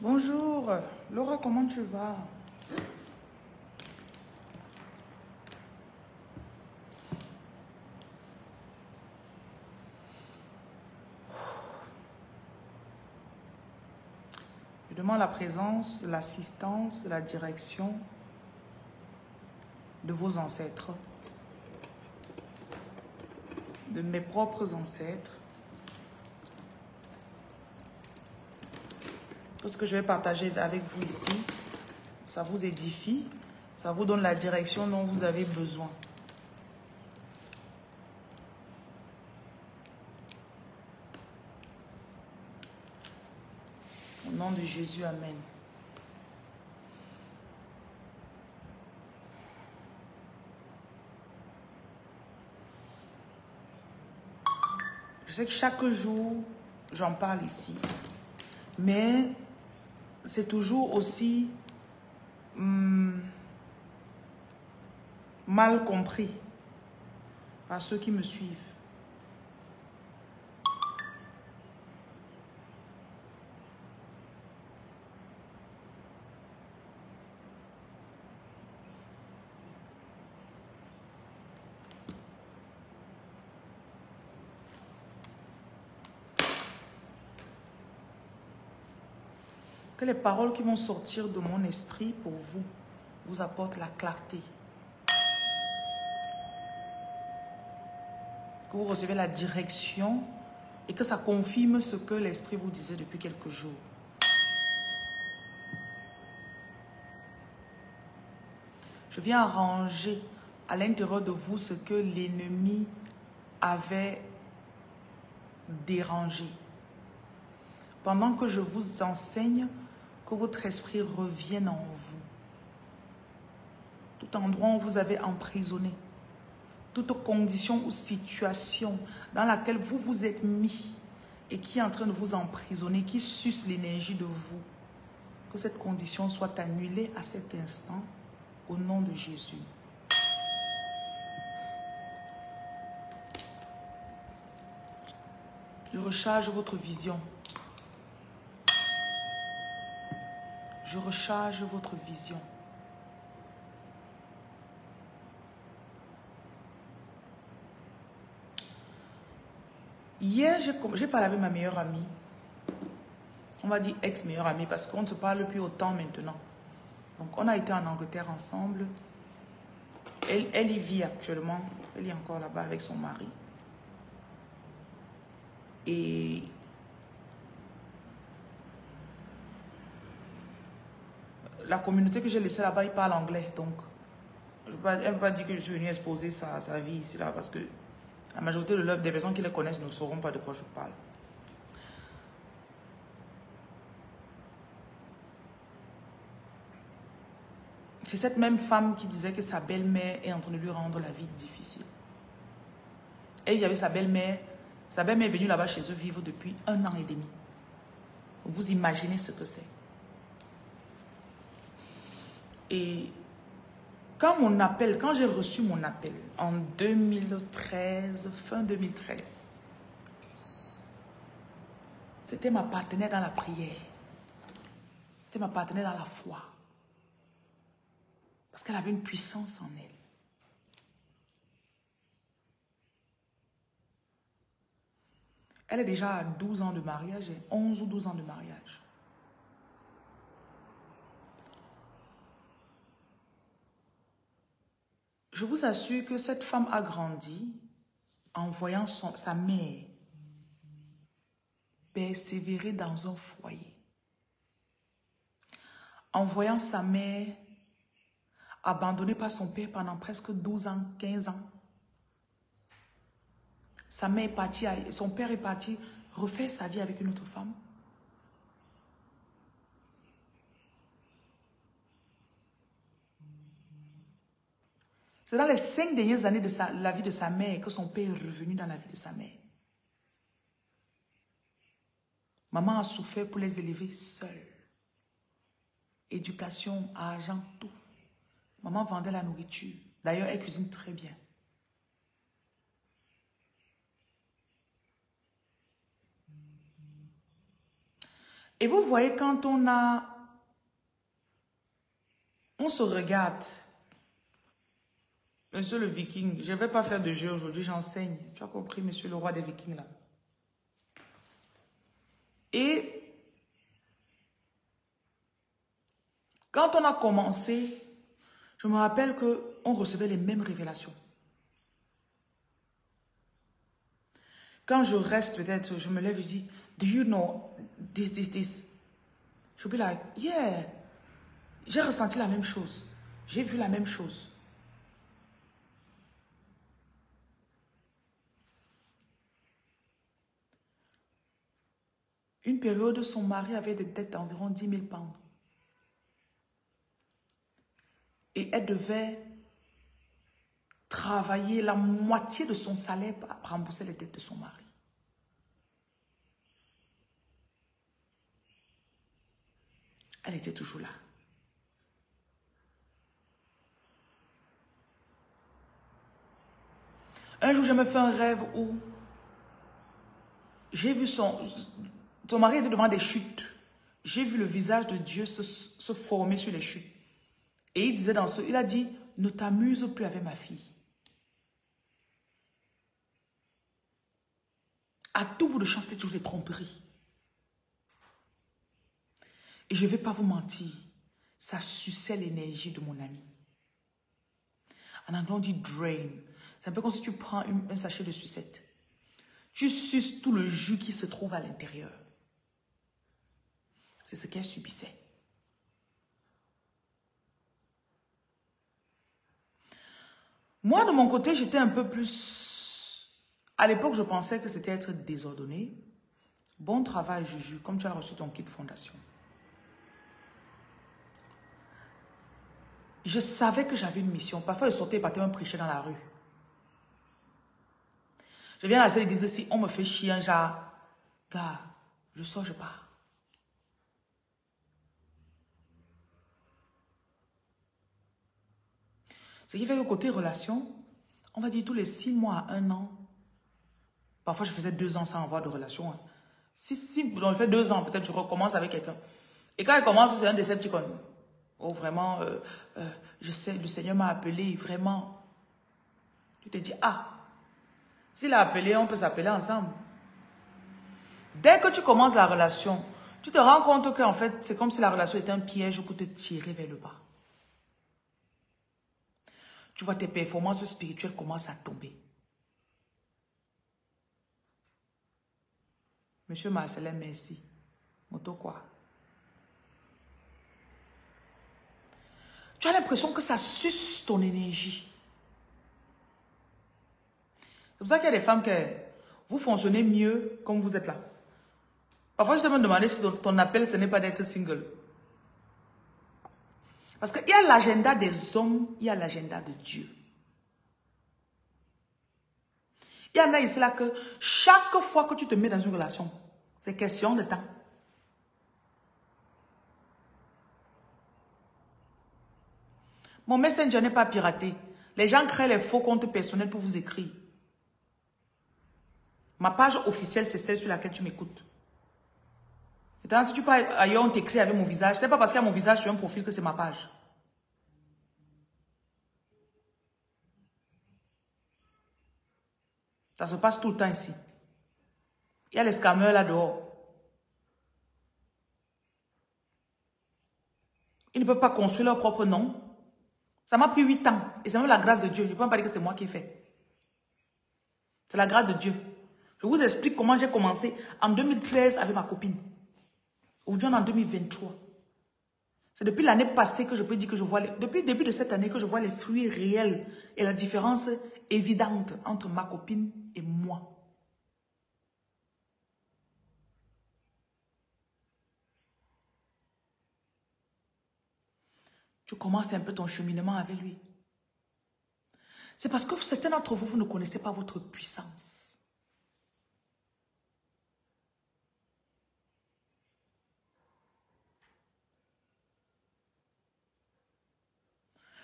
Bonjour, Laura, comment tu vas? Je demande la présence, l'assistance, la direction de vos ancêtres, de mes propres ancêtres. Tout ce que je vais partager avec vous ici, ça vous édifie, ça vous donne la direction dont vous avez besoin. Au nom de Jésus, amen. Je sais que chaque jour, j'en parle ici, mais c'est toujours aussi mal compris par ceux qui me suivent. Que les paroles qui vont sortir de mon esprit pour vous, vous apportent la clarté. Que vous recevez la direction et que ça confirme ce que l'esprit vous disait depuis quelques jours. Je viens arranger à l'intérieur de vous ce que l'ennemi avait dérangé. Pendant que je vous enseigne, que votre esprit revienne en vous. Tout endroit où vous avez emprisonné, toute condition ou situation dans laquelle vous vous êtes mis et qui est en train de vous emprisonner, qui suce l'énergie de vous, que cette condition soit annulée à cet instant au nom de Jésus. Je recharge votre vision. Je recharge votre vision. Hier, j'ai parlé avec ma meilleure amie. On va dire ex-meilleure amie parce qu'on ne se parle plus autant maintenant. Donc, on a été en Angleterre ensemble. Elle y vit actuellement. Elle est encore là-bas avec son mari. Et la communauté que j'ai laissée là-bas, ils parlent anglais. Donc, elle ne peut pas dire que je suis venue exposer sa vie ici, là, parce que la majorité des personnes qui les connaissent ne sauront pas de quoi je parle. C'est cette même femme qui disait que sa belle-mère est en train de lui rendre la vie difficile. Et il y avait sa belle-mère. Sa belle-mère est venue là-bas chez eux vivre depuis 1 an et demi. Vous imaginez ce que c'est. Et quand j'ai reçu mon appel en 2013, fin 2013, c'était ma partenaire dans la prière. C'était ma partenaire dans la foi. Parce qu'elle avait une puissance en elle. Elle est déjà à 12 ans de mariage, et 11 ou 12 ans de mariage. Je vous assure que cette femme a grandi en voyant sa mère persévérer dans un foyer. En voyant sa mère abandonnée par son père pendant presque 12 ans, 15 ans. Sa mère est partie, son père est parti refaire sa vie avec une autre femme. C'est dans les 5 dernières années de la vie de sa mère que son père est revenu dans la vie de sa mère. Maman a souffert pour les élever seule. Éducation, argent, tout. Maman vendait la nourriture. D'ailleurs, elle cuisine très bien. Et vous voyez, quand on se regarde. Monsieur le Viking, je ne vais pas faire de jeu aujourd'hui, j'enseigne. Tu as compris, monsieur le roi des Vikings, là. Et quand on a commencé, je me rappelle qu'on recevait les mêmes révélations. Quand je reste, peut-être, je me lève et je dis, do you know this? Je suis like, yeah. J'ai ressenti la même chose. J'ai vu la même chose. Une période, son mari avait des dettes d'environ 10 000 pounds. Et elle devait travailler la moitié de son salaire pour rembourser les dettes de son mari. Elle était toujours là. Un jour, j'ai me fait un rêve où j'ai vu son mari était devant des chutes. J'ai vu le visage de Dieu se former sur les chutes. Et il disait il a dit, ne t'amuse plus avec ma fille. À tout bout de chance, c'était toujours des tromperies. Et je ne vais pas vous mentir, ça suçait l'énergie de mon ami. En anglais, on dit drain. C'est un peu comme si tu prends un sachet de sucette. Tu suces tout le jus qui se trouve à l'intérieur. C'est ce qu'elle subissait. Moi, de mon côté, j'étais un peu plus... À l'époque, je pensais que c'était être désordonné. Bon travail, Juju, comme tu as reçu ton kit fondation. Je savais que j'avais une mission. Parfois, je sortais et partais me prêcher dans la rue. Je viens à la salle et disais, si on me fait chier un genre, gars, je sors, je pars. Ce qui fait que côté relation, on va dire tous les 6 mois à 1 an, parfois je faisais 2 ans sans avoir de relation. Hein. Si j'en fais 2 ans, peut-être je recommence avec quelqu'un. Et quand elle commence, c'est un décepticon. Oh vraiment, je sais, le Seigneur m'a appelé, vraiment. Tu te dis, ah, s'il a appelé, on peut s'appeler ensemble. Dès que tu commences la relation, tu te rends compte qu'en fait, c'est comme si la relation était un piège pour te tirer vers le bas. Tu vois, tes performances spirituelles commencent à tomber. Monsieur Marcelin, merci. Moto quoi? Tu as l'impression que ça suce ton énergie. C'est pour ça qu'il y a des femmes qui vous fonctionnez mieux comme vous êtes là. Parfois, je te demande si ton appel, ce n'est pas d'être single. Parce qu'il y a l'agenda des hommes, il y a l'agenda de Dieu. Il y en a ici là que chaque fois que tu te mets dans une relation, c'est question de temps. Mon messenger n'est pas piraté. Les gens créent les faux comptes personnels pour vous écrire. Ma page officielle, c'est celle sur laquelle tu m'écoutes. Si tu parles ailleurs, on t'écrit avec mon visage. C'est pas parce qu'il y a mon visage sur un profil que c'est ma page. Ça se passe tout le temps ici. Il y a les scammers là dehors. Ils ne peuvent pas construire leur propre nom. Ça m'a pris 8 ans. Et c'est même la grâce de Dieu. Je ne peux même pas dire que c'est moi qui ai fait. C'est la grâce de Dieu. Je vous explique comment j'ai commencé en 2013 avec ma copine. Aujourd'hui, on est en 2023. C'est depuis l'année passée que je peux dire que je vois... Depuis le début de cette année que je vois les fruits réels et la différence évidente entre ma copine et moi. Tu commences un peu ton cheminement avec lui. C'est parce que certains d'entre vous, vous ne connaissez pas votre puissance.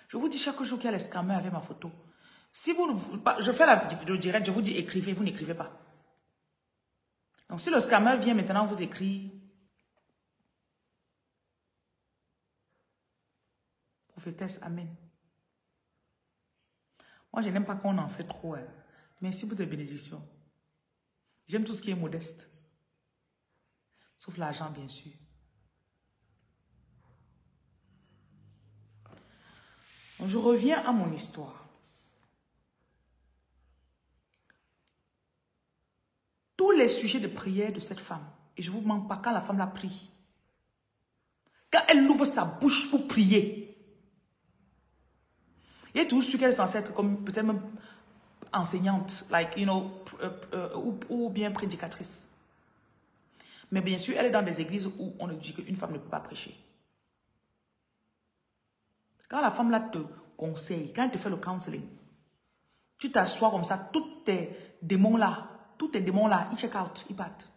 Je vous dis chaque jour qu'il y a les scammers avec ma photo. Si vous ne voulez pas, je fais la vidéo directe, je vous dis écrivez, vous n'écrivez pas. Donc si le scammer vient maintenant vous écrire, prophétesse, amen. Moi, je n'aime pas qu'on en fait trop. Hein. Merci pour tes bénédictions. J'aime tout ce qui est modeste. Sauf l'argent, bien sûr. Donc, je reviens à mon histoire. Tous les sujets de prière de cette femme, et je ne vous mens pas, quand la femme la prie, quand elle ouvre sa bouche pour prier, il est toujours sûr qu'elle est censée être comme peut-être même enseignante, like, you know, ou bien prédicatrice. Mais bien sûr, elle est dans des églises où on dit qu'une femme ne peut pas prêcher. Quand la femme là te conseille, quand elle te fait le counseling, tu t'assois comme ça, tous tes démons là, ils check out, ils partent.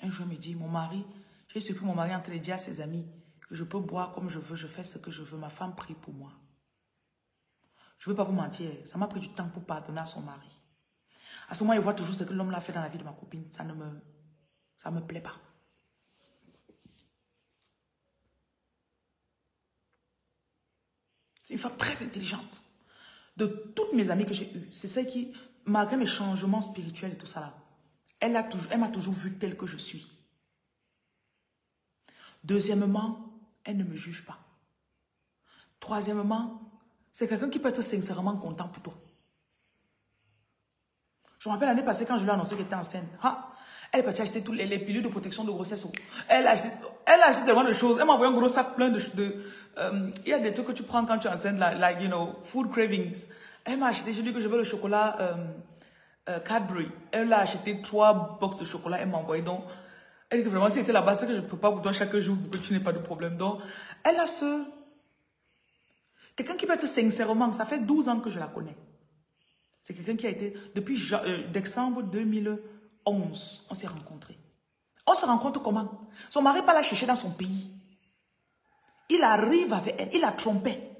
Un jour, je me dis, mon mari, j'ai surpris mon mari en train de dire à ses amis que je peux boire comme je veux, je fais ce que je veux, ma femme prie pour moi. Je ne veux pas vous mentir, ça m'a pris du temps pour pardonner à son mari. À ce moment, il voit toujours ce que l'homme l'a fait dans la vie de ma copine. Ça me plaît pas. C'est une femme très intelligente. De toutes mes amies que j'ai eues, c'est celle qui, malgré mes changements spirituels et tout ça là, elle m'a toujours vue telle que je suis. Deuxièmement, elle ne me juge pas. Troisièmement, c'est quelqu'un qui peut être sincèrement content pour toi. Je me rappelle l'année passée quand je lui ai annoncé qu'elle était enceinte. Ah, elle est partie acheter toutes les pilules de protection de grossesse. Elle a acheté tellement de choses. Elle m'a envoyé un gros sac plein de... il y a des trucs que tu prends quand tu es enceinte, like, you know, food cravings. Elle m'a acheté, je lui ai dit que je veux le chocolat Cadbury. Elle a acheté 3 boxes de chocolat, elle m'a envoyé. Donc, elle dit que vraiment, si elle était là-bas, c'est que je ne peux pas vous donner chaque jour pour que tu n'aies pas de problème. Donc, elle a ce... Quelqu'un qui peut être sincèrement, ça fait 12 ans que je la connais. C'est quelqu'un qui a été, depuis décembre 2011, on s'est rencontrés. On se rencontre comment? Son mari n'est pas là chercher dans son pays. Il arrive avec elle, il la trompait.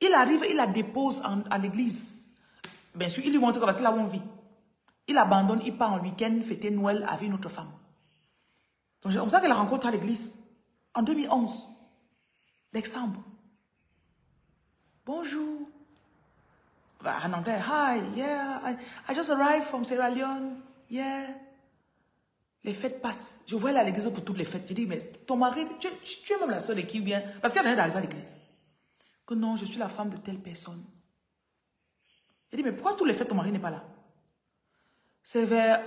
Il arrive, il la dépose à l'église. Bien sûr, il lui montre que c'est là où on vit. Il abandonne, il part en week-end, fêter Noël avec une autre femme. Donc, c'est comme ça qu'elle la rencontre à l'église. En 2011, décembre. Bonjour. En anglais, hi, yeah, I just arrived from Sierra Leone, yeah. Les fêtes passent. Je vois à l'église pour toutes les fêtes. Je dis, mais ton mari, tu es même la seule qui vient. Parce qu'elle venait d'arriver à l'église. Que non, je suis la femme de telle personne. Je dis, mais pourquoi toutes les fêtes, ton mari n'est pas là? C'est vers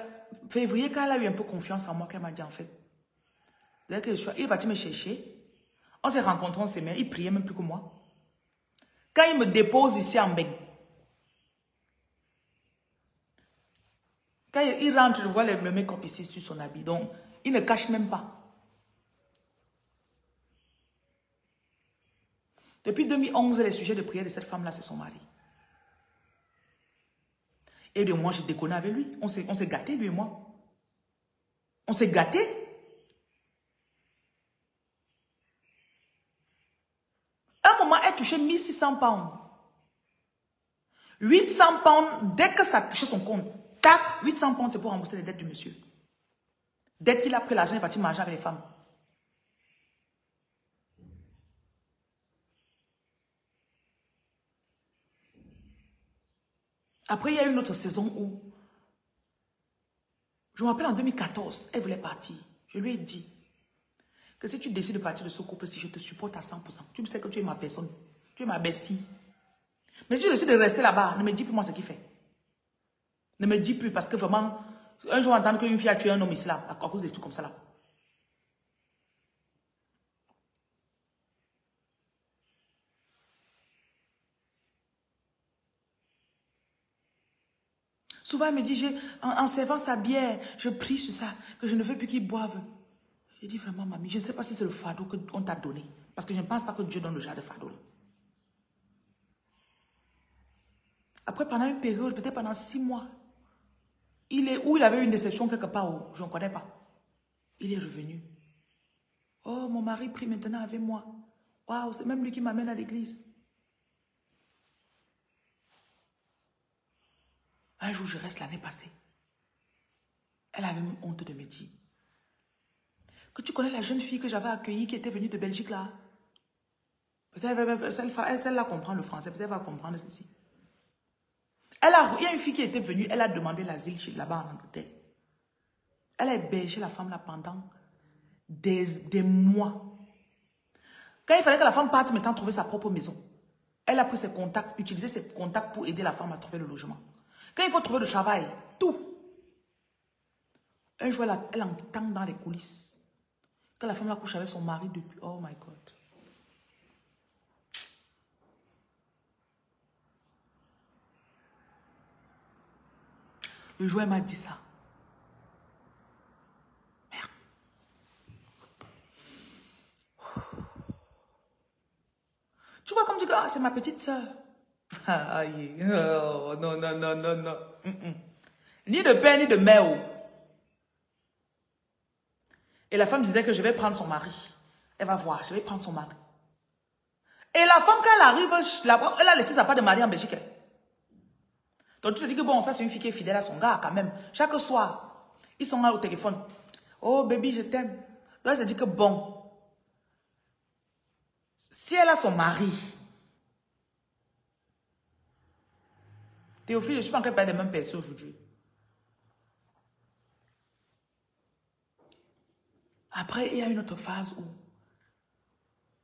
février quand elle a eu un peu confiance en moi qu'elle m'a dit, en fait. Dès que je suis, il est parti me chercher. On s'est rencontrés, on s'est mis, il priait même plus que moi. Quand il me dépose ici en Beng, quand il rentre, je vois le make-up ici sur son habit. Donc, il ne cache même pas. Depuis 2011, les sujets de prière de cette femme-là, c'est son mari. Et de moi, j'ai déconné avec lui. On s'est gâtés, lui et moi. On s'est gâtés. À un moment, elle touchait 1600 pounds. 800 pounds, dès que ça touchait son compte. Tac, 800 pounds, c'est pour rembourser les dettes du monsieur. Dès qu'il a pris l'argent, il est parti manger avec les femmes. Après, il y a eu une autre saison où, je me rappelle en 2014, elle voulait partir. Je lui ai dit que si tu décides de partir de ce couple, si je te supporte à 100%, tu sais que tu es ma personne, tu es ma bestie. Mais si tu décides de rester là-bas, ne me dis plus moi ce qu'il fait. Ne me dis plus, parce que vraiment, un jour, entendre qu'une fille a tué un homme islam, à cause des trucs comme ça là. Souvent, elle me dit, en servant sa bière, je prie sur ça, que je ne veux plus qu'il boive. J'ai dit vraiment, mamie, je ne sais pas si c'est le fardeau qu'on t'a donné, parce que je ne pense pas que Dieu donne le genre de fardeau là. Après, pendant une période, peut-être pendant 6 mois, il avait eu une déception quelque part, où je ne connais pas. Il est revenu. Oh, mon mari prie maintenant avec moi. Waouh, c'est même lui qui m'amène à l'église. Un jour, je reste l'année passée. Elle avait même honte de me dire. Que tu connais la jeune fille que j'avais accueillie qui était venue de Belgique là? Peut-être celle-là comprend le français, peut-être elle va comprendre ceci. Il y a une fille qui était venue, elle a demandé l'asile là-bas en Angleterre. Elle a hébergé la femme là pendant des mois. Quand il fallait que la femme parte maintenant trouver sa propre maison, elle a pris ses contacts, utilisé ses contacts pour aider la femme à trouver le logement. Quand il faut trouver le travail, tout. Un jour, elle entend dans les coulisses que la femme la couche avec son mari depuis... Oh my God. Le jour, elle m'a dit ça. Merde. Tu vois, comme tu dis, ah, c'est ma petite soeur. Aïe, oh, non, non, non, non, non. Ni de père, ni de mère. Et la femme disait que je vais prendre son mari. Elle va voir, je vais prendre son mari. Et la femme, quand elle arrive, elle a laissé sa part de mari en Belgique. Donc tu te dis que bon, ça c'est une fille qui est fidèle à son gars quand même. Chaque soir, ils sont là au téléphone. Oh baby, je t'aime. Donc elle se dit que bon, si elle a son mari, Théophile, je ne suis pas en train de parler des mêmes personnes aujourd'hui. Après, il y a une autre phase où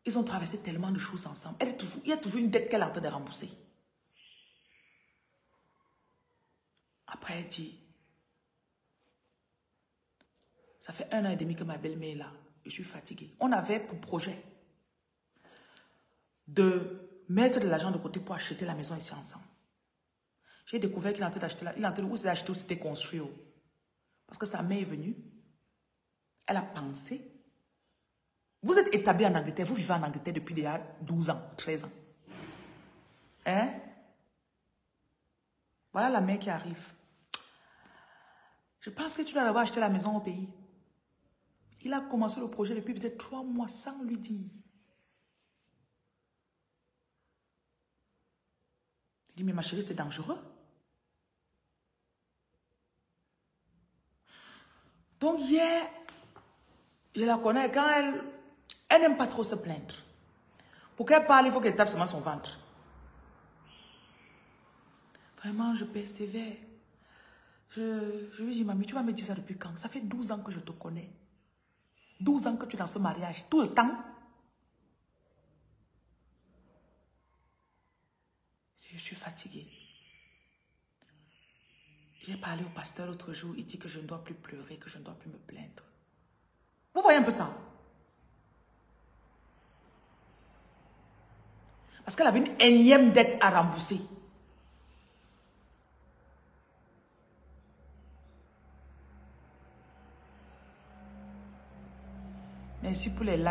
ils ont traversé tellement de choses ensemble. Elle est toujours, il y a toujours une dette qu'elle est en train de rembourser. Après, elle dit, ça fait 1 an et demi que ma belle-mère est là. Je suis fatiguée. On avait pour projet de mettre de l'argent de côté pour acheter la maison ici ensemble. J'ai découvert qu'il est en train d'acheter là. Il est en trait où c'est acheté, où c'était construit. Parce que sa mère est venue. Elle a pensé. Vous êtes établi en Angleterre. Vous vivez en Angleterre depuis déjà 12 ans, 13 ans. Hein? Voilà la mère qui arrive. Je pense que tu dois avoir acheté la maison au pays. Il a commencé le projet depuis peut-être 3 mois sans lui dire. Il dit, mais ma chérie, c'est dangereux. Donc hier, je la connais, quand elle n'aime pas trop se plaindre. Pour qu'elle parle, il faut qu'elle tape seulement son ventre. Vraiment, je persévère. Je lui dis, mamie, tu vas me dire ça depuis quand? Ça fait 12 ans que je te connais. 12 ans que tu es dans ce mariage. Tout le temps. Je suis fatiguée. J'ai parlé au pasteur l'autre jour. Il dit que je ne dois plus pleurer, que je ne dois plus me plaindre. Vous voyez un peu ça? Parce qu'elle avait une énième dette à rembourser. Merci pour les likes.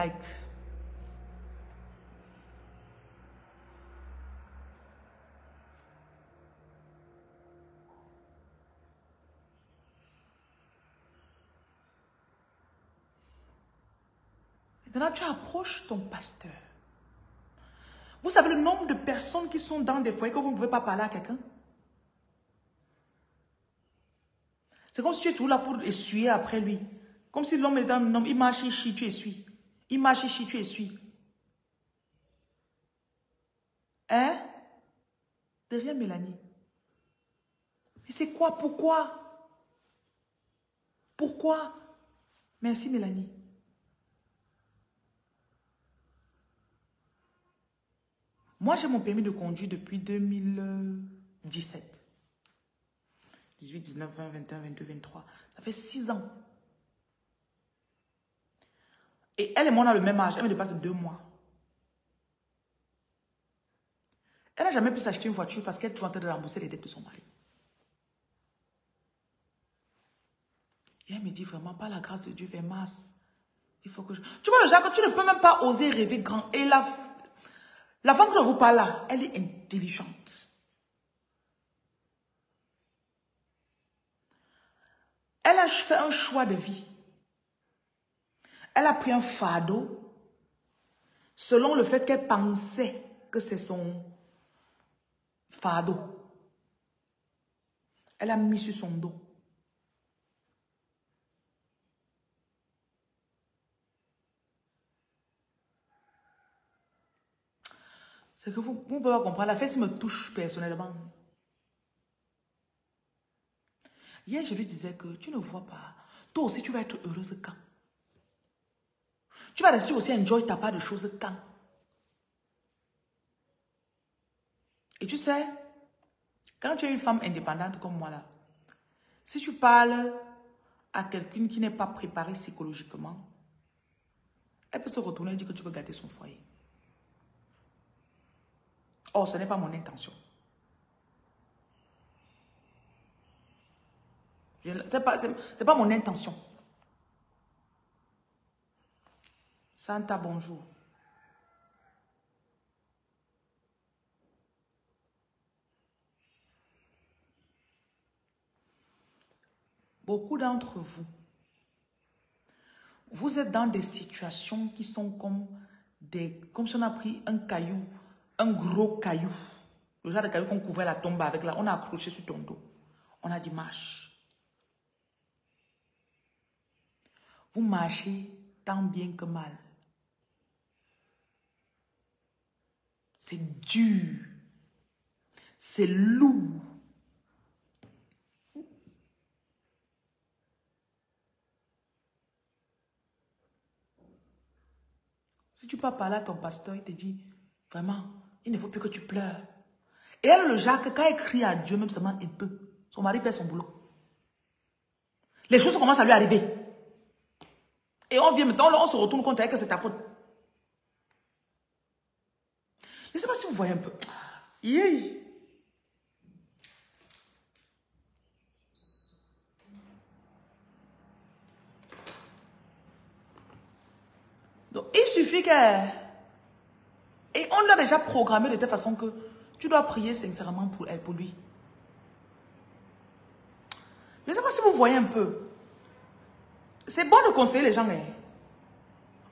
Maintenant, tu approches ton pasteur. Vous savez le nombre de personnes qui sont dans des foyers que vous ne pouvez pas parler à quelqu'un? C'est comme si tu es toujours là pour essuyer après lui. Comme si l'homme est dans un homme, il marche, il chie, tu essuies. Il marche, il chie, tu essuies. Hein? Derrière Mélanie. Mais c'est quoi? Pourquoi? Pourquoi? Merci Mélanie. Moi, j'ai mon permis de conduire depuis 2017. 18, 19, 20, 21, 22, 23. Ça fait 6 ans. Et elle et moi, on a le même âge. Elle me dépasse 2 mois. Elle n'a jamais pu s'acheter une voiture parce qu'elle est toujours en train de rembourser les dettes de son mari. Et elle me dit vraiment, par la grâce de Dieu, vers mars, il faut que je... Tu vois, Jacques, tu ne peux même pas oser rêver grand. Et la femme qui ne vous parle là, elle est intelligente. Elle a fait un choix de vie. Elle a pris un fardeau selon le fait qu'elle pensait que c'est son fardeau. Elle a mis sur son dos. C'est que vous ne pouvez pas comprendre. La fesse me touche personnellement. Hier, je lui disais que tu ne vois pas. Toi aussi, tu vas être heureuse quand? Tu vas rester aussi enjoy ta part de choses quand? Et tu sais, quand tu es une femme indépendante comme moi là, si tu parles à quelqu'un qui n'est pas préparé psychologiquement, elle peut se retourner et dire que tu veux gâter son foyer. Or, ce n'est pas mon intention. Ce n'est pas mon intention. Santa, bonjour. Beaucoup d'entre vous, vous êtes dans des situations qui sont comme si on a pris un caillou, un gros caillou. Le genre de caillou qu'on couvrait la tombe avec là, on a accroché sur ton dos. On a dit marche. Vous marchez tant bien que mal. C'est dur. C'est lourd. Si tu pars par là, ton pasteur, il te dit, vraiment, il ne faut plus que tu pleures. Et elle, le Jacques, quand elle crie à Dieu, même seulement un peu, son mari perd son boulot. Les choses commencent à lui arriver. Et on vient maintenant, on se retourne contre elle que c'est ta faute. Je ne sais pas si vous voyez un peu. Yeah. Donc, il suffit que... Et on l'a déjà programmé de telle façon que tu dois prier sincèrement pour elle, pour lui. Je ne sais pas si vous voyez un peu. C'est bon de conseiller les gens. Hein.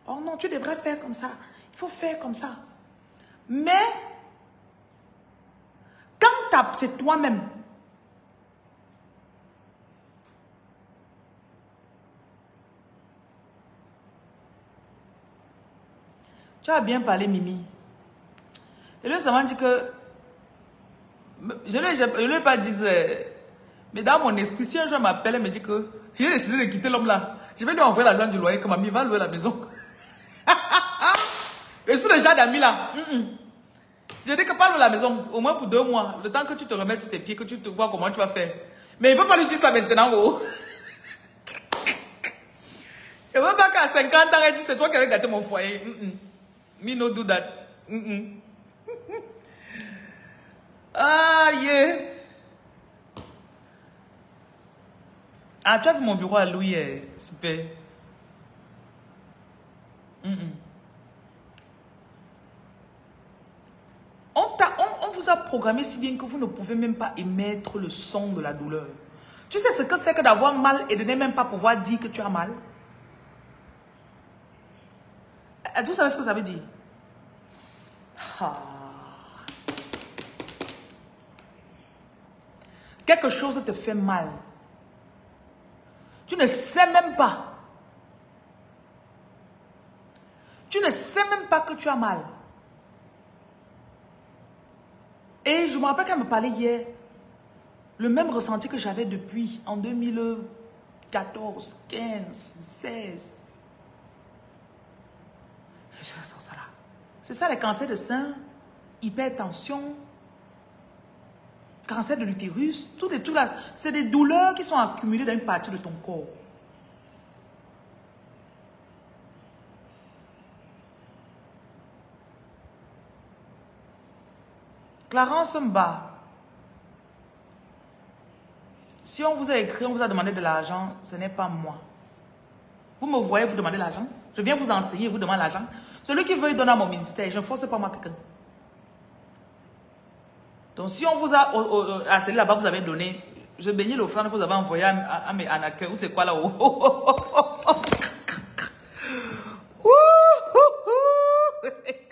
Oh non, tu devrais faire comme ça. Il faut faire comme ça. Mais, quand c'est toi-même, tu as bien parlé, Mimi. Et le savant dit que, je ne lui ai pas dit, mais dans mon esprit, si un jour m'appelle et me dit que j'ai décidé de quitter l'homme là, je vais lui envoyer l'argent du loyer que mamie va louer la maison. Et sur le genre d'amis là, je dis que parle de la maison, au moins pour 2 mois, le temps que tu te remettes sur tes pieds, que tu te vois comment tu vas faire. Mais il ne peut pas lui dire ça maintenant. Oh. Il ne veut pas qu'à 50 ans, il dit c'est toi qui avais gâté mon foyer. Me no do that. Ah, yeah. Ah, tu as vu mon bureau à Louis, super. On vous a programmé si bien que vous ne pouvez même pas émettre le son de la douleur. Tu sais ce que c'est que d'avoir mal et de ne même pas pouvoir dire que tu as mal? Vous savez ce que ça veut dire? Ah. Quelque chose te fait mal. Tu ne sais même pas. Tu ne sais même pas que tu as mal. Et je me rappelle qu'elle me parlait hier. Le même ressenti que j'avais depuis en 2014, 15, 16. C'est ça les cancers de sein, hypertension, cancer de l'utérus, tout là, c'est des douleurs qui sont accumulées dans une partie de ton corps. Clarence Mba, si on vous a écrit, on vous a demandé de l'argent, ce n'est pas moi. Vous me voyez, vous demandez l'argent? Je viens vous enseigner, vous demande l'argent. Celui qui veut, il donne à mon ministère. Je ne force pas moi quelqu'un. Donc, si on vous a assis là-bas, vous avez donné. Je bénis l'offrande que vous avez envoyée à mes anakers. Ou c'est quoi là?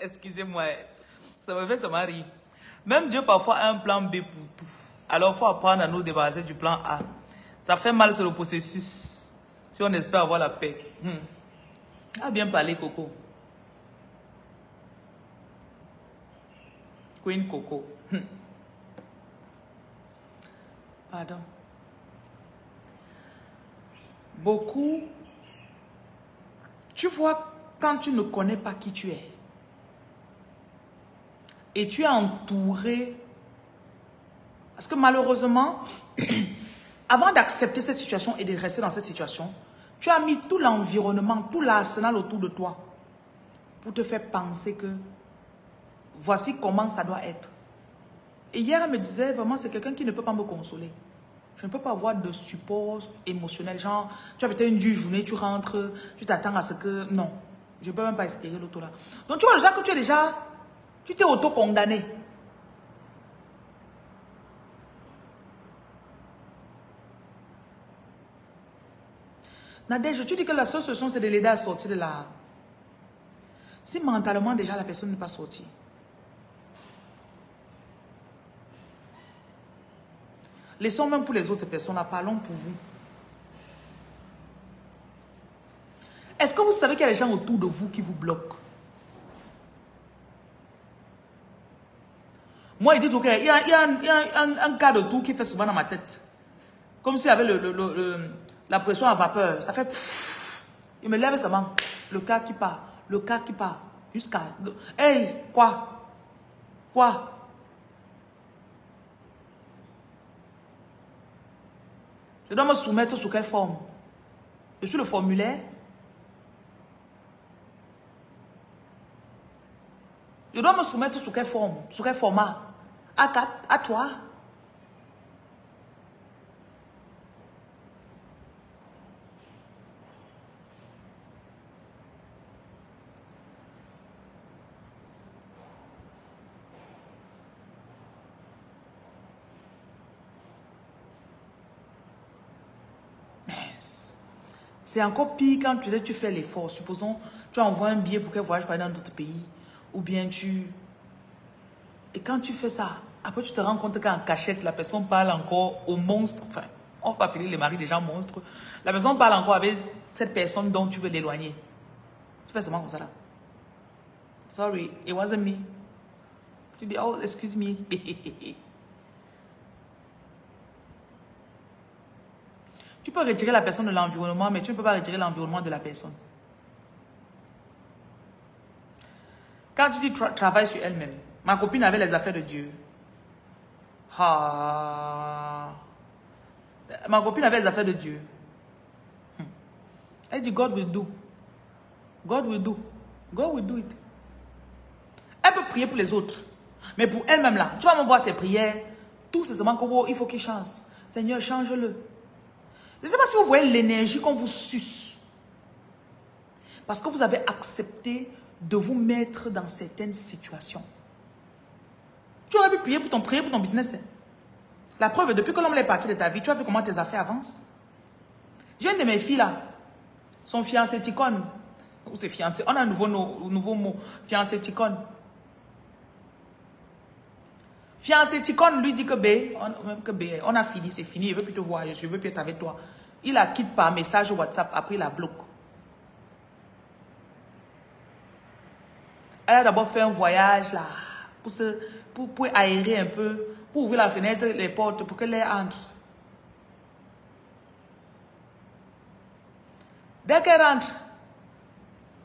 Excusez-moi. Ça me fait ça m'arrive. Même Dieu, parfois, a un plan B pour tout. Alors, il faut apprendre à nous débarrasser du plan A. Ça fait mal sur le processus. Si on espère avoir la paix. Ah, bien parlé, Coco. Queen Coco. Pardon. Beaucoup, tu vois, quand tu ne connais pas qui tu es, et tu es entouré, parce que malheureusement, avant d'accepter cette situation et de rester dans cette situation, tu as mis tout l'environnement, tout l'arsenal autour de toi pour te faire penser que voici comment ça doit être. Et hier, elle me disait, vraiment, c'est quelqu'un qui ne peut pas me consoler. Je ne peux pas avoir de support émotionnel. Genre, tu as peut-être une dure journée, tu rentres, tu t'attends à ce que... Non, je ne peux même pas espérer l'autre là. Donc, tu vois déjà que tu es déjà... Tu t'es auto-condamné. Nadège, tu dis que la seule solution, c'est de l'aider à sortir de la... Si mentalement, déjà, la personne n'est pas sortie. Laissons même pour les autres personnes, là, parlons pour vous. Est-ce que vous savez qu'il y a des gens autour de vous qui vous bloquent? Moi, je dis, ok, il y a un cas de tout qui fait souvent dans ma tête. Comme s'il y avait la pression à vapeur. Ça fait... Pff, il me lève seulement. Le cas qui part. Le cas qui part. Jusqu'à... Hey, quoi? Quoi? Je dois me soumettre sous quelle forme? Je suis le formulaire. Je dois me soumettre sous quelle forme? Sous quel format? A4, A3. C'est encore pire quand tu fais l'effort. Supposons, tu envoies un billet pour qu'elle voyage dans d'autres pays. Ou bien tu... Et quand tu fais ça, après tu te rends compte qu'en cachette, la personne parle encore aux monstres. Enfin, on peut appeler les maris des gens monstres. La personne parle encore avec cette personne dont tu veux l'éloigner. Tu fais seulement comme ça là. Sorry, it wasn't me. Tu dis, oh, excuse me. Tu peux retirer la personne de l'environnement, mais tu ne peux pas retirer l'environnement de la personne. Quand tu dis travaille sur elle-même, ma copine avait les affaires de Dieu. Ah. Ma copine avait les affaires de Dieu. Elle dit, God will do. God will do. God will do it. Elle peut prier pour les autres, mais pour elle-même là, tu vas me voir ses prières, tout c'est seulement qu'il faut qu'il change. Seigneur, change-le. Je ne sais pas si vous voyez l'énergie qu'on vous suce. Parce que vous avez accepté de vous mettre dans certaines situations. Tu aurais pu prier pour ton business. La preuve, depuis que l'homme est parti de ta vie, tu as vu comment tes affaires avancent. J'ai une de mes filles là. Son fiancé Ticone. Ou c'est fiancé. On a un nouveau mot. Fiancé Ticone. Fiancé Ticone lui dit que B, on a fini, c'est fini, il veut plus te voir, je veux plus être avec toi. Il la quitte par message WhatsApp, après il la bloque. Elle a d'abord fait un voyage là, pour aérer un peu, pour ouvrir la fenêtre, les portes, pour que l'air entre. Dès qu'elle rentre,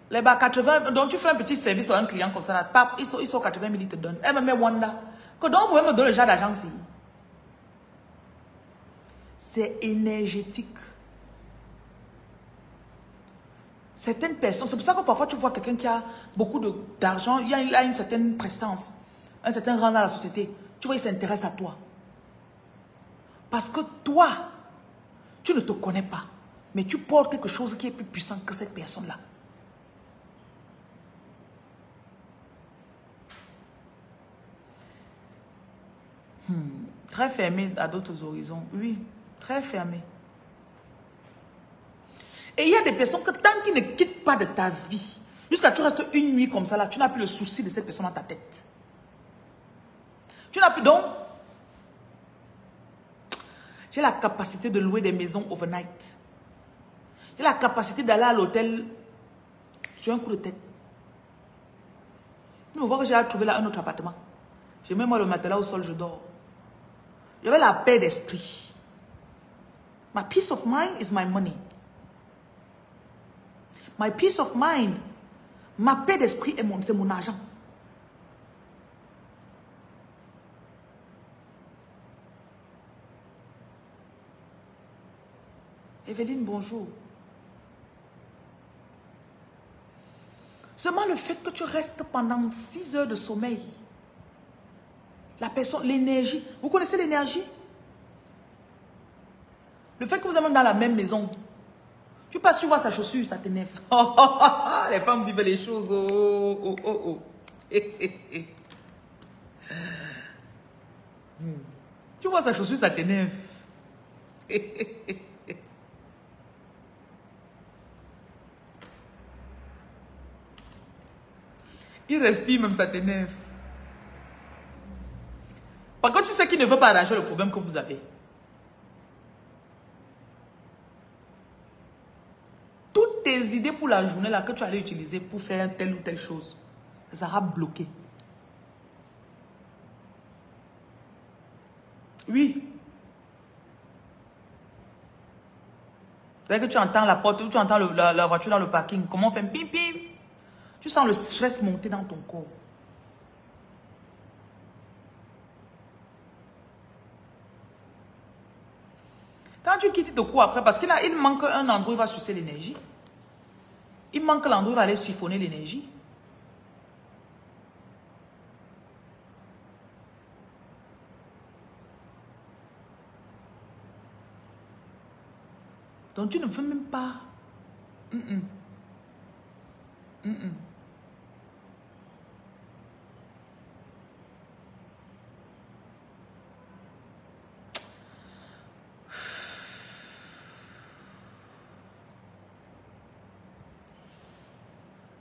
les bas 80, donc tu fais un petit service à un client comme ça, là, pape, ils sont 80 000, ils te donnent. Elle me met Wanda. Que donc, vous pouvez me donner le genre d'agence. C'est énergétique. Certaines personnes, c'est pour ça que parfois tu vois quelqu'un qui a beaucoup d'argent, il a une certaine prestance, un certain rang dans la société. Tu vois, il s'intéresse à toi. Parce que toi, tu ne te connais pas, mais tu portes quelque chose qui est plus puissant que cette personne-là. Très fermé à d'autres horizons. Oui, très fermé. Et il y a des personnes que tant qu'ils ne quittent pas de ta vie, jusqu'à tu restes une nuit comme ça, là, tu n'as plus le souci de cette personne dans ta tête. Tu n'as plus donc... J'ai la capacité de louer des maisons overnight. J'ai la capacité d'aller à l'hôtel sur un coup de tête. Nous voyons que j'ai trouvé là un autre appartement. Je mets moi le matelas au sol, je dors. J'avais la paix d'esprit. My peace of mind is my money. My peace of mind, ma paix d'esprit, c'est mon argent. Evelyne, bonjour. Seulement le fait que tu restes pendant 6 heures de sommeil, la personne, l'énergie, vous connaissez l'énergie? Le fait que vous allez dans la même maison, tu passes, tu vois sa chaussure, ça t'énerve. Oh, oh, oh, oh, les femmes vivent les choses. Oh, oh, oh, oh. Tu vois sa chaussure, ça t'énerve. Il respire même, ça t'énerve. Par contre, tu sais qu'il ne veut pas arranger le problème que vous avez. Toutes tes idées pour la journée là que tu allais utiliser pour faire telle ou telle chose, ça sera bloqué. Oui. C'est-à-dire que tu entends la porte ou tu entends la voiture dans le parking. Comment on fait? Pim, pim. Tu sens le stress monter dans ton corps. Quand tu quittes ton corps après, parce qu'il manque un endroit où il va sucer l'énergie. Il manque l'endroit où il va aller siphonner l'énergie. Donc tu ne veux même pas...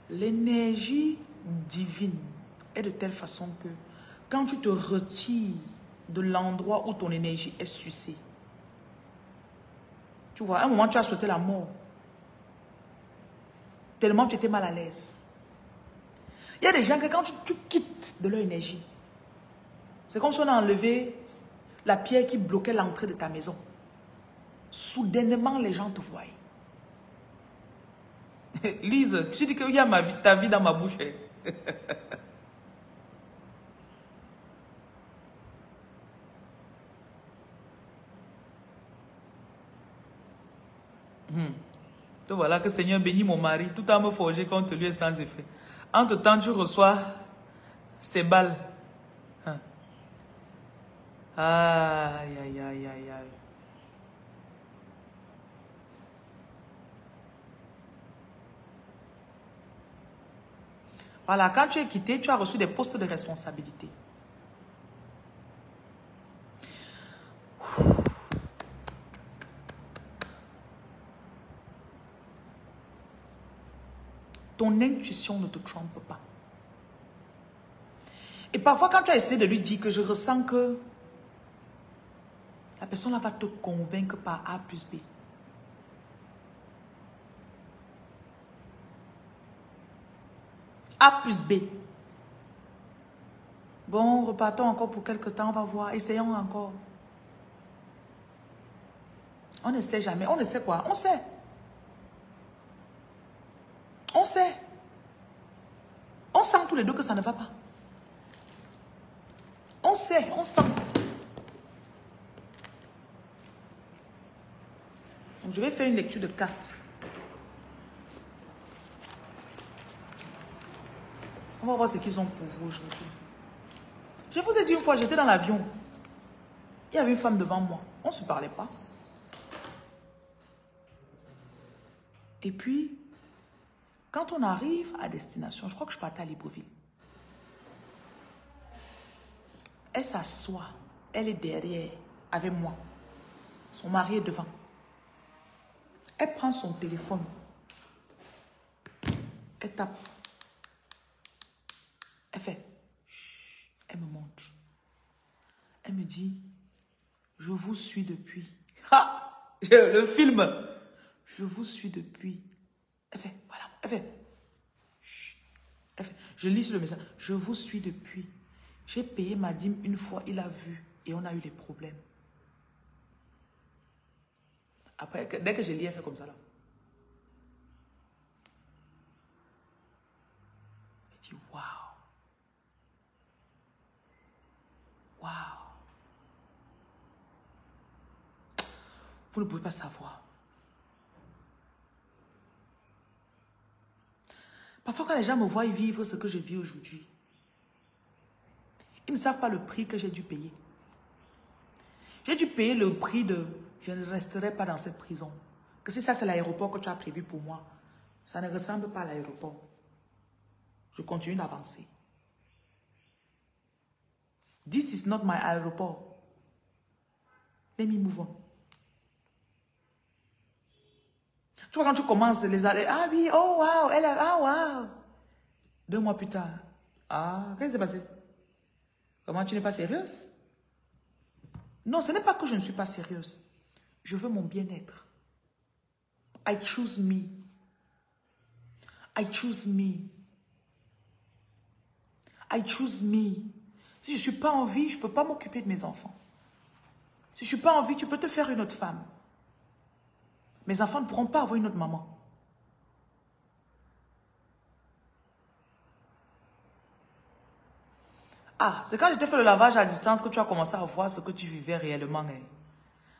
L'énergie divine est de telle façon que quand tu te retires de l'endroit où ton énergie est sucée, tu vois, à un moment tu as souhaité la mort, tellement tu étais mal à l'aise. Il y a des gens que quand tu quittes de leur énergie, c'est comme si on a enlevé la pierre qui bloquait l'entrée de ta maison. Soudainement, les gens te voient. Lise, tu dis qu'il y a ta vie dans ma bouche. Donc voilà que Seigneur bénit mon mari, tout arme forgée contre lui est sans effet. Entre temps, tu reçois ces balles. Hein? Aïe, aïe, aïe, aïe, aïe. Voilà, quand tu es quitté, tu as reçu des postes de responsabilité. Ton intuition ne te trompe pas. Et parfois, quand tu as essayé de lui dire que je ressens que la personne là va te convaincre par A plus B. A plus B. Bon, repartons encore pour quelques temps, on va voir. Essayons encore. On ne sait jamais. On ne sait quoi? On sait. On sait. On sent tous les deux que ça ne va pas. On sait, on sent. Donc, je vais faire une lecture de cartes. On va voir ce qu'ils ont pour vous aujourd'hui. Je vous ai dit une fois, j'étais dans l'avion. Il y avait une femme devant moi. On ne se parlait pas. Et puis, quand on arrive à destination, je crois que je partais à Libreville. Elle s'assoit. Elle est derrière, avec moi. Son mari est devant. Elle prend son téléphone. Elle tape. Elle fait, chut, elle me montre. Elle me dit, je vous suis depuis. Ha! Le film. Je vous suis depuis. Elle fait, voilà. Elle fait, chut, elle fait, je lis le message. Je vous suis depuis. J'ai payé ma dîme une fois, il a vu et on a eu des problèmes. Après, dès que je l'ai fait comme ça là. Je dis waouh. Waouh. Vous ne pouvez pas savoir. Parfois quand les gens me voient vivre ce que je vis aujourd'hui, ils ne savent pas le prix que j'ai dû payer. J'ai dû payer le prix de je ne resterai pas dans cette prison. Que si ça c'est l'aéroport que tu as prévu pour moi, ça ne ressemble pas à l'aéroport. Je continue d'avancer. This is not my aéroport. Let me move on. Tu vois, quand tu commences les allées, ah oui, oh wow, elle a, ah wow. 2 mois plus tard, ah, qu'est-ce qui s'est passé? Comment tu n'es pas sérieuse? Non, ce n'est pas que je ne suis pas sérieuse. Je veux mon bien-être. I choose me. I choose me. I choose me. Si je ne suis pas en vie, je ne peux pas m'occuper de mes enfants. Si je ne suis pas en vie, tu peux te faire une autre femme. Mes enfants ne pourront pas avoir une autre maman. Ah, c'est quand je t'ai fait le lavage à distance que tu as commencé à voir ce que tu vivais réellement.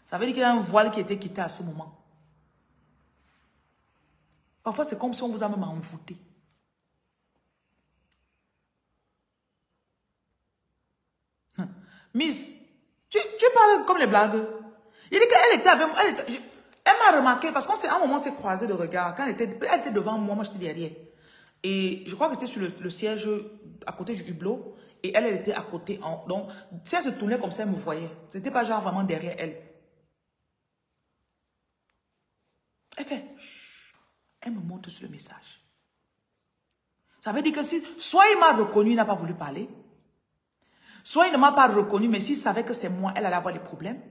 Ça veut dire qu'il y a un voile qui était quitté à ce moment. Parfois, c'est comme si on vous a même envoûté. Miss, tu parles comme les blagues. Il dit qu'elle était avec moi. Elle m'a remarqué parce qu'on s'est à un moment s'est croisé de regard. Quand elle était devant moi, moi j'étais derrière. Et je crois que j'étais sur le siège à côté du hublot. Et elle était à côté. Donc, si elle se tournait comme ça, elle me voyait. C'était pas genre vraiment derrière elle. Elle fait, chut, elle me montre sur le message. Ça veut dire que si, soit il m'a reconnu, il n'a pas voulu parler. Soit il ne m'a pas reconnu, mais s'il savait que c'est moi, elle allait avoir des problèmes.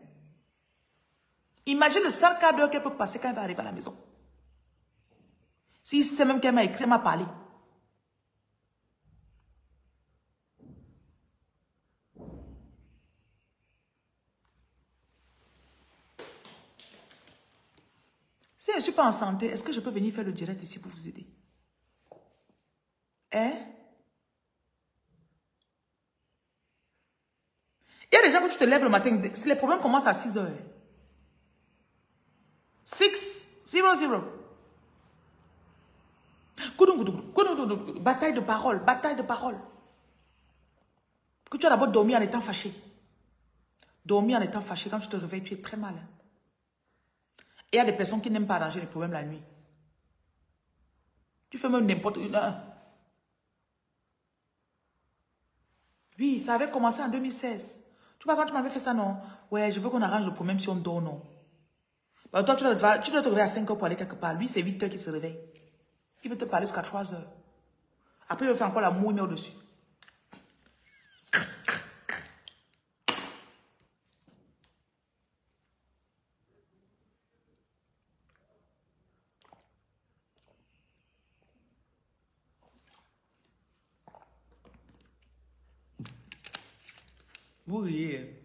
Imagine le 5 quarts d'heure qu'elle peut passer quand elle va arriver à la maison. S'il sait même qu'elle m'a écrit, elle m'a parlé. Si je ne suis pas en santé, est-ce que je peux venir faire le direct ici pour vous aider? Hein? Il y a des gens que tu te lèves le matin, si les problèmes commencent à 6 heures. 6 0 0. Bataille de parole, bataille de parole. Que tu as d'abord dormi en étant fâché. Dormi en étant fâché, quand tu te réveilles, tu es très mal. Il y a des personnes qui n'aiment pas arranger les problèmes la nuit. Tu fais même n'importe une heure. Oui, ça avait commencé en 2016. Tu vois, quand tu m'avais fait ça, non? Ouais, je veux qu'on arrange le problème si on dort, non? Bah, toi, tu dois te réveiller à 5 heures pour aller quelque part. Lui, c'est 8 heures qu'il se réveille. Il veut te parler jusqu'à 3 heures. Après, il veut faire encore la mouille, mais au-dessus. Vous riez.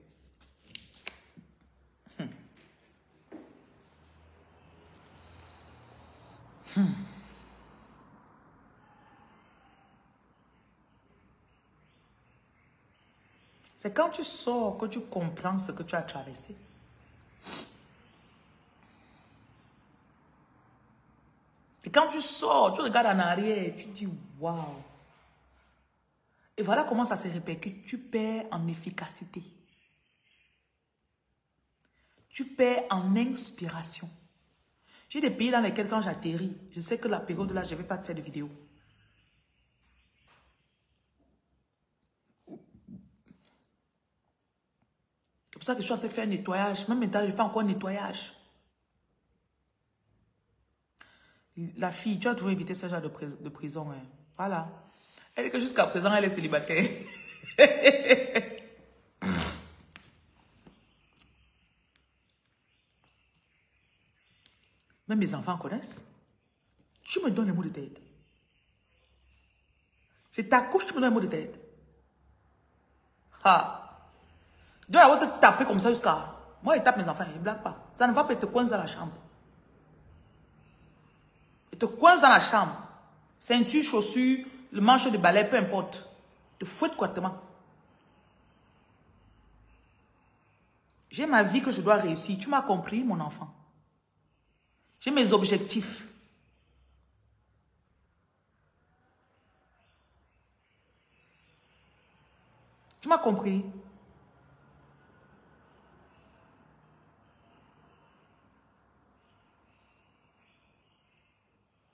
C'est quand tu sors que tu comprends ce que tu as traversé. Et quand tu sors, tu regardes en arrière, tu dis waouh. Et voilà comment ça se répercute. Tu perds en efficacité. Tu perds en inspiration. J'ai des pays dans lesquels quand j'atterris, je sais que la période là, je ne vais pas te faire de vidéo. C'est pour ça que je suis en train de faire un nettoyage. Même maintenant, je fais encore un nettoyage. La fille, tu as toujours évité ce genre de prison. Hein. Voilà. Elle est que jusqu'à présent, elle est célibataire. Même mes enfants connaissent. Tu me donnes les mots de tête. Je t'accouche, tu me donnes les mots de tête. Ah. Dieu va te taper comme ça jusqu'à... Moi, il tape mes enfants, il ne blague pas. Ça ne va pas, il te coince dans la chambre. Il te coince dans la chambre. Ceinture, chaussures, le manche de balai, peu importe. Il te fouette correctement. J'ai ma vie que je dois réussir. Tu m'as compris, mon enfant. J'ai mes objectifs. Tu m'as compris?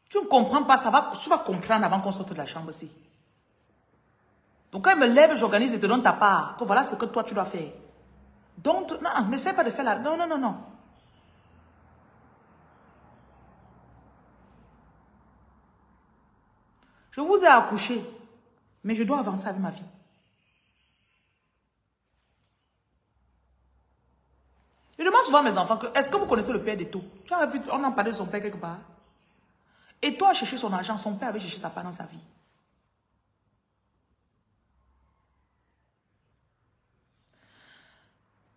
Tu ne comprends pas, ça va, tu vas comprendre avant qu'on sorte de la chambre aussi. Donc quand il me lève, j'organise et te donne ta part. Que voilà ce que toi tu dois faire. Donc, non, n'essaie pas de faire là. Non, non, non, non. Je vous ai accouché, mais je dois avancer avec ma vie. Je demande souvent à mes enfants, est-ce que vous connaissez le père d'Eto? Tu as vu, on en parlait de son père quelque part. Et toi, chercher son argent, son père avait cherché sa part dans sa vie.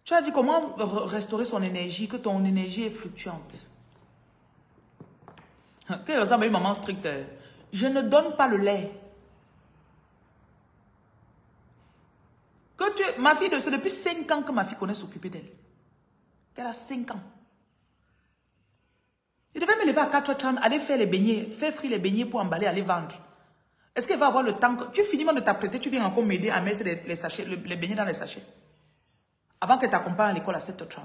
Tu as dit comment restaurer son énergie, que ton énergie est fluctuante. Qu'elle ressemble à une maman stricte. Je ne donne pas le lait. Ma fille, c'est depuis 5 ans que ma fille connaît s'occuper d'elle. Elle a 5 ans. Je devais me lever à 4h30, aller faire les beignets, faire frire les beignets pour emballer, aller vendre. Est-ce qu'elle va avoir le temps que... Tu finis même de t'apprêter, tu viens encore m'aider à mettre les beignets dans les sachets. Avant qu'elle t'accompagne à l'école à 7h30.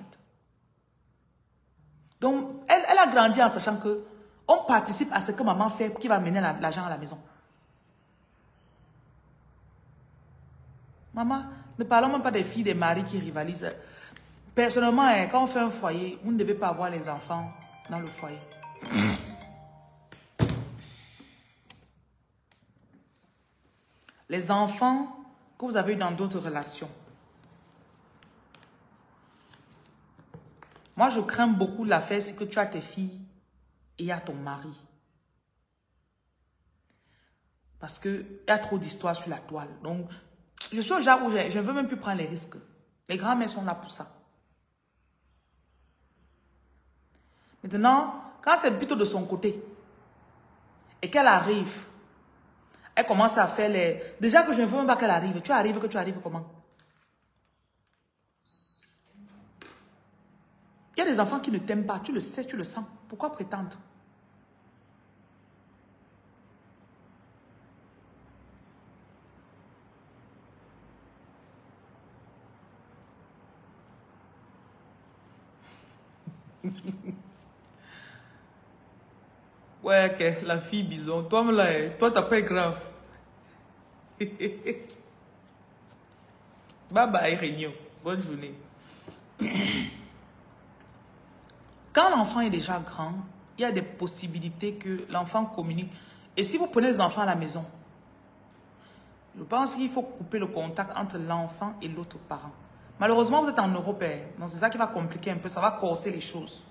Donc, elle a grandi en sachant que on participe à ce que maman fait qui va amener l'argent à la maison. Maman, ne parlons même pas des filles, des maris qui rivalisent. Personnellement, quand on fait un foyer, vous ne devez pas avoir les enfants dans le foyer. Les enfants que vous avez eu dans d'autres relations. Moi, je crains beaucoup l'affaire, c'est que tu as tes filles et il y a ton mari. Parce qu'il y a trop d'histoires sur la toile. Donc, je suis au genre où je ne veux même plus prendre les risques. Les grands-mères sont là pour ça. Maintenant, quand c'est plutôt de son côté et qu'elle arrive, elle commence à faire les... Déjà que je ne veux même pas qu'elle arrive. Tu arrives, que tu arrives comment? Il y a des enfants qui ne t'aiment pas. Tu le sais, tu le sens. Pourquoi prétendre? Ouais, okay. La fille bison. Toi, toi t'as pas grave. Bye bye, réunion. Bonne journée. Quand l'enfant est déjà grand, il y a des possibilités que l'enfant communique. Et si vous prenez les enfants à la maison, je pense qu'il faut couper le contact entre l'enfant et l'autre parent. Malheureusement, vous êtes en Europe, donc c'est ça qui va compliquer un peu, ça va corser les choses.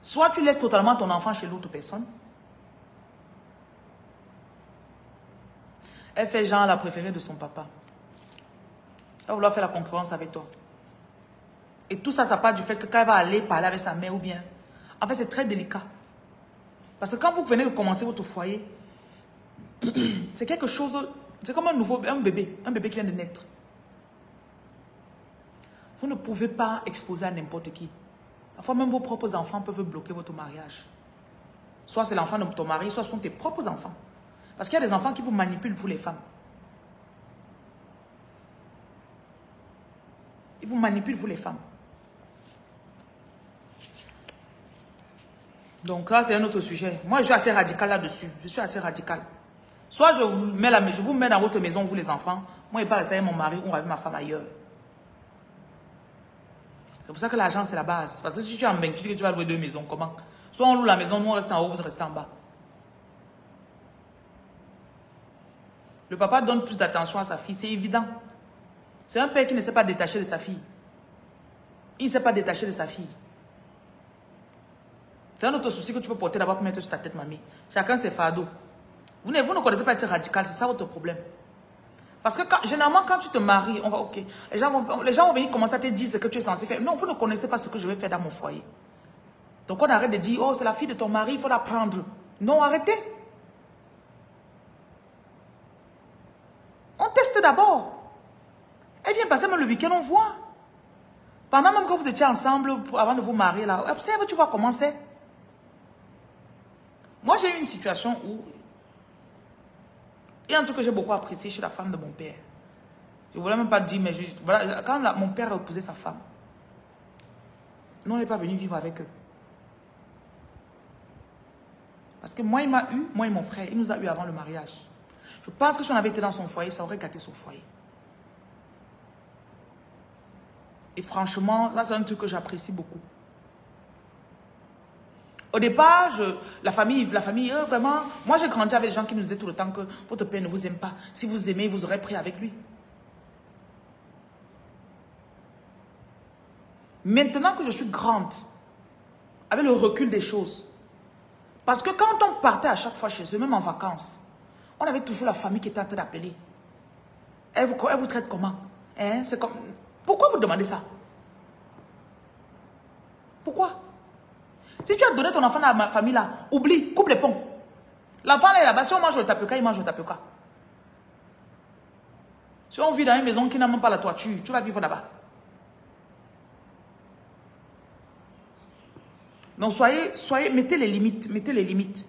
Soit tu laisses totalement ton enfant chez l'autre personne. Elle fait genre la préférée de son papa. Elle va vouloir faire la concurrence avec toi. Et tout ça, ça part du fait que quand elle va aller parler avec sa mère ou bien... En fait, c'est très délicat. Parce que quand vous venez de commencer votre foyer, c'est quelque chose... C'est comme un bébé qui vient de naître. Vous ne pouvez pas exposer à n'importe qui. Parfois, même vos propres enfants peuvent bloquer votre mariage. Soit c'est l'enfant de ton mari, soit ce sont tes propres enfants. Parce qu'il y a des enfants qui vous manipulent, vous les femmes. Ils vous manipulent, vous les femmes. Donc là, c'est un autre sujet. Moi, je suis assez radical là-dessus. Je suis assez radical. Soit je vous mets dans votre maison, vous les enfants. Moi, il parle avec mon mari ou avec ma femme ailleurs. C'est pour ça que l'argent, c'est la base. Parce que si tu es en Beng, tu dis que tu vas louer 2 maisons. Comment? Soit on loue la maison, nous on reste en haut, vous restez en bas. Le papa donne plus d'attention à sa fille, c'est évident. C'est un père qui ne sait pas détacher de sa fille. Il ne sait pas détacher de sa fille. C'est un autre souci que tu peux porter d'abord pour mettre sur ta tête, mamie. Chacun ses fardeaux. Vous ne connaissez pas être radical, c'est ça votre problème. Parce que quand, généralement, quand tu te maries, on va, ok, les gens vont venir commencer à te dire ce que tu es censé faire. Non, vous ne connaissez pas ce que je vais faire dans mon foyer. Donc on arrête de dire, oh, c'est la fille de ton mari, il faut la prendre. Non, arrêtez. On teste d'abord. Elle vient passer même le week-end, on voit. Pendant même que vous étiez ensemble, avant de vous marier, là, observe, tu vois comment c'est. Moi, j'ai eu une situation où, et un truc que j'ai beaucoup apprécié chez la femme de mon père. Je ne voulais même pas dire, mais voilà, quand mon père a épousé sa femme, nous, on n'est pas venu vivre avec eux. Parce que moi, il m'a eu, moi et mon frère, il nous a eu avant le mariage. Je pense que si on avait été dans son foyer, ça aurait gâté son foyer. Et franchement, ça c'est un truc que j'apprécie beaucoup. Au départ, la famille, vraiment, moi j'ai grandi avec des gens qui nous disaient tout le temps que votre père ne vous aime pas. Si vous aimez, vous aurez pris avec lui. Maintenant que je suis grande, avec le recul des choses, parce que quand on partait à chaque fois chez eux, même en vacances, on avait toujours la famille qui était en train d'appeler. Elle vous traite comment? Hein? C'est comme... Pourquoi vous demandez ça? Pourquoi? Si tu as donné ton enfant à ma famille là, oublie, coupe les ponts. L'enfant là est là-bas, si on mange le tapioca, il mange le tapioca. Si on vit dans une maison qui n'a même pas la toiture, tu vas vivre là-bas. Donc soyez, mettez les limites.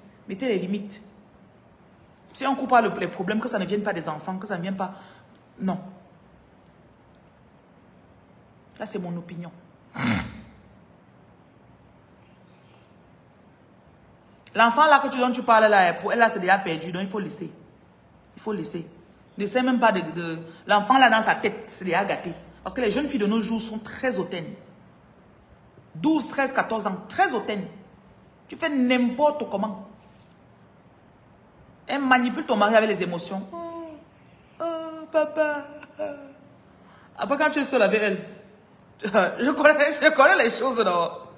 Si on ne coupe pas les problèmes, que ça ne vienne pas des enfants, que ça ne vienne pas... Non. Ça, c'est mon opinion. L'enfant là que tu donnes, tu parles là, elle là, c'est déjà perdu, donc il faut laisser. Il faut laisser. Ne sait même pas de... L'enfant là, dans sa tête, c'est déjà gâté. Parce que les jeunes filles de nos jours sont très hautaines. 12, 13, 14 ans, très hautaines. Tu fais n'importe comment. Elle manipule ton mari avec les émotions. Oh, papa. Après, quand tu es seul avec elle, je connais les choses d'abord.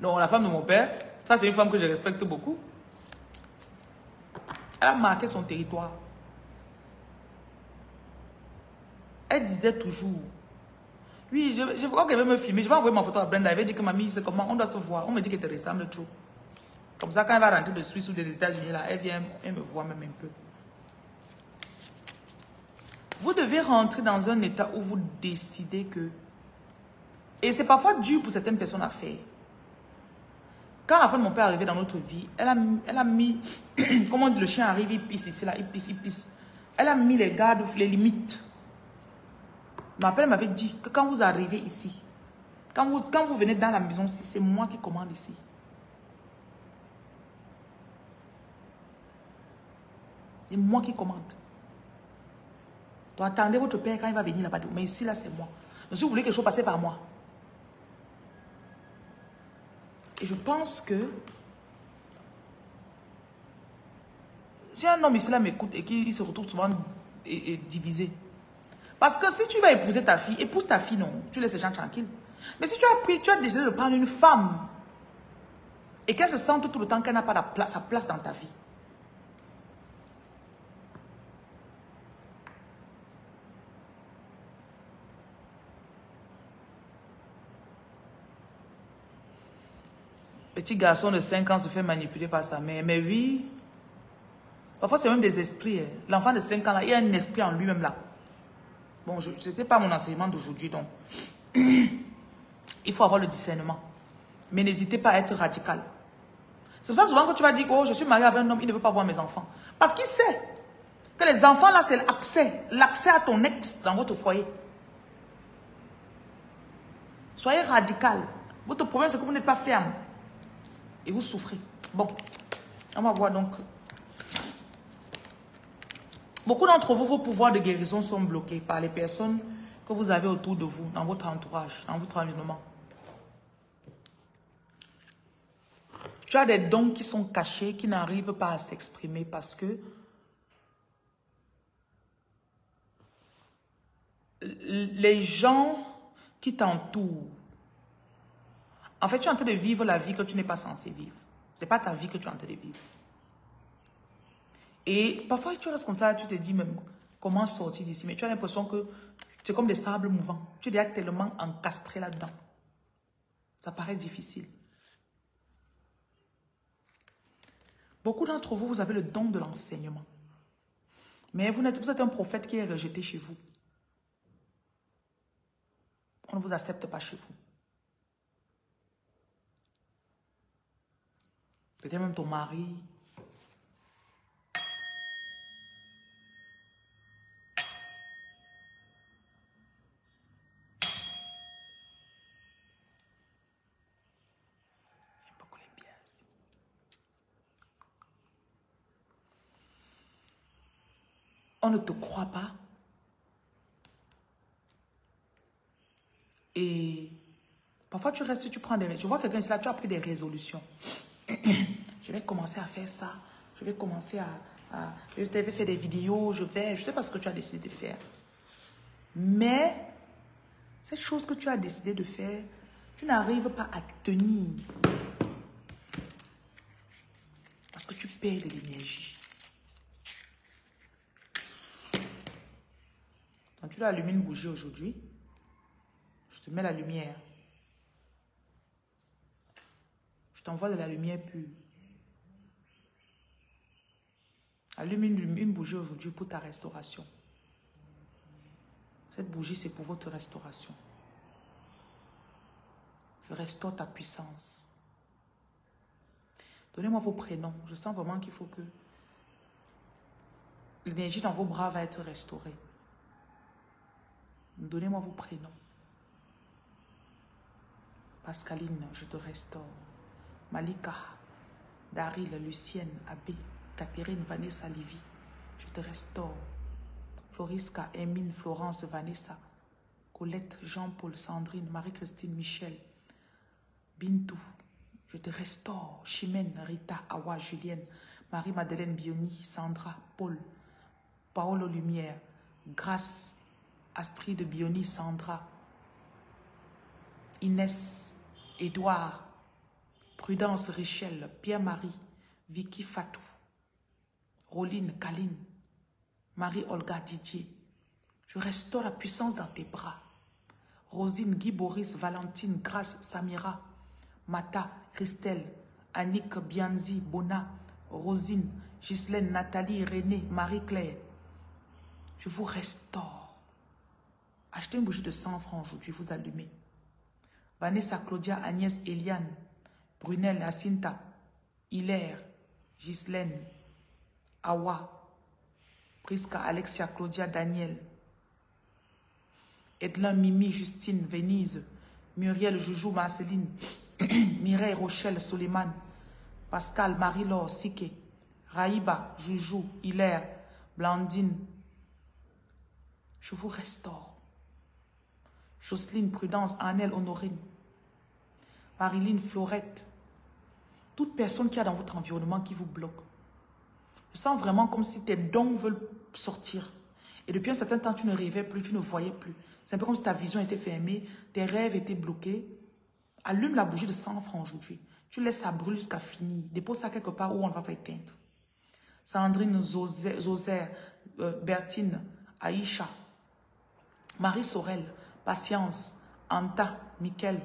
Non, la femme de mon père, ça c'est une femme que je respecte beaucoup. Elle a marqué son territoire. Elle disait toujours, oui, je crois qu'elle veut me filmer, je vais envoyer ma photo à Brenda. Elle avait dit que mamie, c'est comment, on doit se voir. On me dit qu'elle te ressemble trop. Comme ça, quand elle va rentrer de Suisse ou des États-Unis, là, elle vient, elle me voit même un peu. Vous devez rentrer dans un état où vous décidez que... Et c'est parfois dur pour certaines personnes à faire. Quand la femme de mon père est arrivée dans notre vie, elle a mis... Comment le chien arrive, il pisse ici, là, il pisse. Elle a mis les gardes, les limites. Ma mère m'avait dit que quand vous arrivez ici, quand vous venez dans la maison ici, c'est moi qui commande ici. C'est moi qui commande. Donc attendez votre père quand il va venir là-bas. Mais ici, là, c'est moi. Donc si vous voulez quelque chose, passez par moi. Et je pense que si un homme ici là m'écoute et qu'il se retrouve souvent divisé. Parce que si tu vas épouser ta fille, épouse ta fille, non. Tu laisses les gens tranquilles. Mais si tu as décidé de prendre une femme et qu'elle se sente tout le temps qu'elle n'a pas sa place dans ta vie. Petit garçon de 5 ans se fait manipuler par sa mère. Mais oui, parfois c'est même des esprits. L'enfant de 5 ans, là, il y a un esprit en lui-même là. Bon, ce n'était pas mon enseignement d'aujourd'hui, donc. Il faut avoir le discernement. Mais n'hésitez pas à être radical. C'est pour ça souvent que tu vas dire, oh, je suis marié avec un homme, il ne veut pas voir mes enfants. Parce qu'il sait que les enfants, là, c'est l'accès. L'accès à ton ex dans votre foyer. Soyez radical. Votre problème, c'est que vous n'êtes pas ferme. Et vous souffrez. Bon, on va voir donc. Beaucoup d'entre vous, vos pouvoirs de guérison sont bloqués par les personnes que vous avez autour de vous, dans votre entourage, dans votre environnement. Tu as des dons qui sont cachés, qui n'arrivent pas à s'exprimer parce que les gens qui t'entourent, en fait, tu es en train de vivre la vie que tu n'es pas censé vivre. Ce n'est pas ta vie que tu es en train de vivre. Et parfois, tu restes comme ça, tu te dis même, comment sortir d'ici? Mais tu as l'impression que c'est comme des sables mouvants. Tu es déjà tellement encastré là-dedans. Ça paraît difficile. Beaucoup d'entre vous, vous avez le don de l'enseignement. Mais vous êtes un prophète qui est rejeté chez vous. On ne vous accepte pas chez vous. Peut-être même ton mari. On ne te croit pas. Et parfois, tu restes, tu prends des... Je vois quelqu'un ici, là, tu as pris des résolutions. Je vais commencer à faire ça. Je vais commencer à... Je vais faire des vidéos, je vais... Je sais pas ce que tu as décidé de faire. Mais, cette chose que tu as décidé de faire, tu n'arrives pas à tenir. Parce que tu perds de l'énergie. Quand tu dois allumer une bougie aujourd'hui, je te mets la lumière. Je t'envoie de la lumière pure. Allume une bougie aujourd'hui pour ta restauration. Cette bougie, c'est pour votre restauration. Je restaure ta puissance. Donnez-moi vos prénoms. Je sens vraiment qu'il faut que l'énergie dans vos bras va être restaurée. Donnez-moi vos prénoms. Pascaline, je te restaure. Malika, Daryl, Lucienne, Abé, Catherine, Vanessa, Livy, je te restaure. Florisca, Emine, Florence, Vanessa, Colette, Jean-Paul, Sandrine, Marie-Christine, Michel, Bintou, je te restaure. Chimène, Rita, Awa, Julienne, Marie-Madeleine, Bioni, Sandra, Paul, Paolo Lumière, Grâce, Astrid, Bioni, Sandra, Inès, Édouard, Prudence, Richel, Pierre-Marie, Vicky, Fatou, Roline, Kaline, Marie-Olga, Didier. Je restaure la puissance dans tes bras. Rosine, Guy, Boris, Valentine, Grace, Samira, Mata, Christelle, Annick, Bianzi, Bona, Rosine, Ghislaine, Nathalie, René, Marie-Claire. Je vous restaure. Achetez une bougie de 100 francs aujourd'hui, vous allumez. Vanessa, Claudia, Agnès, Eliane, Brunel, Jacinta, Hilaire, Ghislaine, Awa, Prisca, Alexia, Claudia, Daniel, Edlin, Mimi, Justine, Venise, Muriel, Joujou, Marceline, Mireille, Rochelle, Soleiman, Pascal, Marie-Laure, Siké, Raïba, Joujou, Hilaire, Blandine. Je vous restaure. Jocelyne, Prudence, Annelle, Honorine, Marilyn, Florette, toute personne qui a dans votre environnement qui vous bloque. Je sens vraiment comme si tes dons veulent sortir. Et depuis un certain temps, tu ne rêvais plus, tu ne voyais plus. C'est un peu comme si ta vision était fermée, tes rêves étaient bloqués. Allume la bougie de 100 francs aujourd'hui. Tu laisses ça brûler jusqu'à finir. Dépose ça quelque part où on ne va pas éteindre. Sandrine, Zoser, Bertine, Aïcha, Marie Sorel, Patience, Anta, Michael,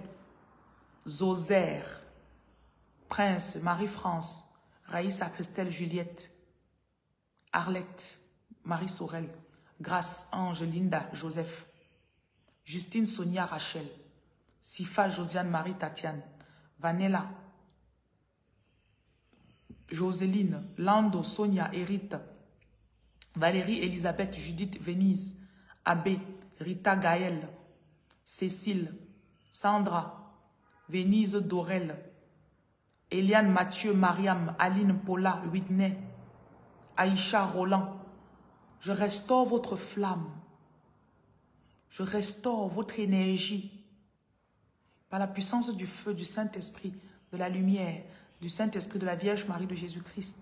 Zoser, Prince, Marie-France, Raïssa, Christelle, Juliette, Arlette, Marie Sorel, Grâce, Ange, Linda, Joseph, Justine, Sonia, Rachel, Sifa, Josiane, Marie, Tatiane, Vanella, Joséline, Lando, Sonia, Hérite, Valérie, Elisabeth, Judith, Venise, Abbé, Rita, Gaëlle, Cécile, Sandra, Venise, Dorel, Eliane, Mathieu, Mariam, Aline, Paula, Whitney, Aïcha, Roland. Je restaure votre flamme. Je restaure votre énergie par la puissance du feu, du Saint-Esprit, de la lumière, du Saint-Esprit, de la Vierge Marie, de Jésus-Christ.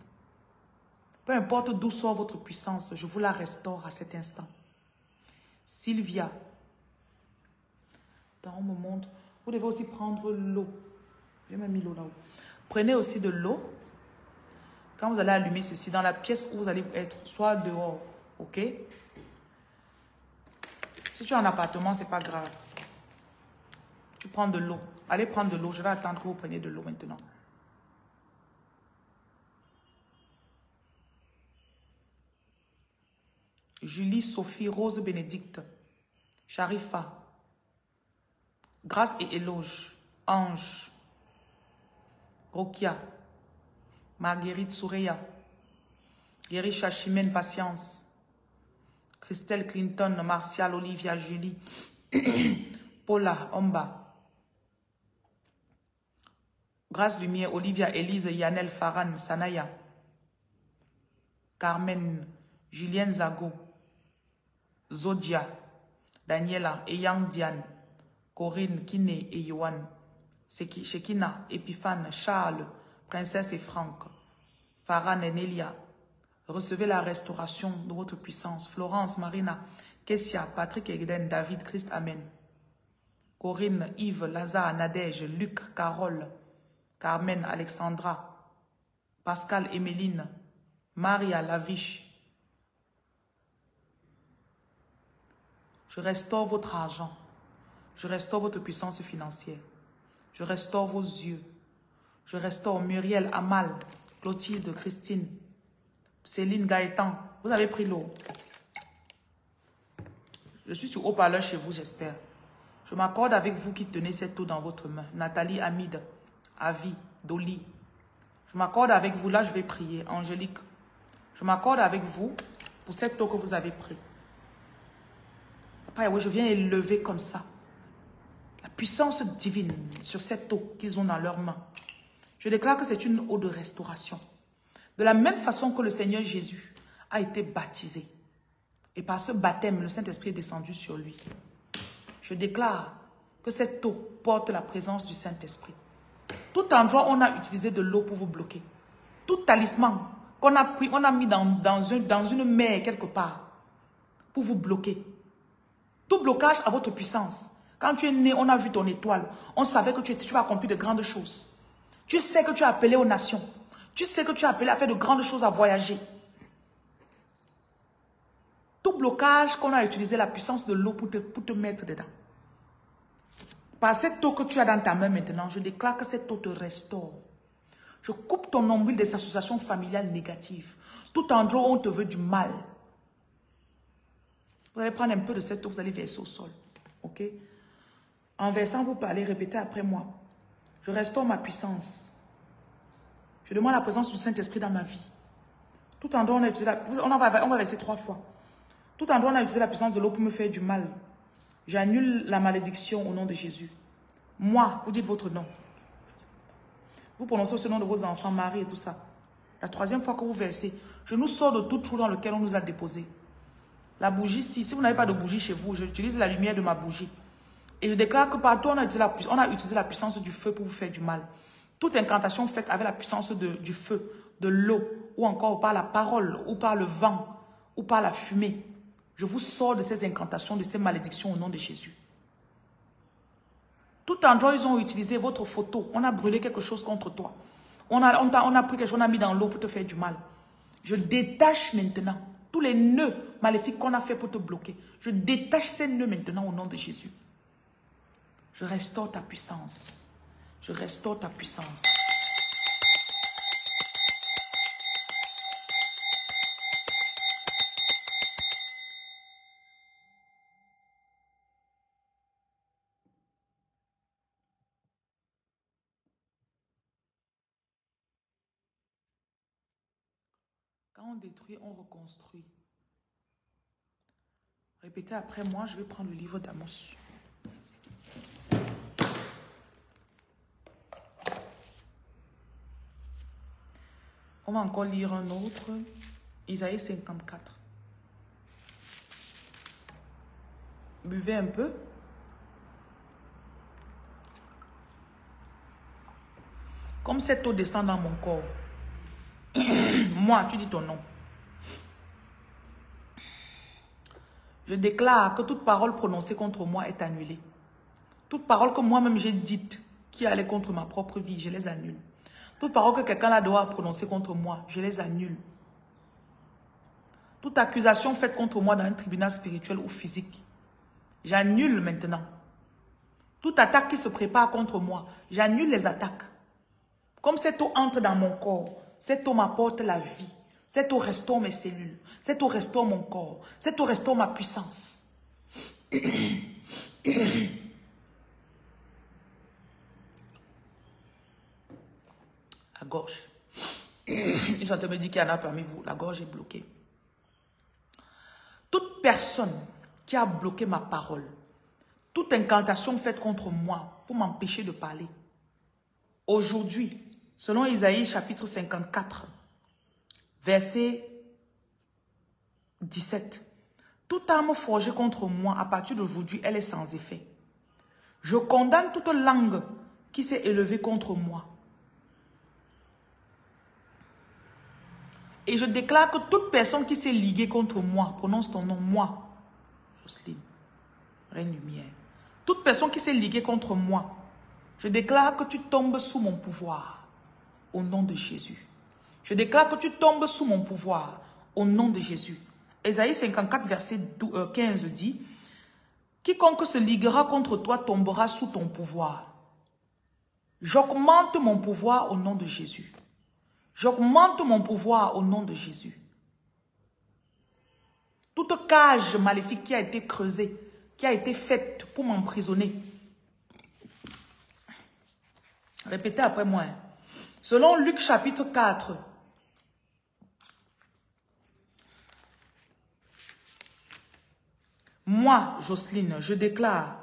Peu importe d'où sort votre puissance, je vous la restaure à cet instant. Sylvia. Attends, on me montre. Vous devez aussi prendre l'eau. J'ai même mis l'eau là-haut. Prenez aussi de l'eau. Quand vous allez allumer ceci, dans la pièce où vous allez être, soit dehors, ok? Si tu es en appartement, c'est pas grave. Tu prends de l'eau. Allez prendre de l'eau. Je vais attendre que vous preniez de l'eau maintenant. Julie, Sophie, Rose, Bénédicte, Sharifa, Grâce et Éloge, Ange, Rokia, Marguerite, Soureya, Guérisha, Chimène, Patience, Christelle, Clinton, Martial, Olivia, Julie, Paula, Omba, Grâce, Lumière, Olivia, Élise, Yanel, Faran, Sanaya, Carmen, Julienne, Zago, Zodia, Daniela, Eyang, Diane, Corinne, Kiné et Yohan, Shekina, Epiphane, Charles, Princesse et Franck, Farhan et Nelia, recevez la restauration de votre puissance. Florence, Marina, Kessia, Patrick, Egden, David, Christ, Amen. Corinne, Yves, Lazare, Nadège, Luc, Carole, Carmen, Alexandra, Pascal, Emeline, Maria, Laviche. Je restaure votre argent. Je restaure votre puissance financière. Je restaure vos yeux. Je restaure Muriel, Amal, Clotilde, Christine, Céline, Gaëtan. Vous avez pris l'eau. Je suis sur haut-parleur chez vous, j'espère. Je m'accorde avec vous qui tenez cette eau dans votre main. Nathalie, Hamid, Avi, Dolly. Je m'accorde avec vous. Là, je vais prier. Angélique, je m'accorde avec vous pour cette eau que vous avez prise. Papa, je viens élever comme ça la puissance divine sur cette eau qu'ils ont dans leurs mains. Je déclare que c'est une eau de restauration. De la même façon que le Seigneur Jésus a été baptisé. Et par ce baptême, le Saint-Esprit est descendu sur lui. Je déclare que cette eau porte la présence du Saint-Esprit. Tout endroit où on a utilisé de l'eau pour vous bloquer, tout talisman qu'on a pris, on a mis dans une mer quelque part pour vous bloquer. Tout blocage à votre puissance. Quand tu es né, on a vu ton étoile. On savait que tu vas accomplir de grandes choses. Tu sais que tu es appelé aux nations. Tu sais que tu es appelé à faire de grandes choses, à voyager. Tout blocage qu'on a utilisé, la puissance de l'eau pour te mettre dedans. Par cette eau que tu as dans ta main maintenant, je déclare que cette eau te restaure. Je coupe ton nombril des associations familiales négatives. Tout endroit où on te veut du mal. Vous allez prendre un peu de cette eau, vous allez verser au sol. Ok? En versant, vous allez répéter après moi. Je restaure ma puissance. Je demande la présence du Saint-Esprit dans ma vie. Tout endroit, on a utilisé on va verser 3 fois. Tout endroit, on a utilisé la puissance de l'eau pour me faire du mal. J'annule la malédiction au nom de Jésus. Moi, vous dites votre nom. Vous prononcez ce nom de vos enfants, Marie et tout ça. La 3e fois que vous versez, je nous sors de tout trou dans lequel on nous a déposés. La bougie, si vous n'avez pas de bougie chez vous, j'utilise la lumière de ma bougie. Et je déclare que partout, on a utilisé la puissance du feu pour vous faire du mal. Toute incantation faite avec la puissance du feu, de l'eau, ou encore par la parole, ou par le vent, ou par la fumée, je vous sors de ces incantations, de ces malédictions au nom de Jésus. Tout endroit, ils ont utilisé votre photo. On a brûlé quelque chose contre toi. On a pris quelque chose, on a mis dans l'eau pour te faire du mal. Je détache maintenant tous les nœuds maléfiques qu'on a fait pour te bloquer. Je détache ces nœuds maintenant au nom de Jésus. Je restaure ta puissance. Je restaure ta puissance. Quand on détruit, on reconstruit. Répétez après moi, je vais prendre le livre d'Amos. On va encore lire un autre, Isaïe 54. Buvez un peu. Comme cette eau descend dans mon corps. Moi, tu dis ton nom. Je déclare que toute parole prononcée contre moi est annulée. Toute parole que moi-même j'ai dite, qui allait contre ma propre vie, je les annule. Toute parole que quelqu'un là doit prononcer contre moi, je les annule. Toute accusation faite contre moi dans un tribunal spirituel ou physique, j'annule maintenant. Toute attaque qui se prépare contre moi, j'annule les attaques. Comme cette eau entre dans mon corps, cette eau m'apporte la vie, cette eau restaure mes cellules, cette eau restaure mon corps, cette eau restaure ma puissance. La gorge. Ils sont en train de me dire qu'il y en a parmi vous, la gorge est bloquée. Toute personne qui a bloqué ma parole, toute incantation faite contre moi pour m'empêcher de parler, aujourd'hui, selon Isaïe chapitre 54, verset 17, toute arme forgée contre moi à partir d'aujourd'hui, elle est sans effet. Je condamne toute langue qui s'est élevée contre moi. Et je déclare que toute personne qui s'est liguée contre moi, prononce ton nom, moi, Jocelyne, Reine Lumière. Toute personne qui s'est liguée contre moi, je déclare que tu tombes sous mon pouvoir, au nom de Jésus. Je déclare que tu tombes sous mon pouvoir, au nom de Jésus. Ésaïe 54, verset 15 dit, « Quiconque se liguera contre toi tombera sous ton pouvoir. J'augmente mon pouvoir au nom de Jésus. J'augmente mon pouvoir au nom de Jésus. » Toute cage maléfique qui a été creusée, qui a été faite pour m'emprisonner. Répétez après moi. Selon Luc chapitre 4, moi, Jocelyne, je déclare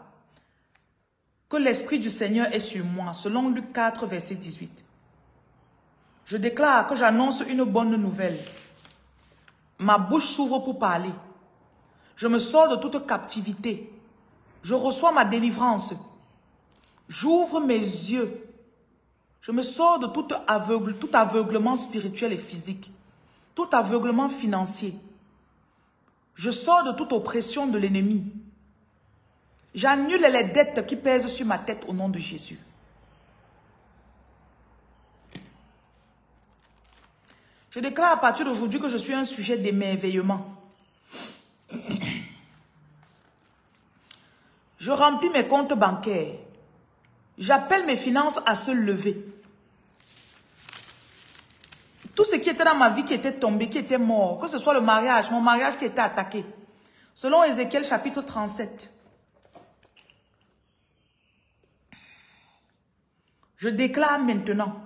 que l'Esprit du Seigneur est sur moi, selon Luc 4, verset 18. Je déclare que j'annonce une bonne nouvelle. Ma bouche s'ouvre pour parler. Je me sors de toute captivité. Je reçois ma délivrance. J'ouvre mes yeux. Je me sors de tout aveuglement spirituel et physique, tout aveuglement financier. Je sors de toute oppression de l'ennemi. J'annule les dettes qui pèsent sur ma tête au nom de Jésus. Je déclare à partir d'aujourd'hui que je suis un sujet d'émerveillement. Je remplis mes comptes bancaires. J'appelle mes finances à se lever. Tout ce qui était dans ma vie, qui était tombé, qui était mort, que ce soit le mariage, mon mariage qui était attaqué. Selon Ézéchiel chapitre 37, je déclare maintenant,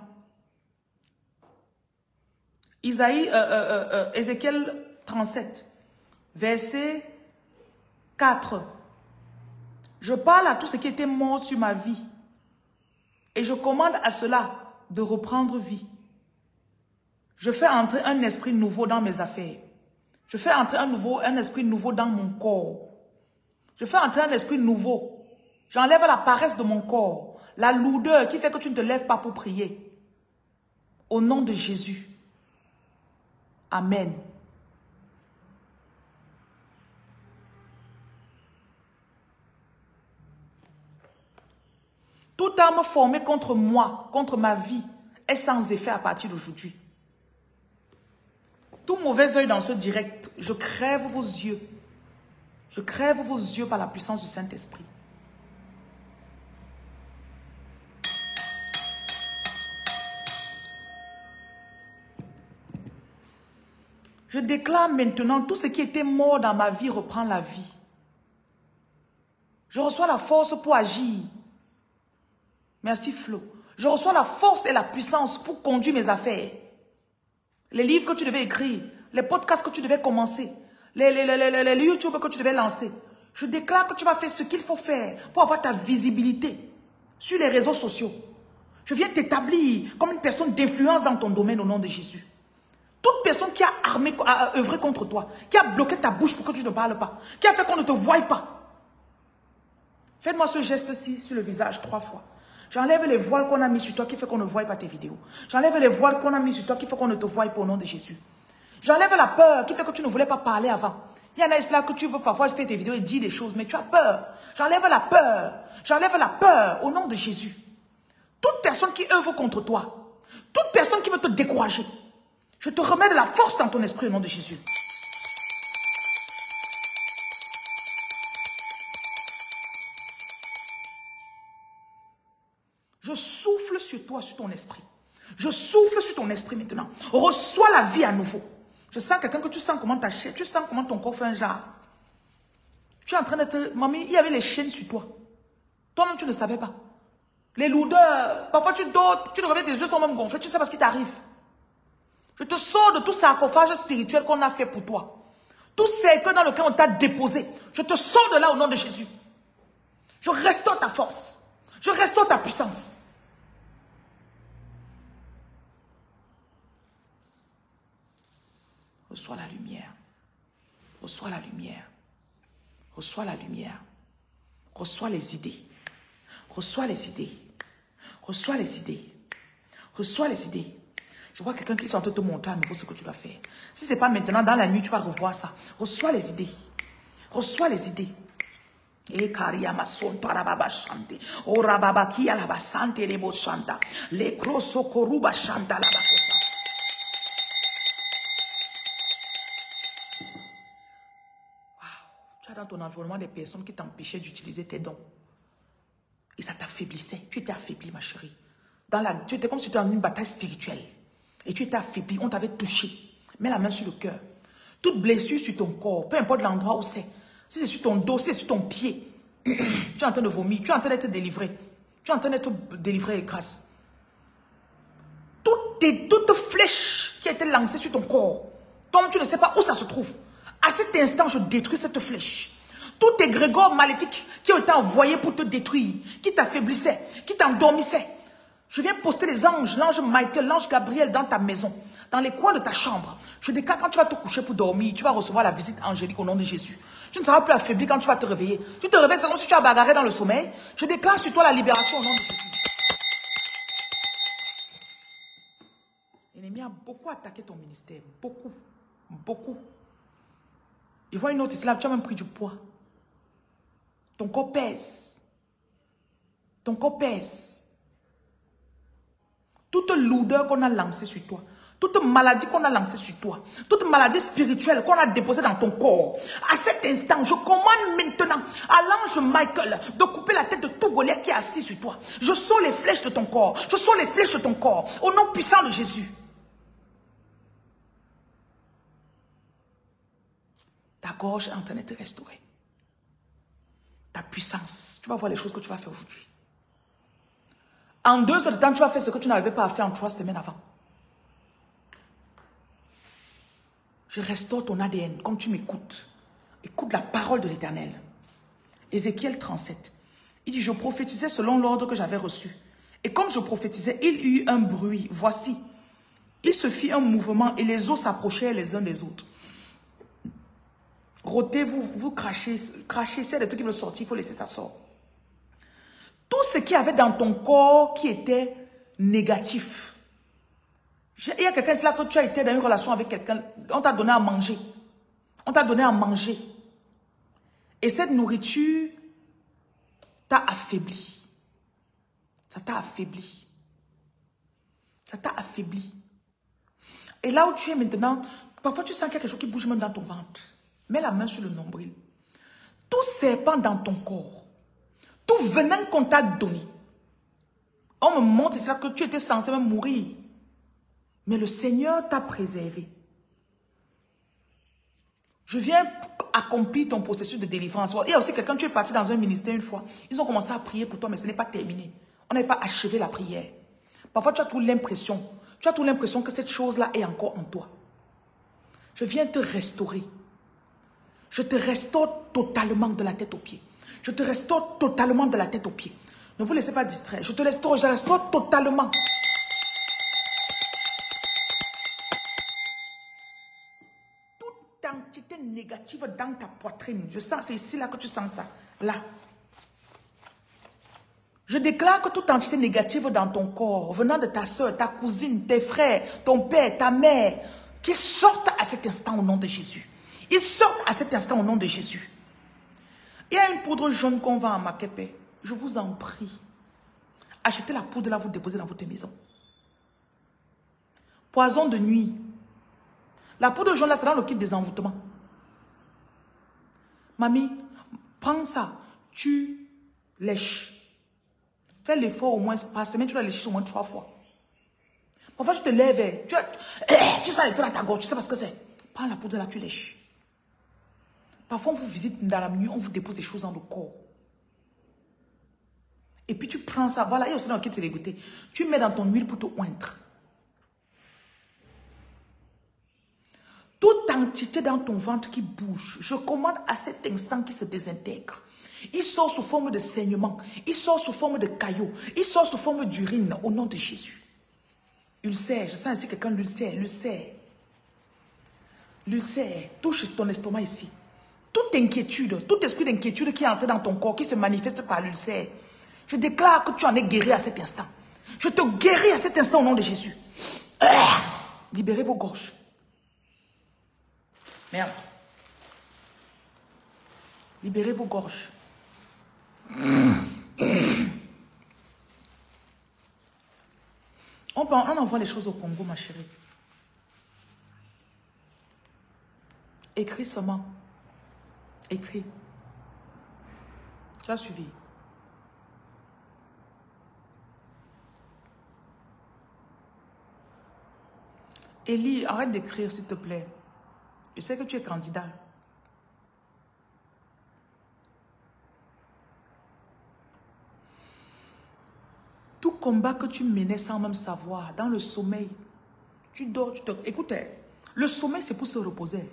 Ézéchiel 37, verset 4, je parle à tout ce qui était mort sur ma vie et je commande à cela de reprendre vie. Je fais entrer un esprit nouveau dans mes affaires. Je fais entrer un esprit nouveau dans mon corps. Je fais entrer un esprit nouveau. J'enlève la paresse de mon corps, la lourdeur qui fait que tu ne te lèves pas pour prier. Au nom de Jésus. Amen. Toute arme formée contre moi, contre ma vie, est sans effet à partir d'aujourd'hui. Tout mauvais œil dans ce direct, je crève vos yeux. Je crève vos yeux par la puissance du Saint-Esprit. Je déclare maintenant, tout ce qui était mort dans ma vie reprend la vie. Je reçois la force pour agir. Merci Flo. Je reçois la force et la puissance pour conduire mes affaires. Les livres que tu devais écrire, les podcasts que tu devais commencer, les YouTube que tu devais lancer. Je déclare que tu vas faire ce qu'il faut faire pour avoir ta visibilité sur les réseaux sociaux. Je viens t'établir comme une personne d'influence dans ton domaine au nom de Jésus. Toute personne qui a œuvré contre toi, qui a bloqué ta bouche pour que tu ne parles pas, qui a fait qu'on ne te voie pas. Faites-moi ce geste-ci sur le visage 3 fois. J'enlève les voiles qu'on a mis sur toi qui fait qu'on ne voit pas tes vidéos. J'enlève les voiles qu'on a mis sur toi qui fait qu'on ne te voit pas au nom de Jésus. J'enlève la peur qui fait que tu ne voulais pas parler avant. Il y en a cela que tu veux parfois faire tes vidéos et dire des choses, mais tu as peur. J'enlève la peur. J'enlève la peur au nom de Jésus. Toute personne qui œuvre contre toi, Toute personne qui veut te décourager, je te remets de la force dans ton esprit au nom de Jésus. Je souffle sur toi, sur ton esprit. Je souffle sur ton esprit maintenant. Reçois la vie à nouveau. Je sens quelqu'un que tu sens comment ta chair, tu sens comment ton corps fait un jarre. Tu es en train d'être... Mamie, il y avait les chaînes sur toi. Toi-même, tu ne savais pas. Les lourdeurs, parfois tu dors, tu te réveilles, tes yeux sont même gonflés, tu sais pas ce qui t'arrive. Je te sors de tout sarcophage spirituel qu'on a fait pour toi. Tout cercle dans lequel on t'a déposé. Je te sors de là au nom de Jésus. Je restaure ta force. Je restaure ta puissance. Reçois la lumière. Reçois la lumière. Reçois la lumière. Reçois les idées. Reçois les idées. Reçois les idées. Reçois les idées. Je vois quelqu'un qui est en train de te montrer à nouveau ce que tu dois faire. Si ce n'est pas maintenant, dans la nuit, tu vas revoir ça. Reçois les idées. Reçois les idées. Dans ton environnement des personnes qui t'empêchaient d'utiliser tes dons. Et ça t'affaiblissait. Tu étais affaibli, ma chérie. Tu étais comme si tu étais dans une bataille spirituelle. Et tu étais affaibli. On t'avait touché. Mets la main sur le cœur. Toute blessure sur ton corps, peu importe l'endroit où c'est. Si c'est sur ton dos, si c'est sur ton pied. Tu es en train de vomir. Tu es en train d'être délivré. Tu es en train d'être délivré grâce. Toute flèche qui a été lancée sur ton corps. Comme tu ne sais pas où ça se trouve. À cet instant, je détruis cette flèche. Tous tes grégores maléfiques qui ont été envoyés pour te détruire, qui t'affaiblissaient, qui t'endormissaient. Je viens poster les anges, l'ange Michael, l'ange Gabriel dans ta maison, dans les coins de ta chambre. Je déclare quand tu vas te coucher pour dormir, tu vas recevoir la visite angélique au nom de Jésus. Tu ne seras plus affaibli quand tu vas te réveiller. Tu te réveilles seulement si tu as bagarré dans le sommeil. Je déclare sur toi la libération au nom de Jésus. L'ennemi a beaucoup attaqué ton ministère. Beaucoup. Beaucoup. Il voit une autre esclave, tu as même pris du poids. Ton corps pèse. Ton corps pèse. Toute lourdeur qu'on a lancée sur toi, toute maladie qu'on a lancée sur toi, toute maladie spirituelle qu'on a déposée dans ton corps, à cet instant, je commande maintenant à l'ange Michael de couper la tête de tout Goliath qui est assis sur toi. Je sors les flèches de ton corps. Je sors les flèches de ton corps. Au nom puissant de Jésus. Ta gorge est en train d'être restaurée. Ta puissance. Tu vas voir les choses que tu vas faire aujourd'hui. En 2 heures de temps, tu vas faire ce que tu n'arrivais pas à faire en 3 semaines avant. Je restaure ton ADN comme tu m'écoutes. Écoute la parole de l'Éternel. Ézéchiel 37. Il dit, je prophétisais selon l'ordre que j'avais reçu. Et comme je prophétisais, il y eut un bruit. Voici, il se fit un mouvement et les eaux s'approchaient les uns des autres. Rôtez-vous, vous crachez, c'est des trucs qui veulent sortir, il faut laisser ça sortir. Tout ce qu'il y avait dans ton corps qui était négatif. Il y a quelqu'un là que tu as été dans une relation avec quelqu'un, on t'a donné à manger. On t'a donné à manger. Et cette nourriture t'a affaibli. Ça t'a affaibli. Ça t'a affaibli. Et là où tu es maintenant, parfois tu sens qu'il y a quelque chose qui bouge même dans ton ventre. Mets la main sur le nombril. Tout serpent dans ton corps, tout venin qu'on t'a donné, on me montre cela que tu étais censé même mourir. Mais le Seigneur t'a préservé. Je viens accomplir ton processus de délivrance. Il y a aussi quelqu'un, tu es parti dans un ministère une fois. Ils ont commencé à prier pour toi, mais ce n'est pas terminé. On n'avait pas achevé la prière. Parfois, tu as tout l'impression que cette chose-là est encore en toi. Je viens te restaurer. Je te restaure totalement de la tête aux pieds. Je te restaure totalement de la tête aux pieds. Ne vous laissez pas distraire. Je restaure totalement. Toute entité négative dans ta poitrine. Je sens, c'est ici là que tu sens ça. Là. Je déclare que toute entité négative dans ton corps, venant de ta soeur, ta cousine, tes frères, ton père, ta mère, qui sortent à cet instant au nom de Jésus. Ils sortent à cet instant au nom de Jésus. Il y a une poudre jaune qu'on vend à Maképé. Je vous en prie. Achetez la poudre là, vous déposez dans votre maison. Poison de nuit. La peau de jaune, là, c'est dans le kit des envoûtements. Mamie, prends ça. Tu lèches. Fais l'effort au moins par semaine, tu dois lécher au moins 3 fois. Parfois, tu te lèves, tu sens les trucs à ta gorge, tu sais pas ce que c'est. Prends la peau de là, tu lèches. Parfois, on vous visite dans la nuit, on vous dépose des choses dans le corps. Et puis, tu prends ça, voilà, il y a aussi dans le kit de l'égoûté. Tu mets dans ton huile pour te oindre. Toute entité dans ton ventre qui bouge, je commande à cet instant qu'il se désintègre. Il sort sous forme de saignement, il sort sous forme de caillots, il sort sous forme d'urine au nom de Jésus. Ulcère, je sens ici quelqu'un l'ulcère, l'ulcère. L'ulcère touche ton estomac ici. Toute inquiétude, tout esprit d'inquiétude qui est entré dans ton corps, qui se manifeste par l'ulcère, je déclare que tu en es guéri à cet instant. Je te guéris à cet instant au nom de Jésus. Libérez vos gorges. Merde. Libérez vos gorges. On envoie les choses au Congo, ma chérie. Écris seulement. Écris. Tu as suivi. Élie, arrête d'écrire, s'il te plaît. Je sais que tu es candidat. Tout combat que tu menais sans même savoir, dans le sommeil, tu dors, tu te... Écoutez, le sommeil, c'est pour se reposer.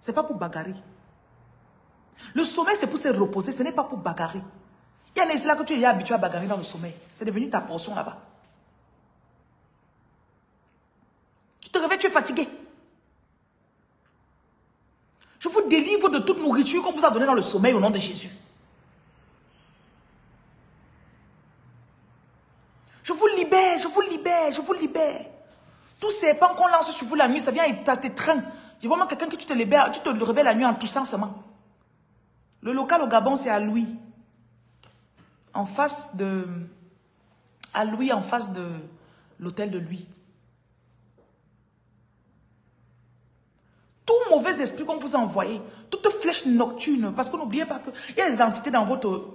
C'est pas pour bagarrer. Le sommeil, c'est pour se reposer, ce n'est pas pour bagarrer. Il y en a cela que tu es habitué à bagarrer dans le sommeil. C'est devenu ta portion là-bas. Tu te réveilles, tu es fatigué. Je vous délivre de toute nourriture qu'on vous a donnée dans le sommeil au nom de Jésus. Je vous libère, je vous libère, je vous libère. Tous ces serpents qu'on lance sur vous la nuit, ça vient à tes trains. Je vois même quelqu'un qui tu te libères, tu te réveilles la nuit en toussant seulement. Le local au Gabon, c'est à Louis. En face de... À Louis, en face de l'hôtel de Louis. Tout mauvais esprit qu'on vous a envoyé, toute flèche nocturne, parce que n'oubliez pas qu'il y a des entités dans votre...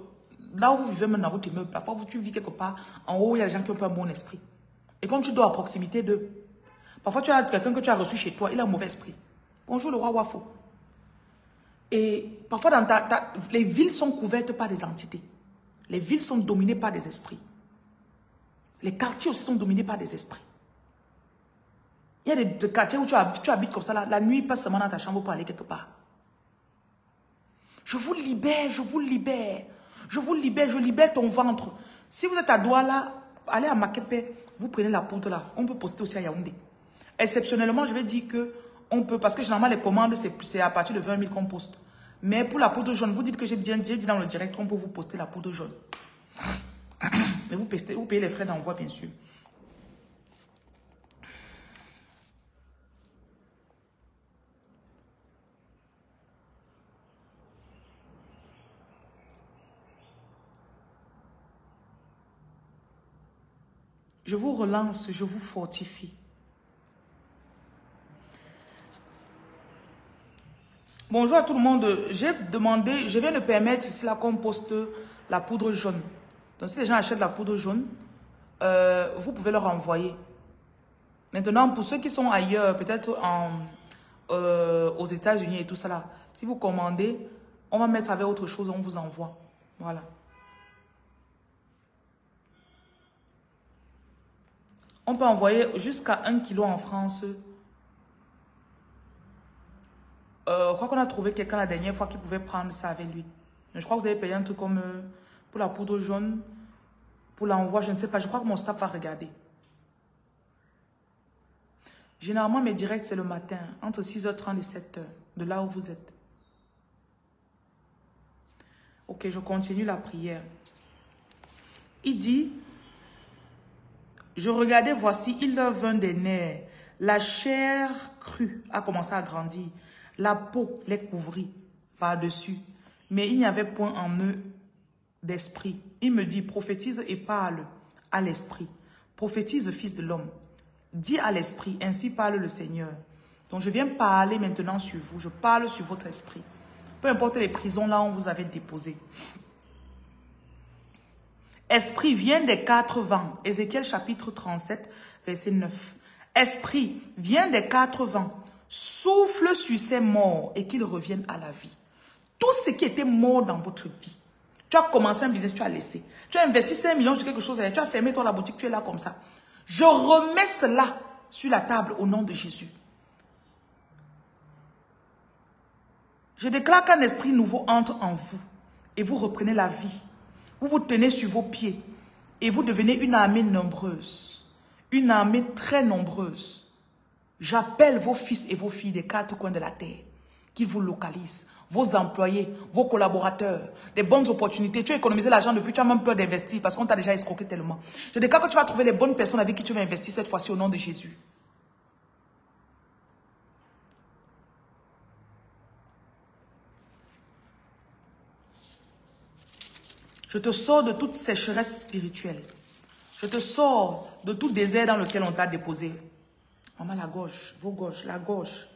Là où vous vivez, même dans votre immeuble, parfois tu vis quelque part, en haut, il y a des gens qui ont un bon esprit. Et quand tu dors à proximité d'eux, parfois tu as quelqu'un que tu as reçu chez toi, il a un mauvais esprit. Bonjour le roi Wafo. Et parfois, dans les villes sont couvertes par des entités. Les villes sont dominées par des esprits. Les quartiers aussi sont dominés par des esprits. Il y a des quartiers où tu habites comme ça, la nuit passe seulement dans ta chambre pour aller quelque part. Je vous libère, je vous libère. Je vous libère, je libère ton ventre. Si vous êtes à Douala, allez à Maképé, vous prenez la poudre là. On peut poster aussi à Yaoundé. Exceptionnellement, je vais dire que on peut, parce que généralement les commandes, c'est à partir de 20 000 qu'on poste. Mais pour la poudre jaune, vous dites que j'ai bien dit dans le direct qu'on peut vous poster la poudre jaune. Mais vous payez les frais d'envoi, bien sûr. Je vous relance, je vous fortifie. Bonjour à tout le monde. J'ai demandé, je viens de permettre ici la composte, la poudre jaune. Donc si les gens achètent la poudre jaune, vous pouvez leur envoyer. Maintenant, pour ceux qui sont ailleurs, peut-être aux États-Unis et tout ça là, si vous commandez, on va mettre avec autre chose, on vous envoie. Voilà. On peut envoyer jusqu'à 1 kilo en France. Je crois qu'on a trouvé quelqu'un la dernière fois qui pouvait prendre ça avec lui. Je crois que vous avez payé un truc comme pour la poudre jaune, pour l'envoi, je ne sais pas. Je crois que mon staff a regardé. Généralement, mes directs, c'est le matin, entre 6h30 et 7h, de là où vous êtes. Ok, je continue la prière. Il dit... Je regardais, voici, il leur vint des nerfs. La chair crue a commencé à grandir. La peau les couvrit par-dessus. Mais il n'y avait point en eux d'esprit. Il me dit, prophétise et parle à l'esprit. Prophétise, fils de l'homme. Dis à l'esprit, ainsi parle le Seigneur. Donc je viens parler maintenant sur vous, je parle sur votre esprit. Peu importe les prisons là où on vous avait déposé. Esprit, viens des quatre vents. Ézéchiel chapitre 37, verset 9. Esprit, viens des quatre vents. Souffle sur ces morts et qu'ils reviennent à la vie. Tout ce qui était mort dans votre vie. Tu as commencé un business, tu as laissé. Tu as investi 5 millions sur quelque chose, tu as fermé toi la boutique, tu es là comme ça. Je remets cela sur la table au nom de Jésus. Je déclare qu'un esprit nouveau entre en vous et vous reprenez la vie. Vous vous tenez sur vos pieds et vous devenez une armée nombreuse. Une armée très nombreuse. J'appelle vos fils et vos filles des quatre coins de la terre qui vous localisent. Vos employés, vos collaborateurs, des bonnes opportunités. Tu as économisé l'argent depuis, tu as même peur d'investir parce qu'on t'a déjà escroqué tellement. Je déclare que tu vas trouver les bonnes personnes avec qui tu vas investir cette fois-ci au nom de Jésus. Je te sors de toute sécheresse spirituelle. Je te sors de tout désert dans lequel on t'a déposé. Maman, la gorge, vos gorges, la gorge.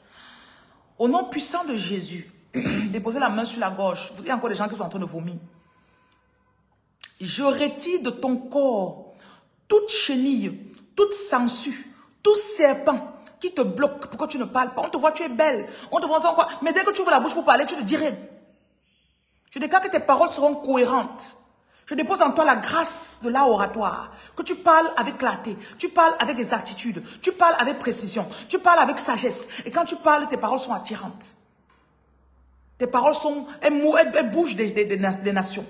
Au nom puissant de Jésus, déposez la main sur la gorge. Il y a encore des gens qui sont en train de vomir. Je retire de ton corps toute chenille, toute sangsue, tout serpent qui te bloque pour que tu ne parles pas. On te voit, tu es belle. On te voit encore. Mais dès que tu ouvres la bouche pour parler, tu ne dis rien. Je déclare que tes paroles seront cohérentes. Je dépose en toi la grâce de l'oratoire. Que tu parles avec clarté, tu parles avec exactitude, tu parles avec précision, tu parles avec sagesse. Et quand tu parles, tes paroles sont attirantes. Tes paroles sont, elles bougent des nations.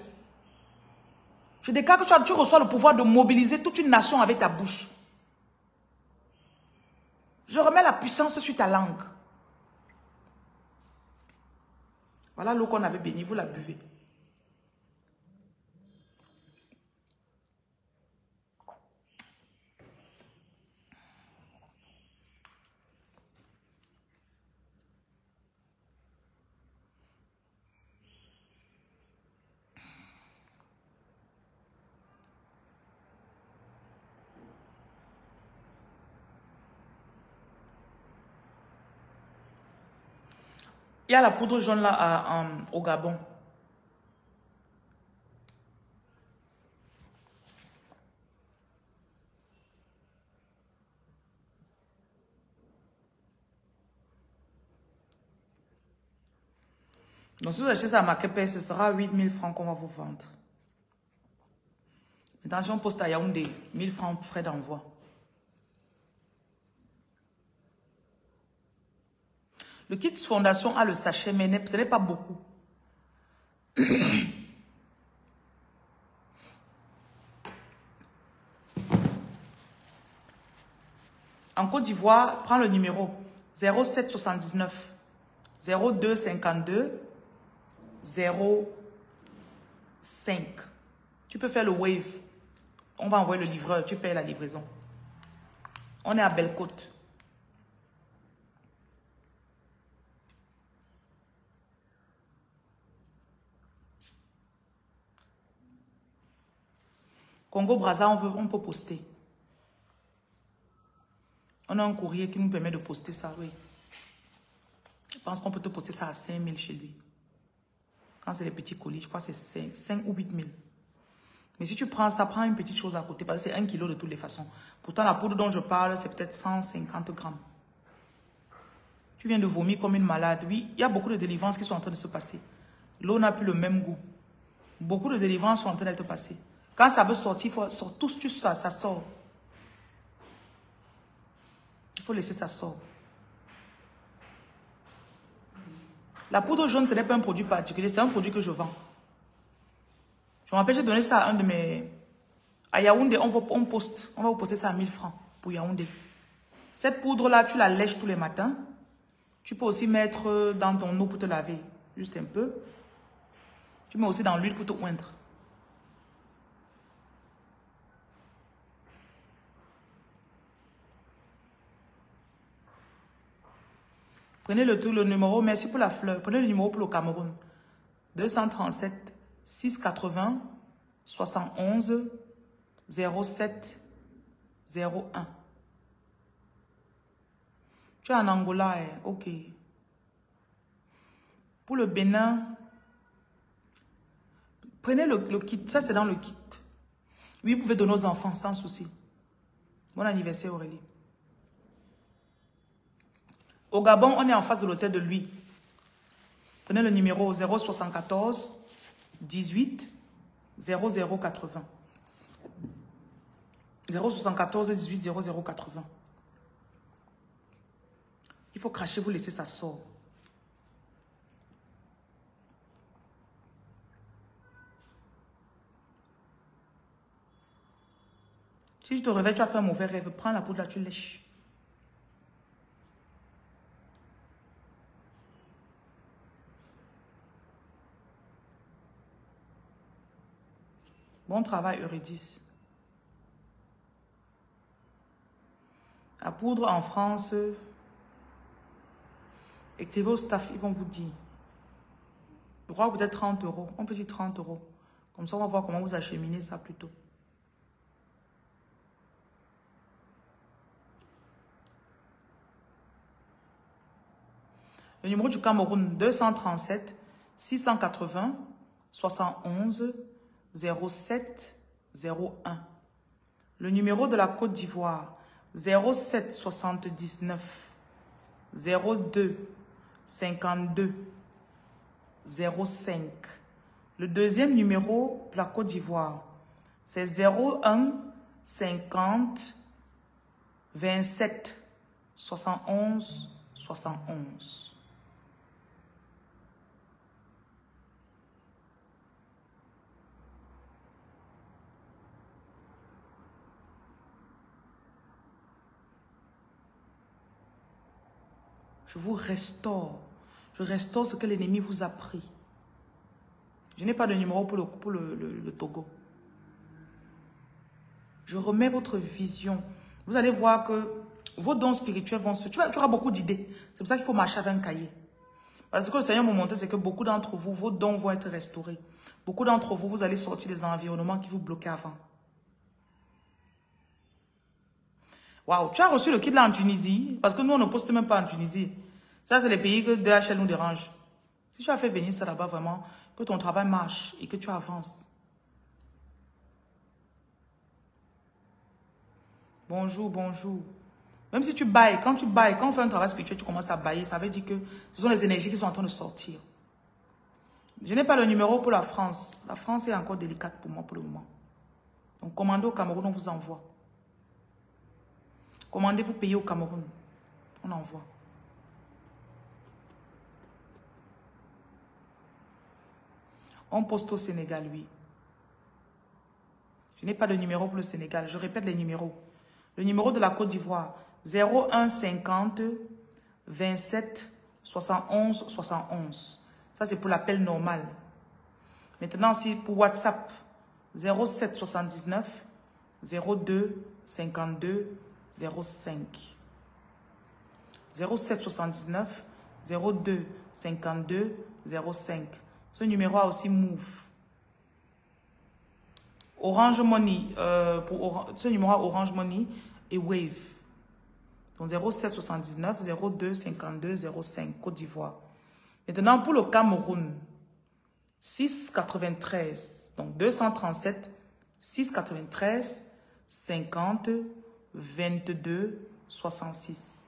Je déclare que tu reçois le pouvoir de mobiliser toute une nation avec ta bouche. Je remets la puissance sur ta langue. Voilà l'eau qu'on avait bénie, vous la buvez. Il y a la poudre jaune là au Gabon. Donc si vous achetez ça à Maképé, ce sera 8 000 francs qu'on va vous vendre. Attention, poste à Yaoundé, 1 000 francs frais d'envoi. Le kit fondation a le sachet, mais ce n'est pas beaucoup. En Côte d'Ivoire, prends le numéro 0779 0252 05. Tu peux faire le wave. On va envoyer le livreur, tu payes la livraison. On est à Belle-Côte. Congo Braza, on peut poster. On a un courrier qui nous permet de poster ça, oui. Je pense qu'on peut te poster ça à 5 000 chez lui. Quand c'est les petits colis, je crois que c'est 5 ou 8 000. Mais si tu prends ça, prends une petite chose à côté, parce que c'est 1 kilo de toutes les façons. Pourtant, la poudre dont je parle, c'est peut-être 150 grammes. Tu viens de vomir comme une malade. Oui, il y a beaucoup de délivrances qui sont en train de se passer. L'eau n'a plus le même goût. Beaucoup de délivrances sont en train d'être passées. Quand ça veut sortir, ça sort. Il faut laisser ça sortir. La poudre jaune, ce n'est pas un produit particulier, c'est un produit que je vends. Je m'empêche de donner ça à un de mes... À Yaoundé, on va vous poster ça à 1 000 francs pour Yaoundé. Cette poudre-là, tu la lèches tous les matins. Tu peux aussi mettre dans ton eau pour te laver, juste un peu. Tu mets aussi dans l'huile pour te oindre. Prenez le numéro, merci pour la fleur. Prenez le numéro pour le Cameroun. 237 680 71 07 01. Tu es en Angola, ok. Pour le Bénin, prenez le kit. Ça, c'est dans le kit. Oui, vous pouvez donner aux enfants, sans souci. Bon anniversaire, Aurélie. Au Gabon, on est en face de l'hôtel de lui. Prenez le numéro 074 18 0080. 074 18 0080. Il faut cracher, vous laisser ça sort. Si je te réveille, tu as fait un mauvais rêve, prends la poudre là, tu lèches. Bon travail, Eurydice. La poudre en France, écrivez au staff, ils vont vous dire. Je crois peut-être 30 euros. On peut dire 30 euros. Comme ça, on va voir comment vous acheminez ça plus tôt. Le numéro du Cameroun, 237 680 71 07 01. Le numéro de la Côte d'Ivoire, 07 79 02 52 05. Le deuxième numéro de la Côte d'Ivoire, c'est 01 50 27 71 71. Je vous restaure. Je restaure ce que l'ennemi vous a pris. Je n'ai pas de numéro pour le Togo. Je remets votre vision. Vous allez voir que vos dons spirituels vont se... Tu auras beaucoup d'idées. C'est pour ça qu'il faut marcher avec un cahier. Parce que le Seigneur m'a montré, c'est que beaucoup d'entre vous, vos dons vont être restaurés. Beaucoup d'entre vous, vous allez sortir des environnements qui vous bloquaient avant. Waouh, tu as reçu le kit là en Tunisie, parce que nous, on ne poste même pas en Tunisie. Ça, c'est les pays que DHL nous dérange. Si tu as fait venir ça là-bas, vraiment, que ton travail marche et que tu avances. Bonjour, bonjour. Même si tu bailles, quand on fait un travail spirituel, tu commences à bailler, ça veut dire que ce sont les énergies qui sont en train de sortir. Je n'ai pas le numéro pour la France. La France est encore délicate pour moi pour le moment. Donc, commandez au Cameroun, on vous envoie. Commandez-vous payer au Cameroun. On envoie. On poste au Sénégal, oui. Je n'ai pas de numéro pour le Sénégal. Je répète les numéros. Le numéro de la Côte d'Ivoire, 0150 27 71 71. Ça, c'est pour l'appel normal. Maintenant, si pour WhatsApp, 07 79 02 52 05 07 79 02 52 05. Ce numéro a aussi Move. Orange Money, ce numéro a Orange Money et Wave. Donc 07 79 02 52 05 Côte d'Ivoire. Maintenant pour le Cameroun, 693, donc 237 693 50 22 66.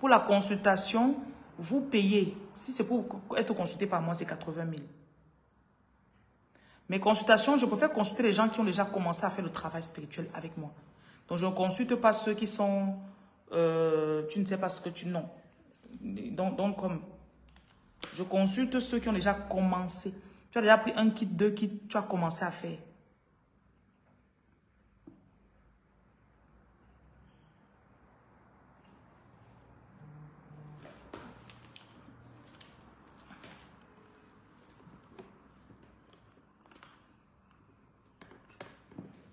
Pour la consultation, vous payez. Si c'est pour être consulté par moi, c'est 80 000. Mes consultations, je préfère consulter les gens qui ont déjà commencé à faire le travail spirituel avec moi. Donc, je ne consulte pas ceux qui sont... tu ne sais pas ce que tu... Non. Donc, comme... Je consulte ceux qui ont déjà commencé. Tu as déjà pris un kit, deux kits, tu as commencé à faire.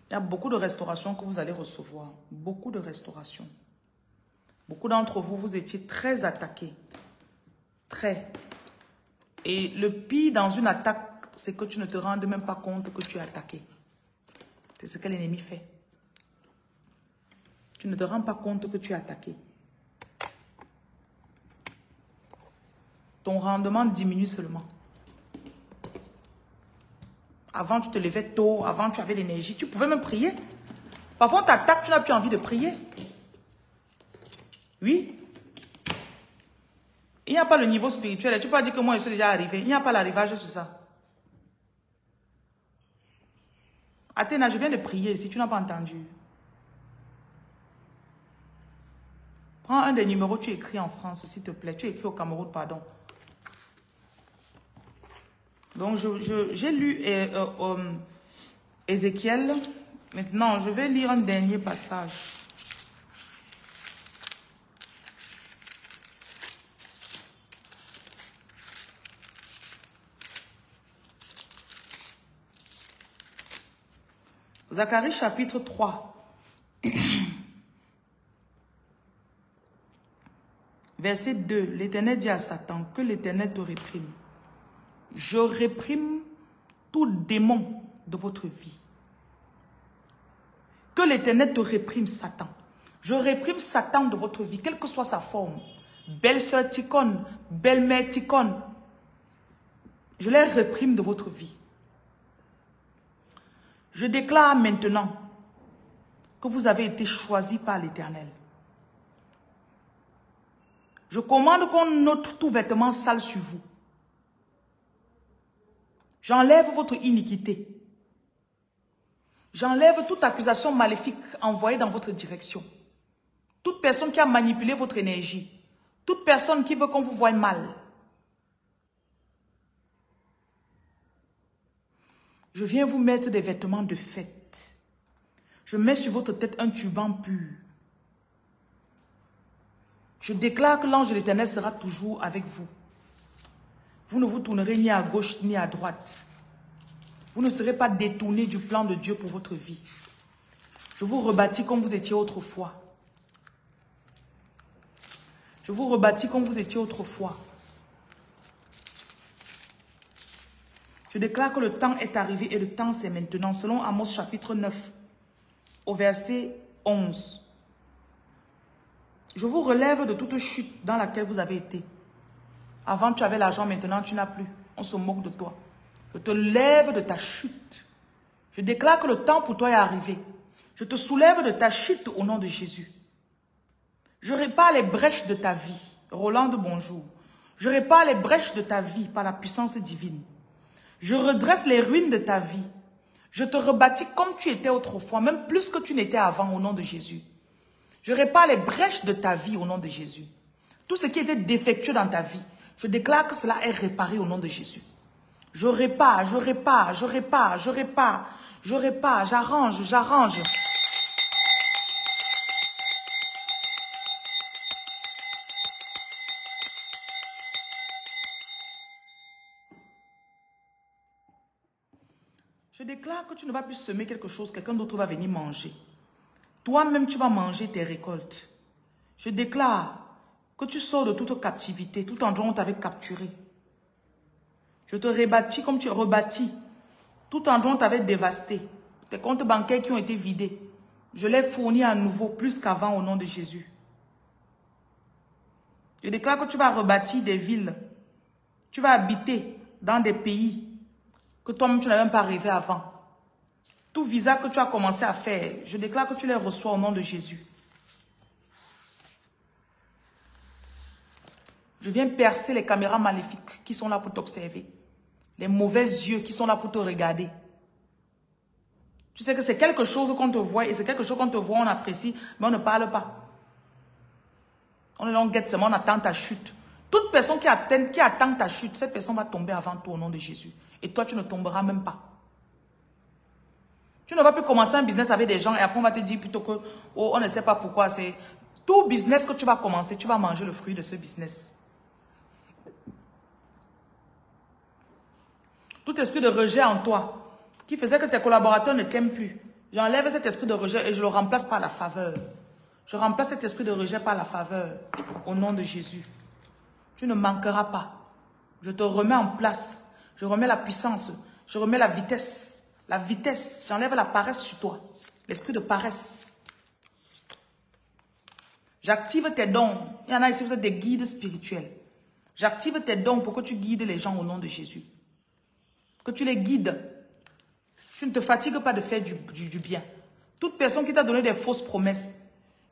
Il y a beaucoup de restaurations que vous allez recevoir. Beaucoup de restaurations. Beaucoup d'entre vous, vous étiez très attaqués. Très. Et le pire dans une attaque, c'est que tu ne te rendes même pas compte que tu es attaqué. C'est ce que l'ennemi fait. Tu ne te rends pas compte que tu es attaqué. ton rendement diminue seulement. Avant, tu te levais tôt, avant, tu avais l'énergie, tu pouvais même prier. Parfois, on t'attaque, tu n'as plus envie de prier. Oui. Il n'y a pas le niveau spirituel. Et tu peux dire que moi, je suis déjà arrivé. Il n'y a pas l'arrivage sur ça. Athéna, je viens de prier, si tu n'as pas entendu. Prends un des numéros, tu écris en France, s'il te plaît. Tu écris au Cameroun, pardon. Donc, j'ai lu Ézéchiel. Maintenant, je vais lire un dernier passage. Zacharie chapitre 3, verset 2. L'Éternel dit à Satan, que l'Éternel te réprime. Je réprime tout démon de votre vie. Que l'Éternel te réprime, Satan. Je réprime Satan de votre vie, quelle que soit sa forme. Belle-sœur Ticone, belle-mère Ticone. Je les réprime de votre vie. Je déclare maintenant que vous avez été choisis par l'Éternel. Je commande qu'on ôte tout vêtement sale sur vous. J'enlève votre iniquité. J'enlève toute accusation maléfique envoyée dans votre direction. Toute personne qui a manipulé votre énergie. Toute personne qui veut qu'on vous voie mal. Je viens vous mettre des vêtements de fête. Je mets sur votre tête un turban pur. Je déclare que l'ange de l'Éternel sera toujours avec vous. Vous ne vous tournerez ni à gauche ni à droite. Vous ne serez pas détourné du plan de Dieu pour votre vie. Je vous rebâtis comme vous étiez autrefois. Je vous rebâtis comme vous étiez autrefois. Je déclare que le temps est arrivé et le temps c'est maintenant, selon Amos chapitre 9, au verset 11. Je vous relève de toute chute dans laquelle vous avez été. Avant tu avais l'argent, maintenant tu n'as plus. On se moque de toi. Je te lève de ta chute. Je déclare que le temps pour toi est arrivé. Je te soulève de ta chute au nom de Jésus. Je répare les brèches de ta vie. Roland, bonjour. Je répare les brèches de ta vie par la puissance divine. Je redresse les ruines de ta vie. Je te rebâtis comme tu étais autrefois, même plus que tu n'étais avant au nom de Jésus. Je répare les brèches de ta vie au nom de Jésus. Tout ce qui était défectueux dans ta vie, je déclare que cela est réparé au nom de Jésus. Je répare, je répare, je répare, je répare, je répare, j'arrange, j'arrange. Je déclare que tu ne vas plus semer quelque chose, quelqu'un d'autre va venir manger. Toi-même, tu vas manger tes récoltes. Je déclare que tu sors de toute captivité, tout endroit où on t'avait capturé. Je te rebâtis comme tu rebâtis tout endroit où on t'avait dévasté. Tes comptes bancaires qui ont été vidés. Je les fournis à nouveau, plus qu'avant, au nom de Jésus. Je déclare que tu vas rebâtir des villes. Tu vas habiter dans des pays que toi-même, tu n'avais même pas rêvé avant. Tout visa que tu as commencé à faire, je déclare que tu les reçois au nom de Jésus. Je viens percer les caméras maléfiques qui sont là pour t'observer. Les mauvais yeux qui sont là pour te regarder. Tu sais que c'est quelque chose qu'on te voit et c'est quelque chose qu'on te voit, on apprécie, mais on ne parle pas. On est là, on guette seulement, on attend ta chute. Toute personne qui attend ta chute, cette personne va tomber avant toi au nom de Jésus. Et toi, tu ne tomberas même pas. Tu ne vas plus commencer un business avec des gens et après on va te dire plutôt que oh, on ne sait pas pourquoi. C'est tout business que tu vas commencer, tu vas manger le fruit de ce business. Tout esprit de rejet en toi qui faisait que tes collaborateurs ne t'aiment plus. J'enlève cet esprit de rejet et je le remplace par la faveur. Je remplace cet esprit de rejet par la faveur au nom de Jésus. Tu ne manqueras pas. Je te remets en place. Je remets la puissance, je remets la vitesse. La vitesse, j'enlève la paresse sur toi. L'esprit de paresse. J'active tes dons. Il y en a ici, vous êtes des guides spirituels. J'active tes dons pour que tu guides les gens au nom de Jésus. Que tu les guides. Tu ne te fatigues pas de faire du bien. Toute personne qui t'a donné des fausses promesses,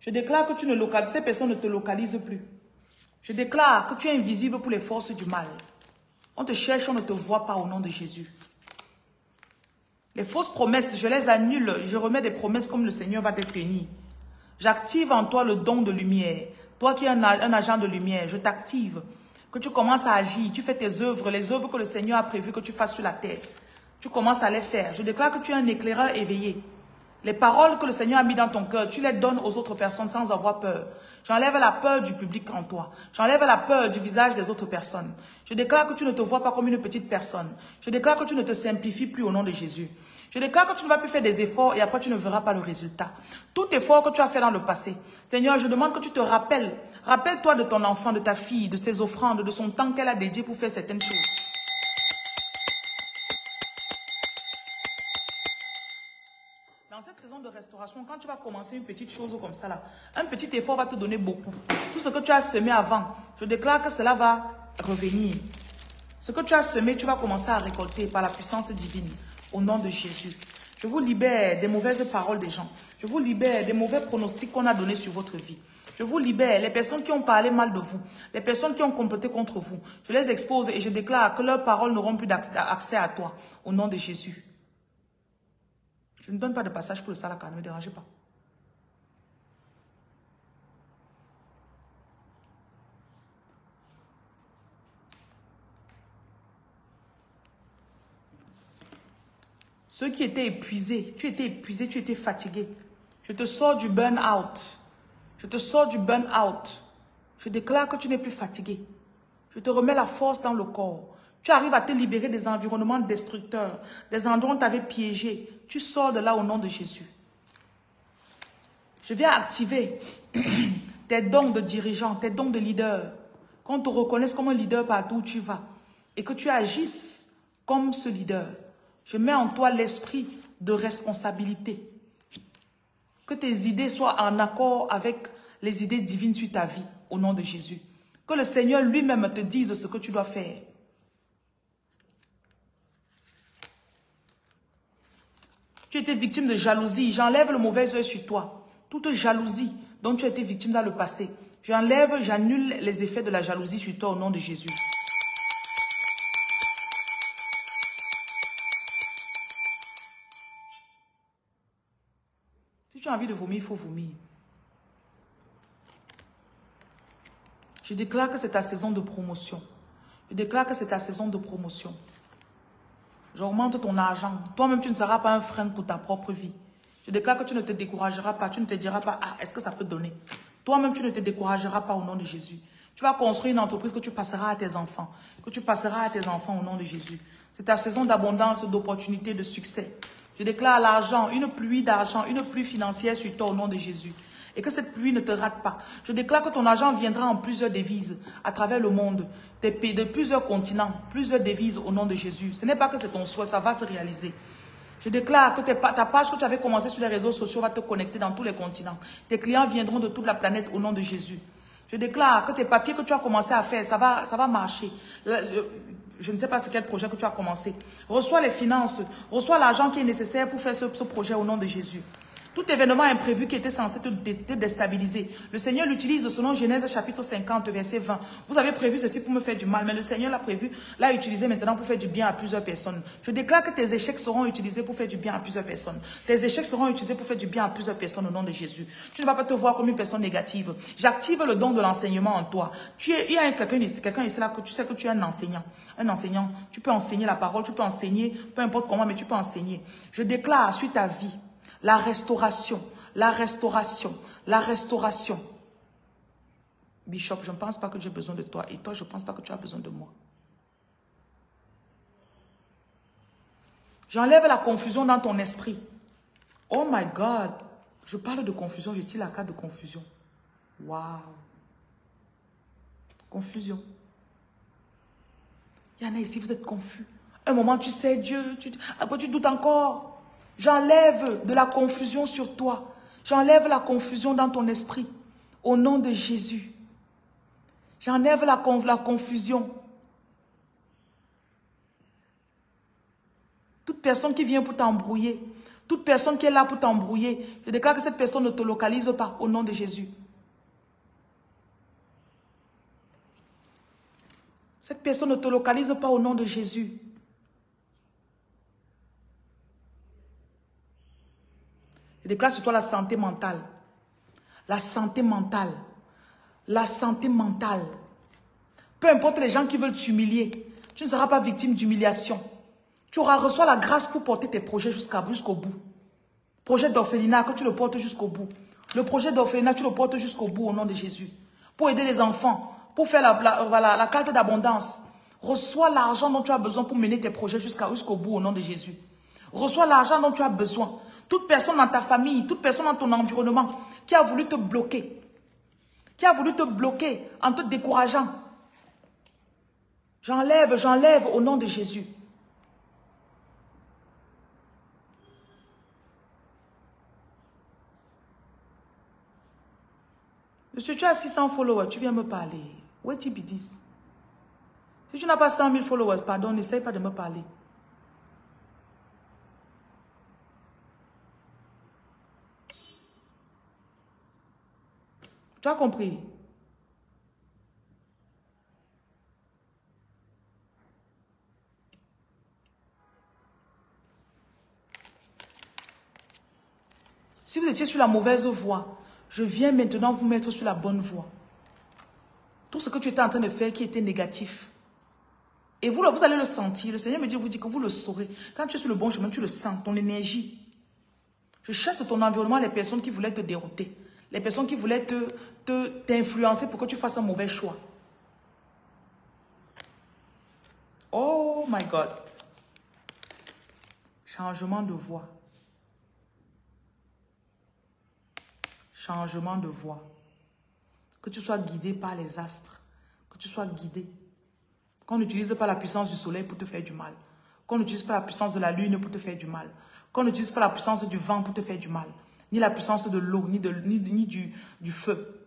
je déclare que tu ne localises, ces personnes ne te localisent plus. Je déclare que tu es invisible pour les forces du mal. On te cherche, on ne te voit pas au nom de Jésus. Les fausses promesses, je les annule. Je remets des promesses comme le Seigneur va te tenir. J'active en toi le don de lumière. Toi qui es un agent de lumière, je t'active. Que tu commences à agir, tu fais tes œuvres, les œuvres que le Seigneur a prévues que tu fasses sur la terre. Tu commences à les faire. Je déclare que tu es un éclaireur éveillé. Les paroles que le Seigneur a mises dans ton cœur, tu les donnes aux autres personnes sans avoir peur. J'enlève la peur du public en toi. J'enlève la peur du visage des autres personnes. Je déclare que tu ne te vois pas comme une petite personne. Je déclare que tu ne te simplifies plus au nom de Jésus. Je déclare que tu ne vas plus faire des efforts et après tu ne verras pas le résultat. Tout effort que tu as fait dans le passé, Seigneur, je demande que tu te rappelles. Rappelle-toi de ton enfant, de ta fille, de ses offrandes, de son temps qu'elle a dédié pour faire certaines choses. Dans cette saison de restauration, quand tu vas commencer une petite chose comme ça, là, un petit effort va te donner beaucoup. Tout ce que tu as semé avant, je déclare que cela va revenir. Ce que tu as semé, tu vas commencer à récolter par la puissance divine. Au nom de Jésus, je vous libère des mauvaises paroles des gens. Je vous libère des mauvais pronostics qu'on a donnés sur votre vie. Je vous libère les personnes qui ont parlé mal de vous, les personnes qui ont comploté contre vous. Je les expose et je déclare que leurs paroles n'auront plus d'accès à toi. Au nom de Jésus. Je ne donne pas de passage pour le salaka, ne me dérangez pas. Ceux qui étaient épuisés, tu étais fatigué. Je te sors du burn-out. Je te sors du burn-out. Je déclare que tu n'es plus fatigué. Je te remets la force dans le corps. Tu arrives à te libérer des environnements destructeurs, des endroits où on t'avait piégé. Tu sors de là au nom de Jésus. Je viens activer tes dons de dirigeant, tes dons de leader. Qu'on te reconnaisse comme un leader partout où tu vas. Et que tu agisses comme ce leader. Je mets en toi l'esprit de responsabilité. Que tes idées soient en accord avec les idées divines sur ta vie, au nom de Jésus. Que le Seigneur lui-même te dise ce que tu dois faire. Tu étais victime de jalousie, j'enlève le mauvais œil sur toi. Toute jalousie dont tu as été victime dans le passé, j'enlève, j'annule les effets de la jalousie sur toi, au nom de Jésus. Si tu as envie de vomir, il faut vomir. Je déclare que c'est ta saison de promotion. Je déclare que c'est ta saison de promotion. J'augmente ton argent. Toi-même, tu ne seras pas un frein pour ta propre vie. Je déclare que tu ne te décourageras pas. Tu ne te diras pas, ah, est-ce que ça peut donner? Toi-même, tu ne te décourageras pas au nom de Jésus. Tu vas construire une entreprise que tu passeras à tes enfants. Que tu passeras à tes enfants au nom de Jésus. C'est ta saison d'abondance, d'opportunités, de succès. Je déclare l'argent, une pluie d'argent, une pluie financière sur toi au nom de Jésus. Et que cette pluie ne te rate pas. Je déclare que ton argent viendra en plusieurs devises à travers le monde, de plusieurs continents, plusieurs devises au nom de Jésus. Ce n'est pas que c'est ton souhait, ça va se réaliser. Je déclare que ta page que tu avais commencée sur les réseaux sociaux va te connecter dans tous les continents. Tes clients viendront de toute la planète au nom de Jésus. Je déclare que tes papiers que tu as commencé à faire, ça va marcher. Je ne sais pas c'est quel projet que tu as commencé. Reçois les finances, reçois l'argent qui est nécessaire pour faire ce projet au nom de Jésus. Tout événement imprévu qui était censé te déstabiliser, le Seigneur l'utilise selon Genèse chapitre 50, verset 20. Vous avez prévu ceci pour me faire du mal, mais le Seigneur l'a prévu, l'a utilisé maintenant pour faire du bien à plusieurs personnes. Je déclare que tes échecs seront utilisés pour faire du bien à plusieurs personnes. Tes échecs seront utilisés pour faire du bien à plusieurs personnes au nom de Jésus. Tu ne vas pas te voir comme une personne négative. J'active le don de l'enseignement en toi. Il y a quelqu'un ici là que tu sais que tu es un enseignant. Un enseignant, tu peux enseigner la parole, tu peux enseigner, peu importe comment, mais tu peux enseigner. Je déclare sur ta vie la restauration, la restauration, la restauration. Bishop, je ne pense pas que j'ai besoin de toi. Et toi, je ne pense pas que tu as besoin de moi. J'enlève la confusion dans ton esprit. Oh my God. Je parle de confusion, je dis la carte de confusion. Wow. Confusion. Il y en a ici, vous êtes confus. Un moment, tu sais Dieu. Après, tu doutes encore. J'enlève de la confusion sur toi. J'enlève la confusion dans ton esprit. Au nom de Jésus. J'enlève la confusion. Toute personne qui vient pour t'embrouiller, toute personne qui est là pour t'embrouiller, je déclare que cette personne ne te localise pas au nom de Jésus. Cette personne ne te localise pas au nom de Jésus. Je déclare sur toi la santé mentale. La santé mentale. La santé mentale. Peu importe les gens qui veulent t'humilier, tu ne seras pas victime d'humiliation. Tu auras reçu la grâce pour porter tes projets jusqu'au bout. Projet d'orphelinat, que tu le portes jusqu'au bout. Le projet d'orphelinat, tu le portes jusqu'au bout au nom de Jésus. Pour aider les enfants, pour faire la carte d'abondance. Reçois l'argent dont tu as besoin pour mener tes projets jusqu'au bout au nom de Jésus. Reçois l'argent dont tu as besoin. Toute personne dans ta famille, toute personne dans ton environnement qui a voulu te bloquer, en te décourageant. J'enlève au nom de Jésus. Monsieur, tu as 600 followers, tu viens me parler. Où est-ce que tu dis? Si tu n'as pas 100 000 followers, pardon, n'essaye pas de me parler. Tu as compris? Si vous étiez sur la mauvaise voie, je viens maintenant vous mettre sur la bonne voie. Tout ce que tu étais en train de faire qui était négatif. Et vous allez le sentir. Le Seigneur me dit, que vous le saurez. Quand tu es sur le bon chemin, tu le sens, ton énergie. Je chasse ton environnement, les personnes qui voulaient te dérouter. Les personnes qui voulaient t'influencer pour que tu fasses un mauvais choix. Oh my God. Changement de voix. Changement de voix. Que tu sois guidé par les astres. Que tu sois guidé. Qu'on n'utilise pas la puissance du soleil pour te faire du mal. Qu'on n'utilise pas la puissance de la lune pour te faire du mal. Qu'on n'utilise pas la puissance du vent pour te faire du mal. Ni la puissance de l'eau, ni du feu.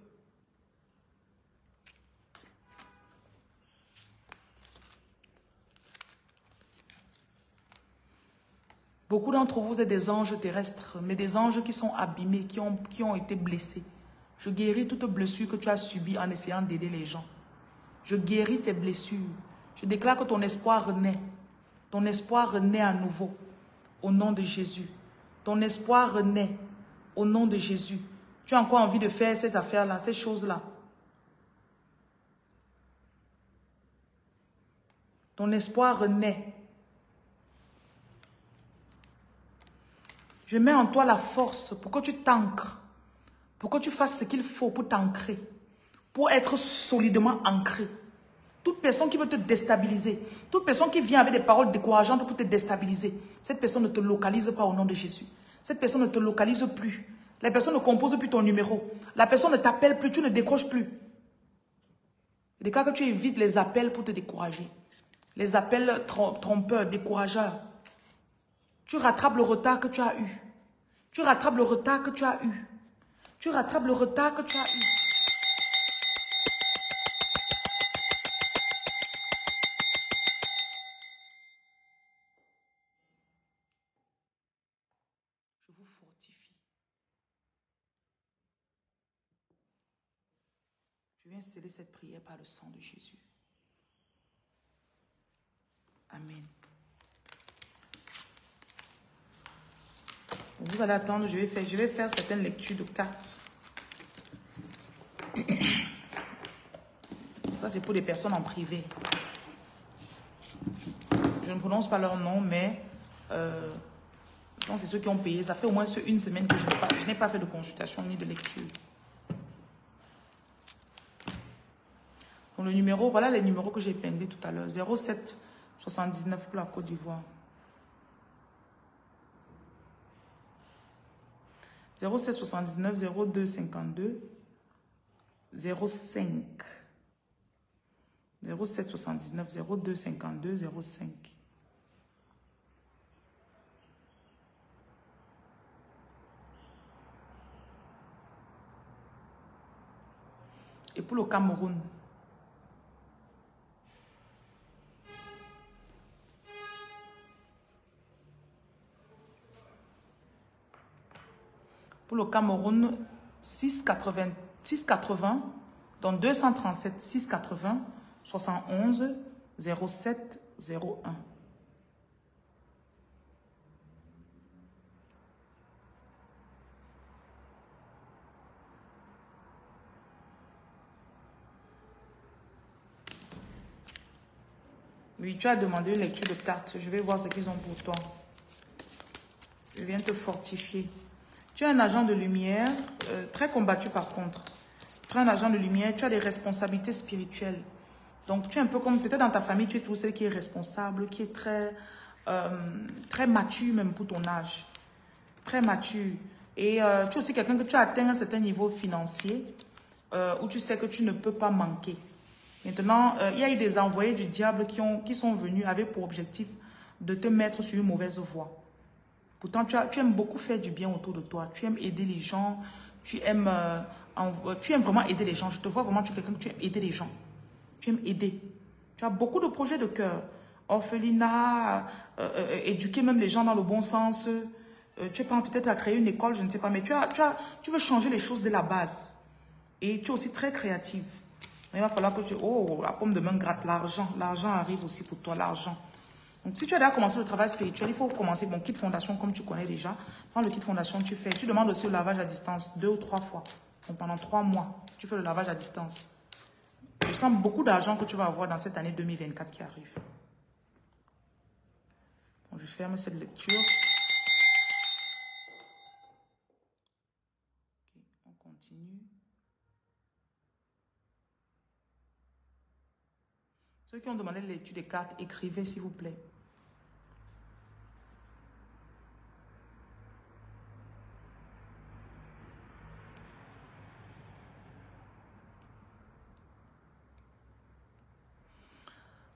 Beaucoup d'entre vous êtes des anges terrestres, mais des anges qui sont abîmés, qui ont été blessés. Je guéris toute blessure que tu as subie en essayant d'aider les gens. Je guéris tes blessures. Je déclare que ton espoir renaît. Ton espoir renaît à nouveau, au nom de Jésus. Ton espoir renaît. Au nom de Jésus, tu as encore envie de faire ces affaires-là, ces choses-là. Ton espoir renaît. Je mets en toi la force pour que tu t'ancres, pour que tu fasses ce qu'il faut pour t'ancrer, pour être solidement ancré. Toute personne qui veut te déstabiliser, toute personne qui vient avec des paroles décourageantes pour te déstabiliser, cette personne ne te localise pas au nom de Jésus. Cette personne ne te localise plus. La personne ne compose plus ton numéro. La personne ne t'appelle plus, tu ne décroches plus. Je déclare que tu évites les appels pour te décourager. Les appels trompeurs, décourageurs. Tu rattrapes le retard que tu as eu. Tu rattrapes le retard que tu as eu. Tu rattrapes le retard que tu as eu. Sceller cette prière par le sang de Jésus. Amen. Vous allez attendre, je vais faire certaines lectures de cartes. Ça, c'est pour des personnes en privé. Je ne prononce pas leur nom, mais c'est ceux qui ont payé. Ça fait au moins une semaine que je n'ai pas fait de consultation ni de lecture. Le numéro, voilà les numéros que j'ai épinglés tout à l'heure. 07 79 pour la Côte d'Ivoire. 07 79 02 52 05. 07 79 02 52 05. Et pour le Cameroun, Pour le Cameroun, 6,80, dans 237, 6,80, 71, 07, 01. Oui, tu as demandé une lecture de cartes. Je vais voir ce qu'ils ont pour toi. Je viens te fortifier. Tu es un agent de lumière, très combattu par contre. Tu es un agent de lumière, tu as des responsabilités spirituelles. Donc, tu es un peu comme, peut-être dans ta famille, tu es tout celle qui est responsable, qui est très mature même pour ton âge. Très mature. Et tu es aussi quelqu'un que tu as atteint un certain niveau financier, où tu sais que tu ne peux pas manquer. Maintenant, il y a eu des envoyés du diable qui sont venus avec pour objectif de te mettre sur une mauvaise voie. Pourtant, tu aimes beaucoup faire du bien autour de toi. Tu aimes aider les gens. Tu aimes vraiment aider les gens. Je te vois vraiment, tu es quelqu'un que tu aimes aider les gens. Tu aimes aider. Tu as beaucoup de projets de cœur. Orphelinat, éduquer même les gens dans le bon sens. Tu es peut-être à créer une école, je ne sais pas. Mais tu veux changer les choses dès la base. Et tu es aussi très créative. Il va falloir que tu... Oh, la pomme de main gratte l'argent. L'argent arrive aussi pour toi, l'argent. Donc, si tu as déjà commencé le travail spirituel, il faut commencer mon kit fondation comme tu connais déjà. Dans le kit fondation, tu fais. Tu demandes aussi le lavage à distance 2 ou 3 fois. Donc, pendant 3 mois, tu fais le lavage à distance. Je sens beaucoup d'argent que tu vas avoir dans cette année 2024 qui arrive. Bon, je ferme cette lecture. Ok, on continue. Ceux qui ont demandé la lecture des cartes, écrivez s'il vous plaît.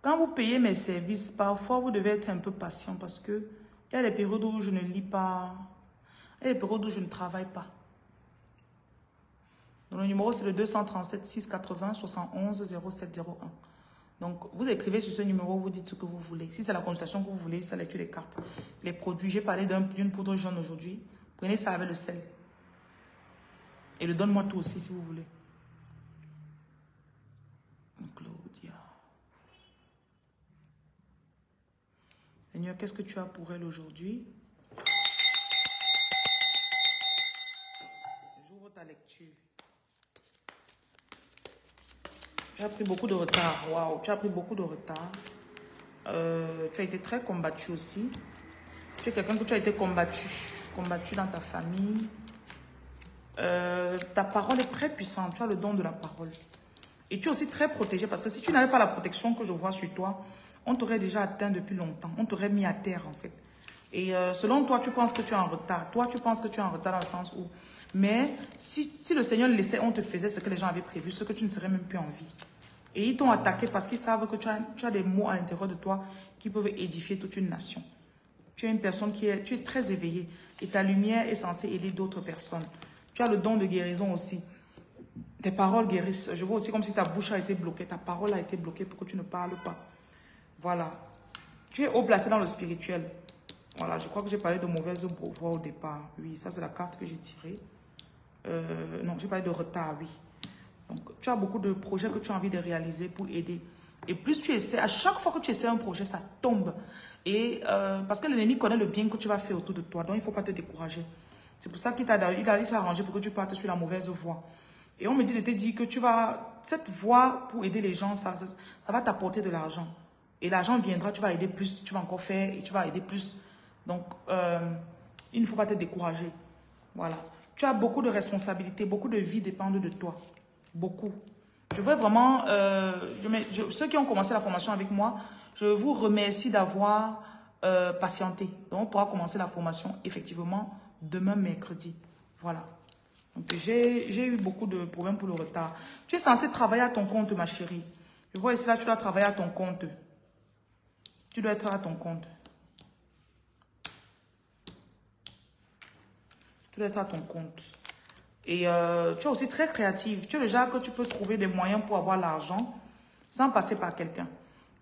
Quand vous payez mes services, parfois vous devez être un peu patient parce que il y a des périodes où je ne lis pas, il y a des périodes où je ne travaille pas. Donc, le numéro c'est le 237 680 71 0701. Donc, vous écrivez sur ce numéro, vous dites ce que vous voulez. Si c'est la consultation que vous voulez, c'est la lecture des cartes. Les produits, j'ai parlé d'une poudre jaune aujourd'hui. Prenez ça avec le sel. Et le donne-moi tout aussi, si vous voulez. Claudia. Seigneur, qu'est-ce que tu as pour elle aujourd'hui? J'ouvre ta lecture. Tu as pris beaucoup de retard. Waouh, tu as pris beaucoup de retard. Tu as été très combattu aussi. Tu es quelqu'un que tu as été combattu. Combattu dans ta famille. Ta parole est très puissante. Tu as le don de la parole. Et tu es aussi très protégé. Parce que si tu n'avais pas la protection que je vois sur toi, on t'aurait déjà atteint depuis longtemps. On t'aurait mis à terre en fait. Et selon toi, tu penses que tu es en retard. Toi, tu penses que tu es en retard dans le sens où... Mais si le Seigneur le laissait, on te faisait ce que les gens avaient prévu, ce que tu ne serais même plus en vie. Et ils t'ont attaqué parce qu'ils savent que tu as des mots à l'intérieur de toi qui peuvent édifier toute une nation. Tu es une personne tu es très éveillée et ta lumière est censée aider d'autres personnes. Tu as le don de guérison aussi. Tes paroles guérissent. Je vois aussi comme si ta bouche a été bloquée, ta parole a été bloquée pour que tu ne parles pas. Voilà. Tu es haut placé dans le spirituel. Voilà, je crois que j'ai parlé de mauvaise voix au départ. Oui, ça c'est la carte que j'ai tirée. Non, j'ai parlé de retard, oui. Donc, tu as beaucoup de projets que tu as envie de réaliser pour aider. Et plus tu essaies, à chaque fois que tu essaies un projet, ça tombe. Et parce que l'ennemi connaît le bien que tu vas faire autour de toi. Donc, il ne faut pas te décourager. C'est pour ça qu'il a s'arranger pour que tu partes sur la mauvaise voie. Et on me dit de te dire que cette voie pour aider les gens, ça va t'apporter de l'argent. Et l'argent viendra, tu vas aider plus, tu vas encore faire et tu vas aider plus. Donc, il ne faut pas te décourager. Voilà. Tu as beaucoup de responsabilités, beaucoup de vies dépendent de toi. Beaucoup. Je veux vraiment... ceux qui ont commencé la formation avec moi, je vous remercie d'avoir patienté. Donc, on pourra commencer la formation, effectivement, demain mercredi. Voilà. Donc, j'ai eu beaucoup de problèmes pour le retard. Tu es censé travailler à ton compte, ma chérie. Je vois ici, là, tu dois travailler à ton compte. Tu dois être à ton compte. Tu dois être à ton compte. Et tu es aussi très créative. Tu es le genre que tu peux trouver des moyens pour avoir l'argent sans passer par quelqu'un.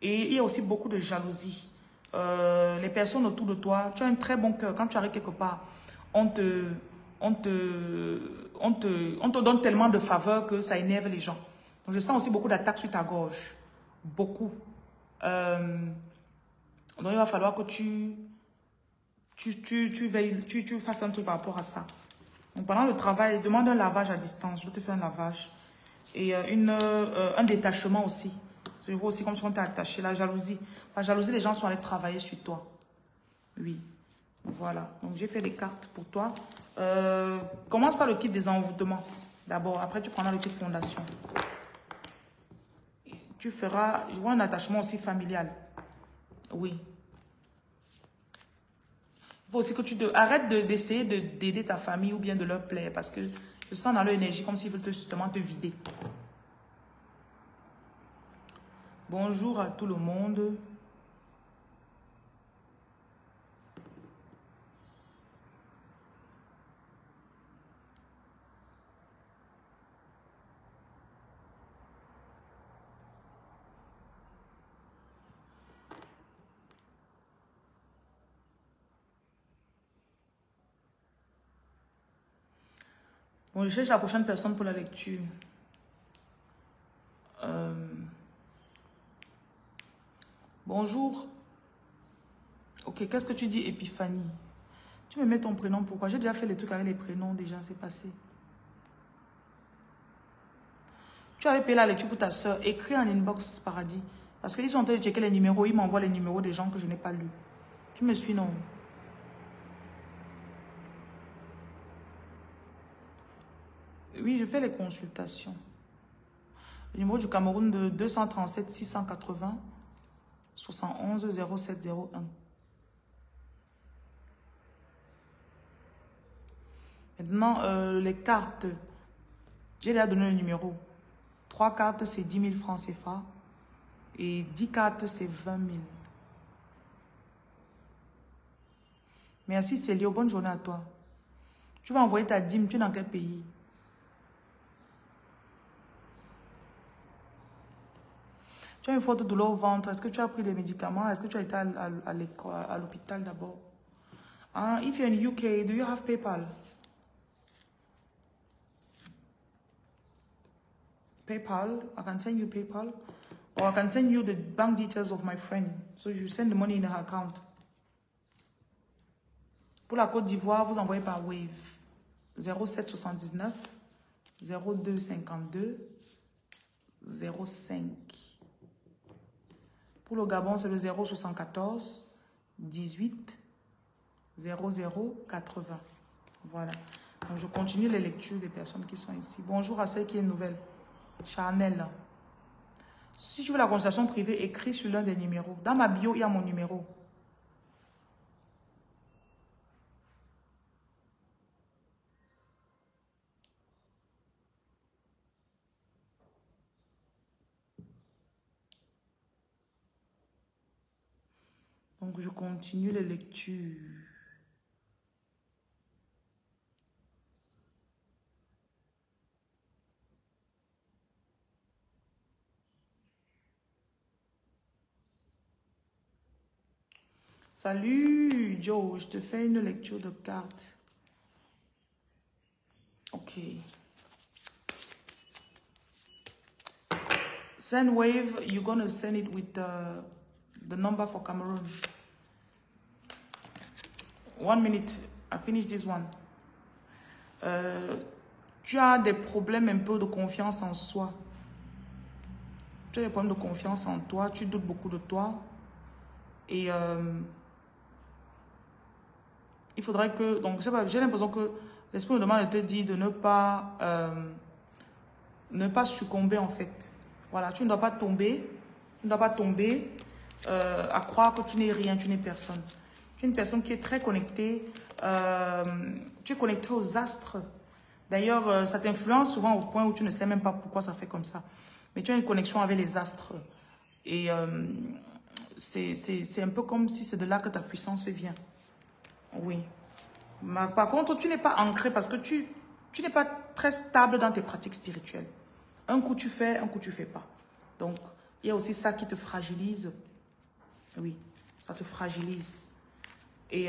Et il y a aussi beaucoup de jalousie. Les personnes autour de toi, tu as un très bon cœur. Quand tu arrives quelque part, on te, on te donne tellement de faveurs que ça énerve les gens. Donc, je sens aussi beaucoup d'attaques sur ta gorge. Beaucoup. Donc, il va falloir que tu fasses un truc par rapport à ça. Donc, pendant le travail, demande un lavage à distance. Je te fais un lavage. Et un détachement aussi. Je vois aussi comme si on t'a attaché. La jalousie. La jalousie, les gens sont allés travailler sur toi. Oui. Voilà. Donc, j'ai fait les cartes pour toi. Commence par le kit des envoûtements. D'abord. Après, tu prendras le kit fondation. Tu feras... Je vois un attachement aussi familial. Oui. Il faut aussi que tu te... Arrête d'essayer d'aider ta famille ou bien de leur plaire. Parce que je sens dans leur énergie comme s'ils veulent justement te vider. Bonjour à tout le monde. Bon, je cherche la prochaine personne pour la lecture. Bonjour. Ok, qu'est-ce que tu dis, Épiphanie? Tu me mets ton prénom, pourquoi? J'ai déjà fait les trucs avec les prénoms, déjà, c'est passé. Tu avais payé la lecture pour ta soeur. Écris en inbox, paradis. Parce qu'ils sont en train de checker les numéros, ils m'envoient les numéros des gens que je n'ai pas lus. Tu me suis, non? Oui, je fais les consultations. Le numéro du Cameroun de 237 680 71 0701. Maintenant, les cartes. J'ai déjà donné le numéro. 3 cartes, c'est 10 000 francs CFA. Et 10 cartes, c'est 20 000. Merci, Célio. Bonne journée à toi. Tu vas envoyer ta dîme. Tu es dans quel pays? Tu as une forte douleur au ventre. Est-ce que tu as pris des médicaments? Est-ce que tu as été à l'hôpital d'abord? If you're in UK, do you have PayPal? PayPal? I can send you PayPal. Or I can send you the bank details of my friend. So you send the money in her account. Pour la Côte d'Ivoire, vous envoyez par Wave. 0779 0252 05. Pour le Gabon, c'est le 074 18 00 80. Voilà. Donc, je continue les lectures des personnes qui sont ici. Bonjour à celle qui est nouvelle. Chanel. Si tu veux la consultation privée, écris sur l'un des numéros. Dans ma bio, il y a mon numéro. Donc, je continue les lectures. Salut, Joe. Je te fais une lecture de cartes. Ok. Send wave. You're going to send it with the number for Cameroon. 1 minute, I finish this one. Tu as des problèmes un peu de confiance en soi. Tu as des problèmes de confiance en toi. Tu doutes beaucoup de toi. Et il faudrait que... Donc, j'ai l'impression que l'esprit me demande de te dire de ne pas succomber, en fait. Voilà, tu ne dois pas tomber. Tu ne dois pas tomber à croire que tu n'es rien, tu n'es personne. Tu es une personne qui est très connectée. Tu es connectée aux astres. D'ailleurs, ça t'influence souvent au point où tu ne sais même pas pourquoi ça fait comme ça. Mais tu as une connexion avec les astres. Et c'est un peu comme si c'est de là que ta puissance vient. Oui. Mais par contre, tu n'es pas ancré parce que tu n'es pas très stable dans tes pratiques spirituelles. Un coup tu fais, un coup tu fais pas. Donc, il y a aussi ça qui te fragilise. Oui, ça te fragilise. Et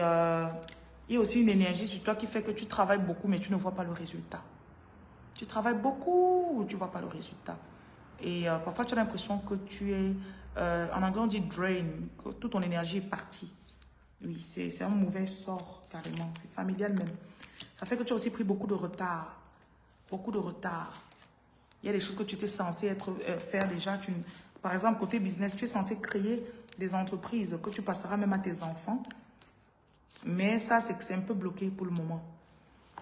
Il y a aussi une énergie sur toi qui fait que tu travailles beaucoup, mais tu ne vois pas le résultat. Tu travailles beaucoup, tu ne vois pas le résultat. Et parfois, tu as l'impression que tu es... en anglais, on dit « drain », que toute ton énergie est partie. Oui, c'est un mauvais sort, carrément. C'est familial même. Ça fait que tu as aussi pris beaucoup de retard. Beaucoup de retard. Il y a des choses que tu étais censé faire déjà. Par exemple, côté business, tu es censé créer des entreprises que tu passeras même à tes enfants. Mais ça, c'est un peu bloqué pour le moment.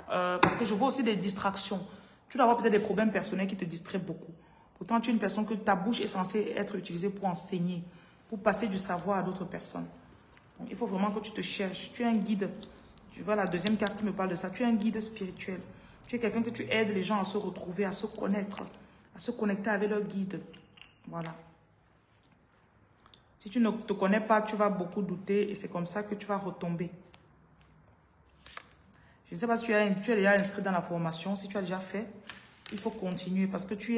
Parce que je vois aussi des distractions. Tu dois avoir peut-être des problèmes personnels qui te distraient beaucoup. Pourtant, tu es une personne que ta bouche est censée être utilisée pour enseigner, pour passer du savoir à d'autres personnes. Donc, il faut vraiment que tu te cherches. Tu es un guide. Tu vois la deuxième carte qui me parle de ça. Tu es un guide spirituel. Tu es quelqu'un que tu aides les gens à se retrouver, à se connaître, à se connecter avec leur guide. Voilà. Si tu ne te connais pas, tu vas beaucoup douter et c'est comme ça que tu vas retomber. Je ne sais pas si tu es déjà inscrit dans la formation, si tu as déjà fait, il faut continuer parce que tu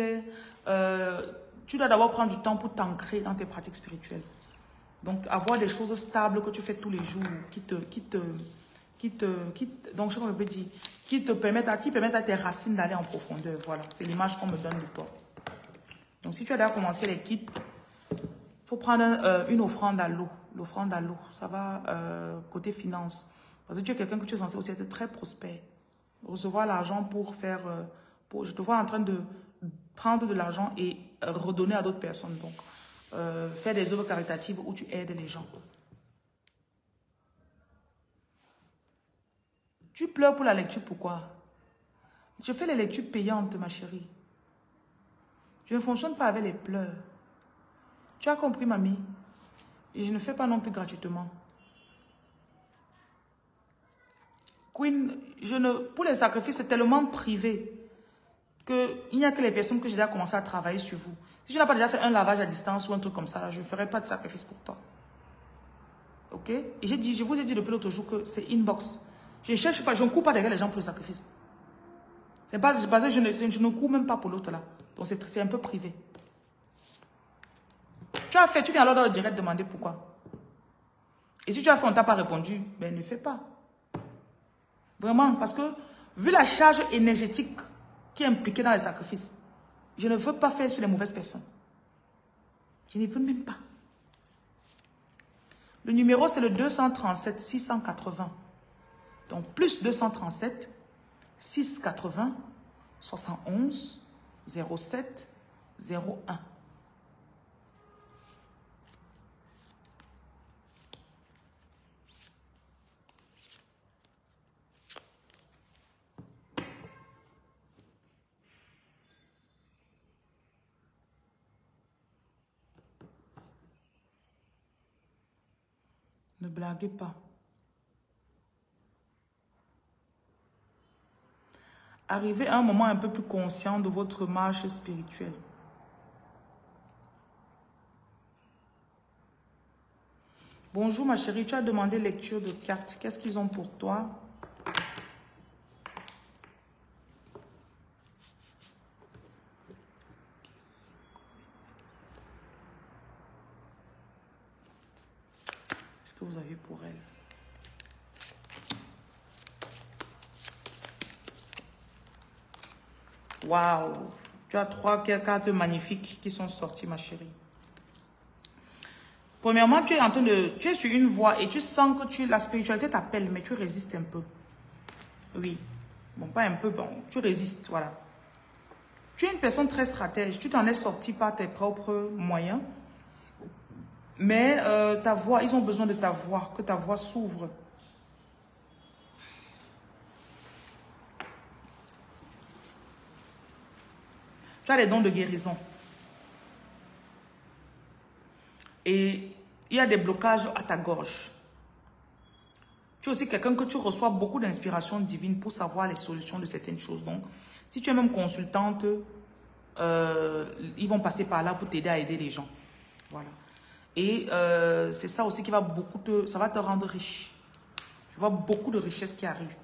dois d'abord prendre du temps pour t'ancrer dans tes pratiques spirituelles. Donc, avoir des choses stables que tu fais tous les jours, qui permettent à tes racines d'aller en profondeur. Voilà, c'est l'image qu'on me donne de toi. Donc, si tu as déjà commencé les kits, il faut prendre une offrande à l'eau. L'offrande à l'eau, ça va côté finance. Parce que tu es quelqu'un que tu es censé aussi être très prospère. Recevoir l'argent pour faire... je te vois en train de prendre de l'argent et redonner à d'autres personnes. Donc, faire des œuvres caritatives où tu aides les gens. Tu pleures pour la lecture, pourquoi? Je fais les lectures payantes, ma chérie. Je ne fonctionne pas avec les pleurs. Tu as compris, mamie? Et je ne fais pas non plus gratuitement. Queen, pour les sacrifices, c'est tellement privé qu'il n'y a que les personnes que j'ai déjà commencé à travailler sur vous. Si tu n'as pas déjà fait un lavage à distance ou un truc comme ça, je ne ferai pas de sacrifice pour toi. Ok? Et je vous ai dit depuis l'autre jour que c'est inbox. Je ne cherche pas, je ne cours pas derrière les gens pour le sacrifice. C'est pas parce que je ne cours même pas pour l'autre là. Donc c'est un peu privé. Tu viens alors dans le direct demander pourquoi. Et si tu as fait, on ne t'a pas répondu, ben ne fais pas. Vraiment, parce que vu la charge énergétique qui est impliquée dans les sacrifices, je ne veux pas faire sur les mauvaises personnes. Je ne veux même pas. Le numéro, c'est le 237 680. Donc, plus 237, 680, 71, 07, 01. Ne blaguez pas. Arrivez à un moment un peu plus conscient de votre marche spirituelle. Bonjour ma chérie, tu as demandé lecture de cartes. Qu'est-ce qu'ils ont pour toi? Qu'est-ce que vous avez pour elle? Waouh, tu as trois cartes magnifiques qui sont sorties, ma chérie. Premièrement, tu es sur une voie et tu sens que la spiritualité t'appelle, mais tu résistes un peu. Oui, bon, pas un peu, bon, tu résistes, voilà. Tu es une personne très stratège, tu t'en es sorti par tes propres moyens, mais ta voix, ils ont besoin de ta voix, que ta voix s'ouvre. Tu as les dons de guérison. Et il y a des blocages à ta gorge. Tu es aussi quelqu'un que tu reçois beaucoup d'inspiration divine pour savoir les solutions de certaines choses. Donc, si tu es même consultante, ils vont passer par là pour t'aider à aider les gens. Voilà. Et c'est ça aussi qui va ça va te rendre riche. Tu vois beaucoup de richesses qui arrivent.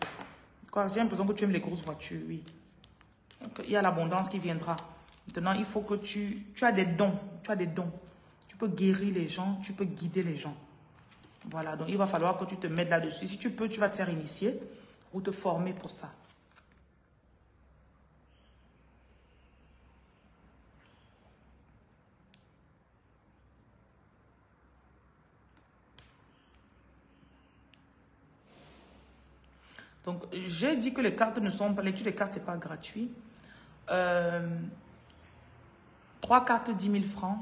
J'ai l'impression que tu aimes les grosses voitures, oui. Donc, il y a l'abondance qui viendra. Maintenant, il faut que tu as des dons. Tu peux guérir les gens, tu peux guider les gens. Voilà, donc il va falloir que tu te mettes là-dessus. Si tu peux, tu vas te faire initier ou te former pour ça. Donc, j'ai dit que les cartes ne sont pas... Lecture des cartes, ce n'est pas gratuit. 3 cartes, 10 000 francs.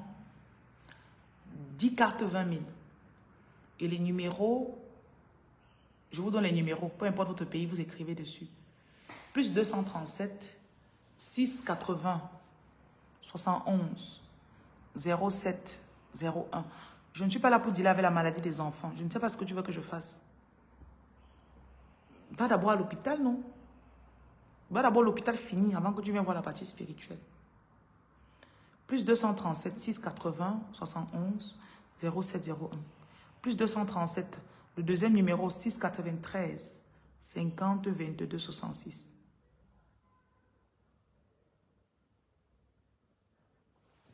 10 cartes, 20 000. Et les numéros... Je vous donne les numéros. Peu importe votre pays, vous écrivez dessus. Plus 237, 6, 80, 71, 07, 01. Je ne suis pas là pour dealer avec la maladie des enfants. Je ne sais pas ce que tu veux que je fasse. Va d'abord à l'hôpital, non? Va d'abord à l'hôpital fini avant que tu viennes voir la partie spirituelle. Plus 237, 6, 80, 71, 07, 01. Plus 237, le deuxième numéro, 6, 93, 50, 22, 66.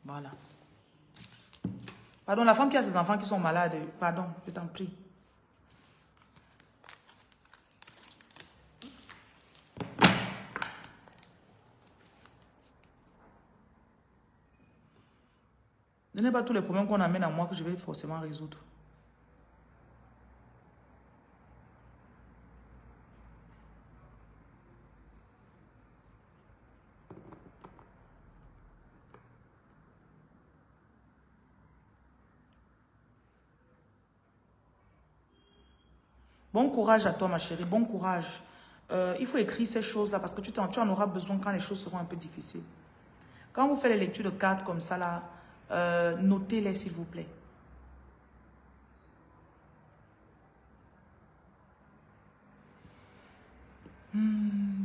Voilà. Pardon, la femme qui a ses enfants qui sont malades, pardon, je t'en prie. Ce n'est pas tous les problèmes qu'on amène à moi que je vais forcément résoudre. Bon courage à toi, ma chérie, bon courage. Il faut écrire ces choses-là parce que tu en auras besoin quand les choses seront un peu difficiles. Quand vous faites les lectures de cartes comme ça, là, notez-les, s'il vous plaît.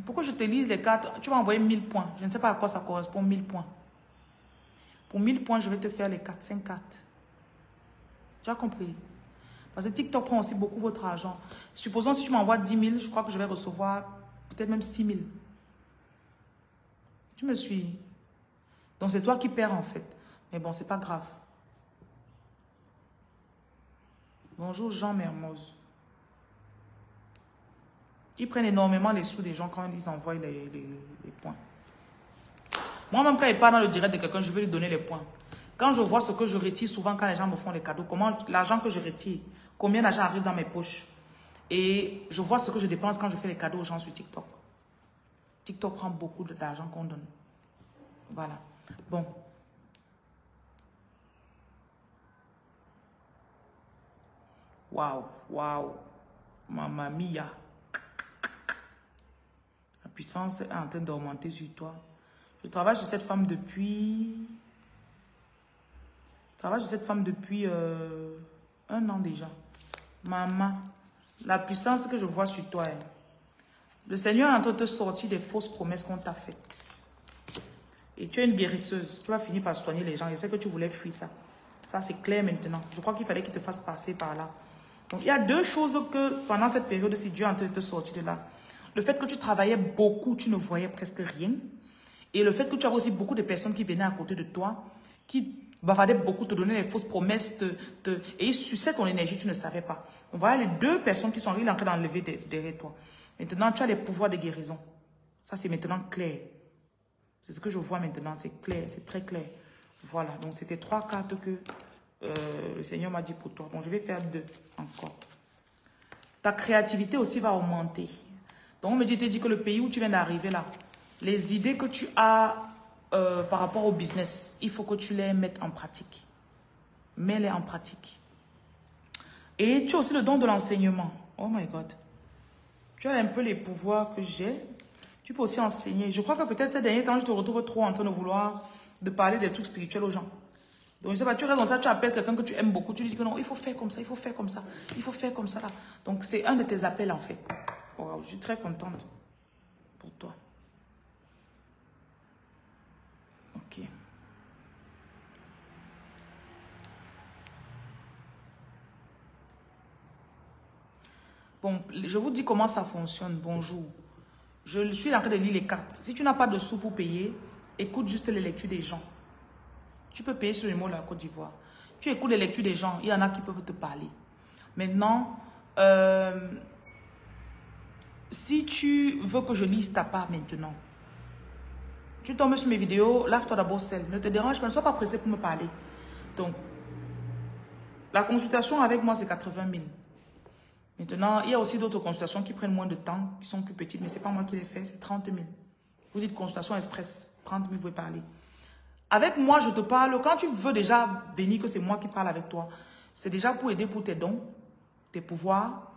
Pourquoi je te lise les cartes? Tu vas envoyer 1000 points. Je ne sais pas à quoi ça correspond, 1000 points. Pour 1000 points, je vais te faire les 4-5 cartes. Tu as compris? Parce que TikTok prend aussi beaucoup votre argent. Supposons si tu m'envoies 10 000, je crois que je vais recevoir peut-être même 6 000. Tu me suis. Donc c'est toi qui perds en fait. Mais bon, c'est pas grave. Bonjour Jean Mermoz. Ils prennent énormément les sous des gens quand ils envoient les points. Moi-même, quand il parle dans le direct de quelqu'un, je vais lui donner les points. Quand je vois ce que je retire souvent quand les gens me font les cadeaux, comment l'argent que je retire, combien d'argent arrive dans mes poches. Et je vois ce que je dépense quand je fais les cadeaux aux gens sur TikTok. TikTok prend beaucoup d'argent qu'on donne. Voilà. Bon. Waouh, waouh, mamma mia. La puissance est en train d'augmenter sur toi. Je travaille sur cette femme depuis... Je travaille sur cette femme depuis un an déjà. Maman, la puissance que je vois sur toi, hein. Le Seigneur est en train de te sortir des fausses promesses qu'on t'a faites. Et tu es une guérisseuse. Tu vas finir par soigner les gens. Je sais que tu voulais fuir ça. Ça, c'est clair maintenant. Je crois qu'il fallait qu'il te fasse passer par là. Donc, il y a deux choses que, pendant cette période, si Dieu est en train de te sortir de là. Le fait que tu travaillais beaucoup, tu ne voyais presque rien. Et le fait que tu avais aussi beaucoup de personnes qui venaient à côté de toi, qui bavardaient beaucoup, te donnaient des fausses promesses, et ils suçaient ton énergie, tu ne savais pas. Donc, voilà les deux personnes qui sont là, il est en train d'enlever derrière toi. Maintenant, tu as les pouvoirs de guérison. Ça, c'est maintenant clair. C'est ce que je vois maintenant, c'est clair, c'est très clair. Voilà, donc c'était 3 cartes que le Seigneur m'a dit pour toi. Bon, je vais faire 2 encore. Ta créativité aussi va augmenter. Donc, on me dit que le pays où tu viens d'arriver là, les idées que tu as par rapport au business, il faut que tu les mettes en pratique. Mets-les en pratique. Et tu as aussi le don de l'enseignement. Oh my God. Tu as un peu les pouvoirs que j'ai. Tu peux aussi enseigner. Je crois que peut-être ces derniers temps, je te retrouve trop en train de vouloir... de parler des trucs spirituels aux gens. Donc, je sais pas, tu restes dans ça, tu appelles quelqu'un que tu aimes beaucoup, tu lui dis que non, il faut faire comme ça, il faut faire comme ça, il faut faire comme ça. Là. Donc, c'est un de tes appels, en fait. Wow, je suis très contente pour toi. Ok. Bon, je vous dis comment ça fonctionne. Bonjour. Je suis en train de lire les cartes. Si tu n'as pas de sous pour payer... Écoute juste les lectures des gens. Tu peux payer sur le mot de la Côte d'Ivoire. Tu écoutes les lectures des gens. Il y en a qui peuvent te parler. Maintenant, si tu veux que je lise ta part maintenant, tu tombes sur mes vidéos, lave-toi d'abord celle. Ne te dérange pas, ne sois pas pressé pour me parler. Donc, la consultation avec moi, c'est 80 000. Maintenant, il y a aussi d'autres consultations qui prennent moins de temps, qui sont plus petites, mais ce n'est pas moi qui les fais, c'est 30 000. Vous dites consultation express, 30 000, vous pouvez parler. Avec moi, je te parle. Quand tu veux déjà venir, que c'est moi qui parle avec toi, c'est déjà pour aider pour tes dons, tes pouvoirs.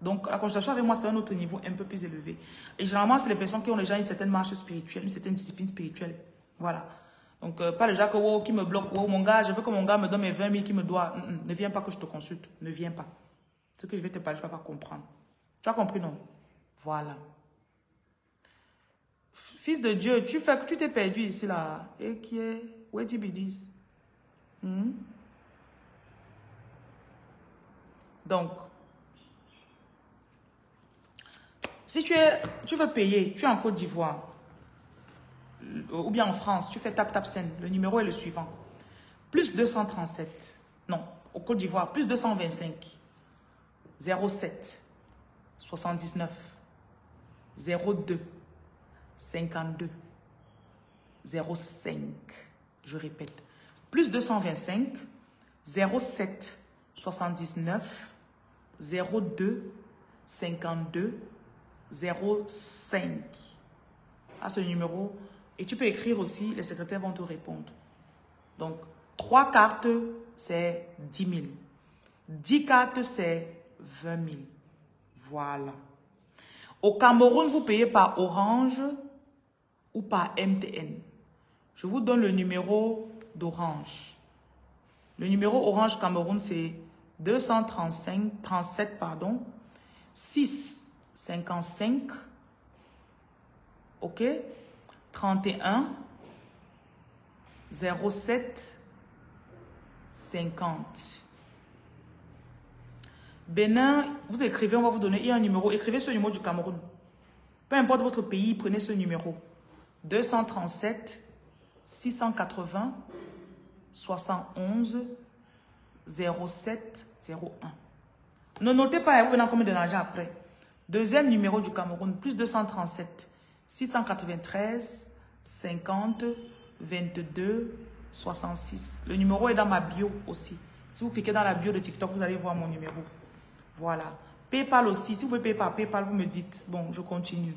Donc, la consultation avec moi, c'est un autre niveau un peu plus élevé. Et généralement, c'est les personnes qui ont déjà une certaine marche spirituelle, une certaine discipline spirituelle. Voilà. Donc, pas déjà que, oh, qui me bloque, oh, mon gars, je veux que mon gars me donne mes 20 000 qui me doit. Ne viens pas que je te consulte. Ne viens pas. Ce que je vais te parler, tu ne vas pas comprendre. Tu as compris, non? Voilà. Fils de Dieu, tu fais que tu t'es perdu ici, là. Et qui est... Où est Tibidis? Donc, si tu veux payer, tu es en Côte d'Ivoire, ou bien en France, tu fais tap tap send. Le numéro est le suivant. Plus 237. Non, au Côte d'Ivoire, plus 225. 07 79 02 52 05. Je répète. Plus 225 07 79 02 52 05. À ce numéro. Et tu peux écrire aussi, les secrétaires vont te répondre. Donc, 3 cartes, c'est 10 000. 10 cartes, c'est 20 000. Voilà. Au Cameroun, vous payez par Orange ou par MTN. Je vous donne le numéro d'Orange. Le numéro Orange Cameroun, c'est 237 655, ok, 31 07 50. Bénin, vous écrivez, on va vous donner, il y a un numéro, écrivez ce numéro du Cameroun. Peu importe votre pays, prenez ce numéro. 237 680 71 07 01. Ne notez pas, vous venez combien de l'argent après. Deuxième numéro du Cameroun, plus 237 693 50 22 66. Le numéro est dans ma bio aussi. Si vous cliquez dans la bio de TikTok, vous allez voir mon numéro. Voilà. PayPal aussi. Si vous pouvez payer par PayPal, vous me dites. Bon, je continue.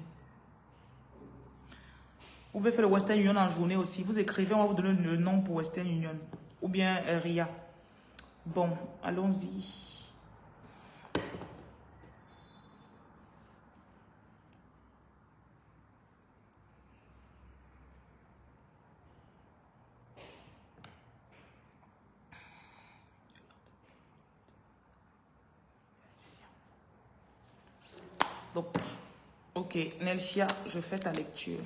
Vous pouvez faire le Western Union en journée aussi. Vous écrivez, on va vous donner le nom pour Western Union. Ou bien RIA. Bon, allons-y. Donc, ok, Nelsia, je fais ta lecture.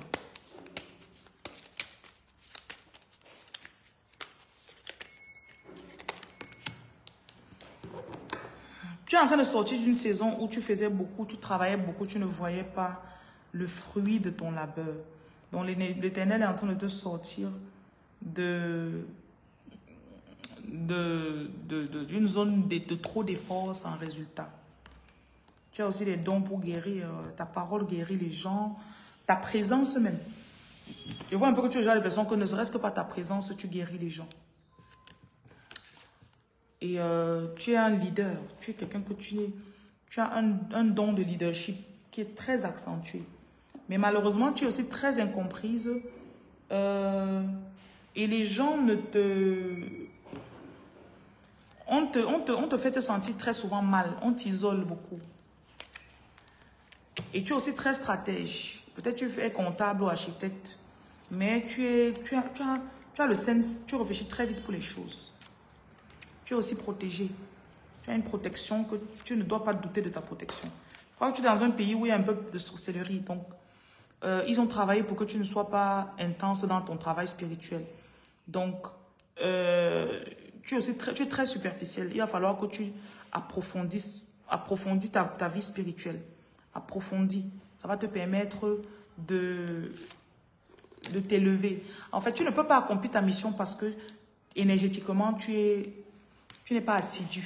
Tu es en train de sortir d'une saison où tu faisais beaucoup, tu travaillais beaucoup, tu ne voyais pas le fruit de ton labeur. Donc, l'Éternel est en train de te sortir d'une zone de trop d'efforts sans résultat. Tu as aussi des dons pour guérir. Ta parole guérit les gens. Ta présence même. Je vois un peu que tu es déjà les personnes que ne serait-ce que par ta présence, tu guéris les gens. Et tu es un leader. Tu es quelqu'un que tu es. Tu as un don de leadership qui est très accentué. Mais malheureusement, tu es aussi très incomprise. Et les gens ne te... On te fait te sentir très souvent mal. On t'isole beaucoup. Et tu es aussi très stratège. Peut-être tu es comptable ou architecte, mais tu as le sens, tu réfléchis très vite pour les choses. Tu es aussi protégé. Tu as une protection que tu ne dois pas douter de ta protection. Je crois que tu es dans un pays où il y a un peu de sorcellerie. Donc, ils ont travaillé pour que tu ne sois pas intense dans ton travail spirituel. Donc, tu es aussi très superficiel. Il va falloir que tu approfondisses ta vie spirituelle. Approfondie. Ça va te permettre de t'élever. En fait, tu ne peux pas accomplir ta mission parce que énergétiquement, tu n'es pas assidu.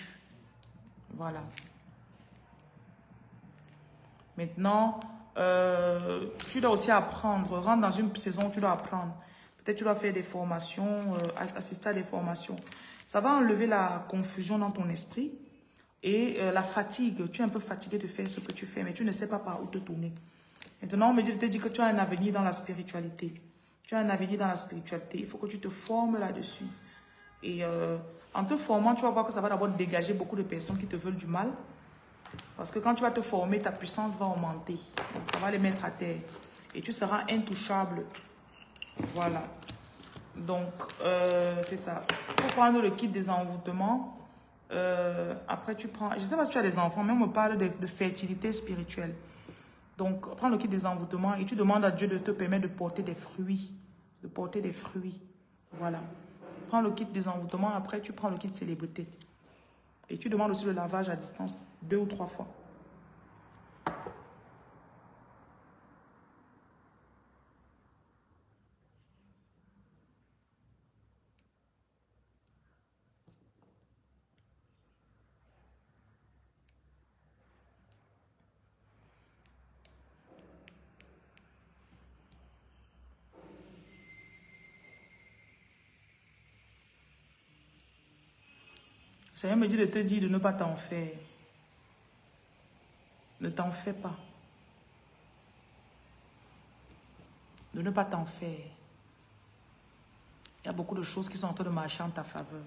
Voilà. Maintenant, tu dois aussi apprendre. Rentre dans une saison, tu dois apprendre. Peut-être tu dois faire des formations, assister à des formations. Ça va enlever la confusion dans ton esprit et la fatigue. Tu es un peu fatigué de faire ce que tu fais, mais tu ne sais pas par où te tourner. Maintenant, on me dit que tu as un avenir dans la spiritualité. Tu as un avenir dans la spiritualité. Il faut que tu te formes là-dessus. Et en te formant, tu vas voir que ça va d'abord dégager beaucoup de personnes qui te veulent du mal. Parce que quand tu vas te former, ta puissance va augmenter. Donc, ça va les mettre à terre. Et tu seras intouchable. Voilà. Donc, c'est ça. Pour prendre le kit des envoûtements, après tu prends... Je ne sais pas si tu as des enfants, mais on me parle de fertilité spirituelle. Donc, prends le kit des envoûtements et tu demandes à Dieu de te permettre de porter des fruits. De porter des fruits. Voilà. Prends le kit des envoûtements, après tu prends le kit célébrité. Et tu demandes aussi le lavage à distance 2 ou 3 fois. Seigneur me dit de te dire de ne pas t'en faire. Ne t'en fais pas. De ne pas t'en faire. Il y a beaucoup de choses qui sont en train de marcher en ta faveur.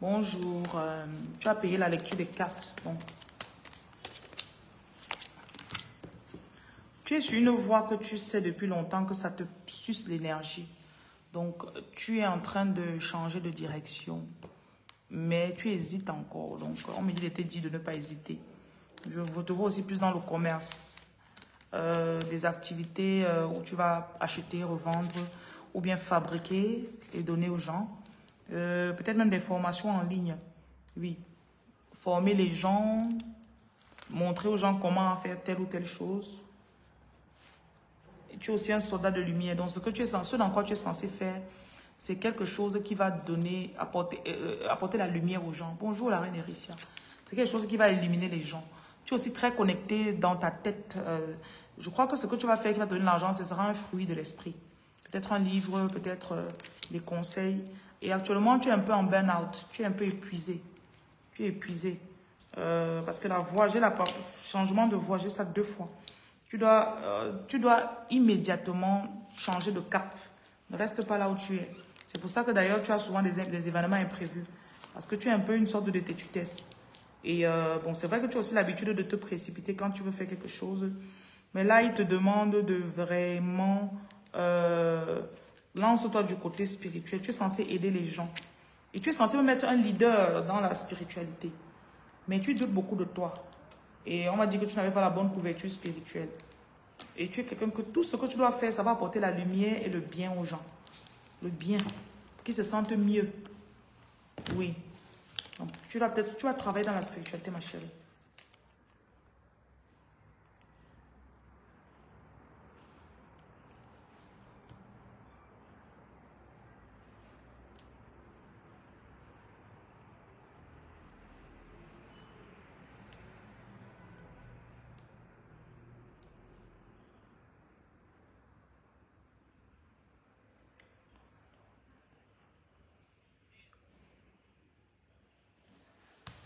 Bonjour, tu as payé la lecture des cartes. Donc, tu es sur une voie que tu sais depuis longtemps que ça te suce l'énergie. Donc, tu es en train de changer de direction. Mais tu hésites encore. Donc, on me dit, il était dit de ne pas hésiter. Je te vois aussi plus dans le commerce. Des activités où tu vas acheter, revendre ou bien fabriquer et donner aux gens. Peut-être même des formations en ligne. Oui. Former les gens, montrer aux gens comment faire telle ou telle chose. Et tu es aussi un soldat de lumière. Donc, ce dans quoi tu es censé faire, c'est quelque chose qui va donner, apporter la lumière aux gens. Bonjour, la reine Ericia. C'est quelque chose qui va éliminer les gens. Tu es aussi très connecté dans ta tête. Je crois que ce que tu vas faire qui va donner l'argent, ce sera un fruit de l'esprit. Peut-être un livre, peut-être des conseils. Et actuellement, tu es un peu en burn-out. Tu es un peu épuisé. Tu es épuisé. Parce que la voix, j'ai le changement de voix, j'ai ça 2 fois. Tu dois immédiatement changer de cap. Ne reste pas là où tu es. C'est pour ça que d'ailleurs, tu as souvent des événements imprévus. Parce que tu es un peu une sorte de détestutesse. Et bon, c'est vrai que tu as aussi l'habitude de te précipiter quand tu veux faire quelque chose. Mais là, il te demande de vraiment... lance-toi du côté spirituel. Tu es censé aider les gens. Et tu es censé mettre un leader dans la spiritualité. Mais tu doutes beaucoup de toi. Et on m'a dit que tu n'avais pas la bonne couverture spirituelle. Et tu es quelqu'un que tout ce que tu dois faire, ça va apporter la lumière et le bien aux gens. Le bien. Pour qu'ils se sentent mieux. Oui. Donc, tu vas travailler dans la spiritualité, ma chérie.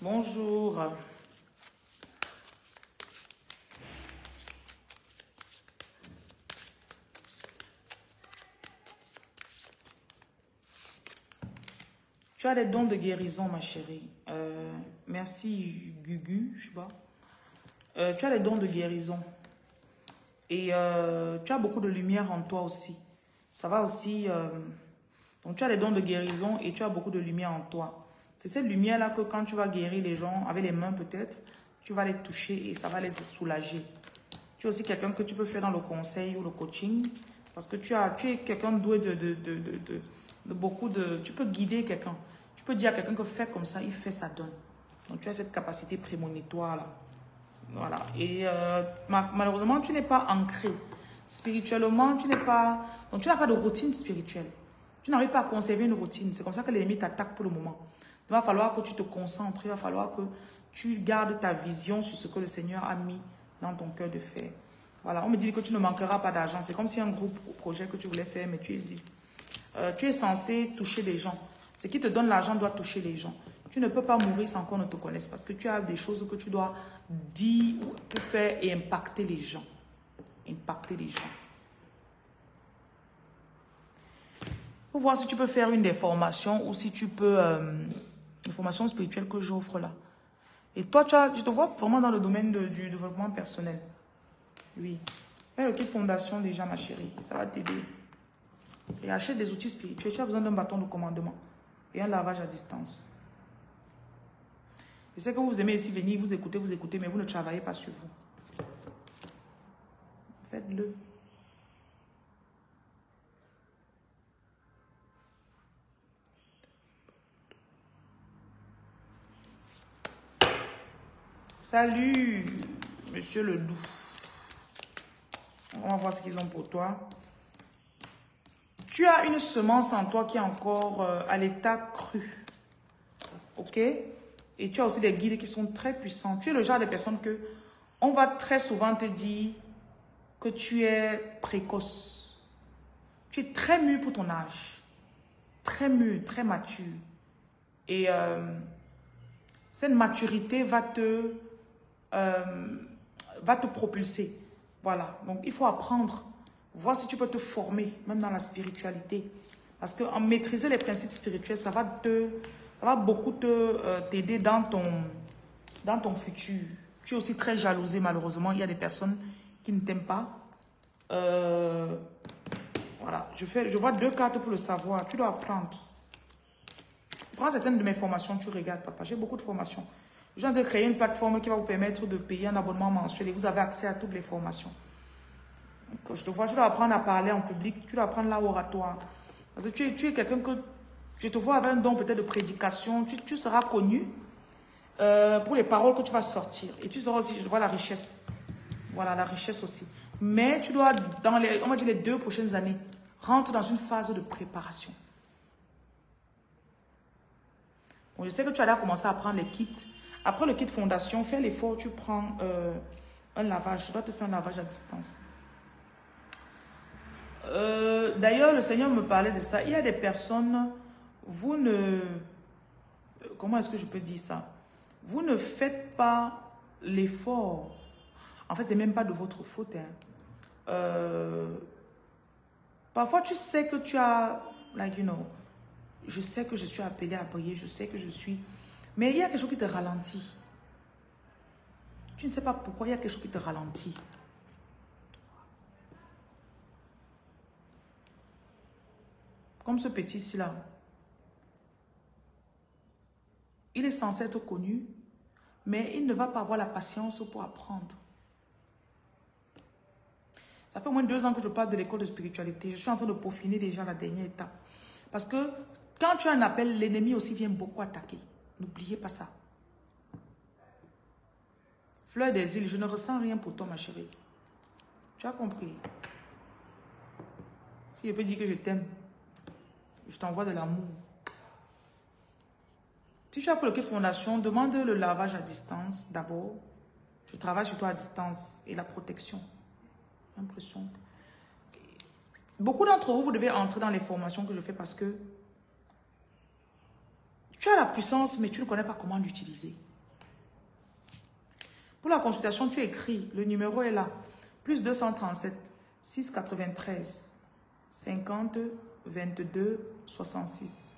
Bonjour. Tu as des dons de guérison, ma chérie. Merci, Gugu, je sais pas. Tu as des dons de guérison. Et tu as beaucoup de lumière en toi aussi. Ça va aussi... Donc, tu as des dons de guérison et tu as beaucoup de lumière en toi. C'est cette lumière-là que quand tu vas guérir les gens, avec les mains peut-être, tu vas les toucher et ça va les soulager. Tu es aussi quelqu'un que tu peux faire dans le conseil ou le coaching, parce que tu es quelqu'un doué beaucoup de... Tu peux guider quelqu'un. Tu peux dire à quelqu'un que fais comme ça, il fait, ça donne. Donc, tu as cette capacité prémonitoire là. Voilà. Et malheureusement, tu n'es pas ancré. Spirituellement, tu n'es pas... Donc, tu n'as pas de routine spirituelle. Tu n'arrives pas à conserver une routine. C'est comme ça que l'ennemi t'attaque pour le moment. Il va falloir que tu te concentres. Il va falloir que tu gardes ta vision sur ce que le Seigneur a mis dans ton cœur de faire. Voilà. On me dit que tu ne manqueras pas d'argent. C'est comme si un groupe projet que tu voulais faire, mais tu hésites. Tu es censé toucher les gens. Ce qui te donne l'argent doit toucher les gens. Tu ne peux pas mourir sans qu'on ne te connaisse parce que tu as des choses que tu dois dire ou faire et impacter les gens. Impacter les gens. Pour voir si tu peux faire une des formations ou si tu peux... une formation spirituelle que j'offre là. Et toi, tu te vois vraiment dans le domaine du développement personnel. Oui. Fais le kit fondation déjà, ma chérie. Ça va t'aider. Et achète des outils spirituels. Tu as besoin d'un bâton de commandement et un lavage à distance. Je sais que vous aimez ici venir, vous écoutez, mais vous ne travaillez pas sur vous. Faites-le. Salut, monsieur Ledoux. On va voir ce qu'ils ont pour toi. Tu as une semence en toi qui est encore à l'état cru. Ok? Et tu as aussi des guides qui sont très puissants. Tu es le genre de personne que on va très souvent te dire que tu es précoce. Tu es très mûr pour ton âge. Très mûr, très mature. Et cette maturité va te propulser. Voilà. Donc, il faut apprendre. Voir si tu peux te former, même dans la spiritualité. Parce qu'en maîtriser les principes spirituels, ça va beaucoup t'aider dans ton futur. Tu es aussi très jalousée, malheureusement. Il y a des personnes qui ne t'aiment pas. Voilà. Je vois 2 cartes pour le savoir. Tu dois apprendre. Prends certaines de mes formations, tu regardes, papa. J'ai beaucoup de formations. Je viens de créer une plateforme qui va vous permettre de payer un abonnement mensuel et vous avez accès à toutes les formations. Quand je te vois, tu dois apprendre à parler en public, tu dois apprendre l'oratoire. Parce que tu es quelqu'un que... Je te vois avec un don peut-être de prédication. Tu seras connu pour les paroles que tu vas sortir. Et tu seras aussi... Je vois la richesse. Voilà, la richesse aussi. Mais tu dois, dans les... On va dire les 2 prochaines années, rentre dans une phase de préparation. Bon, je sais que tu allais commencer à prendre les kits. Après le kit fondation, fais l'effort, tu prends un lavage. Je dois te faire un lavage à distance. D'ailleurs, le Seigneur me parlait de ça. Il y a des personnes, vous ne... Comment est-ce que je peux dire ça? Vous ne faites pas l'effort. En fait, c'est même pas de votre faute. Hein. Parfois, tu sais que tu as... Like, you know, je sais que je suis appelée à prier, je sais que je suis... Mais il y a quelque chose qui te ralentit. Tu ne sais pas pourquoi, il y a quelque chose qui te ralentit. Comme ce petit-ci là. Il est censé être connu, mais il ne va pas avoir la patience pour apprendre. Ça fait au moins 2 ans que je parle de l'école de spiritualité. Je suis en train de peaufiner déjà la dernière étape. Parce que quand tu as un appel, l'ennemi aussi vient beaucoup attaquer. N'oubliez pas ça. Fleur des îles, je ne ressens rien pour toi, ma chérie. Tu as compris? Si je peux dire que je t'aime, je t'envoie de l'amour. Si tu as pour le kit fondation, demande le lavage à distance d'abord. Je travaille sur toi à distance et la protection. J'ai l'impression que... Beaucoup d'entre vous, vous devez entrer dans les formations que je fais parce que tu as la puissance, mais tu ne connais pas comment l'utiliser. Pour la consultation, tu écris. Le numéro est là. Plus 237 693 50 22 66.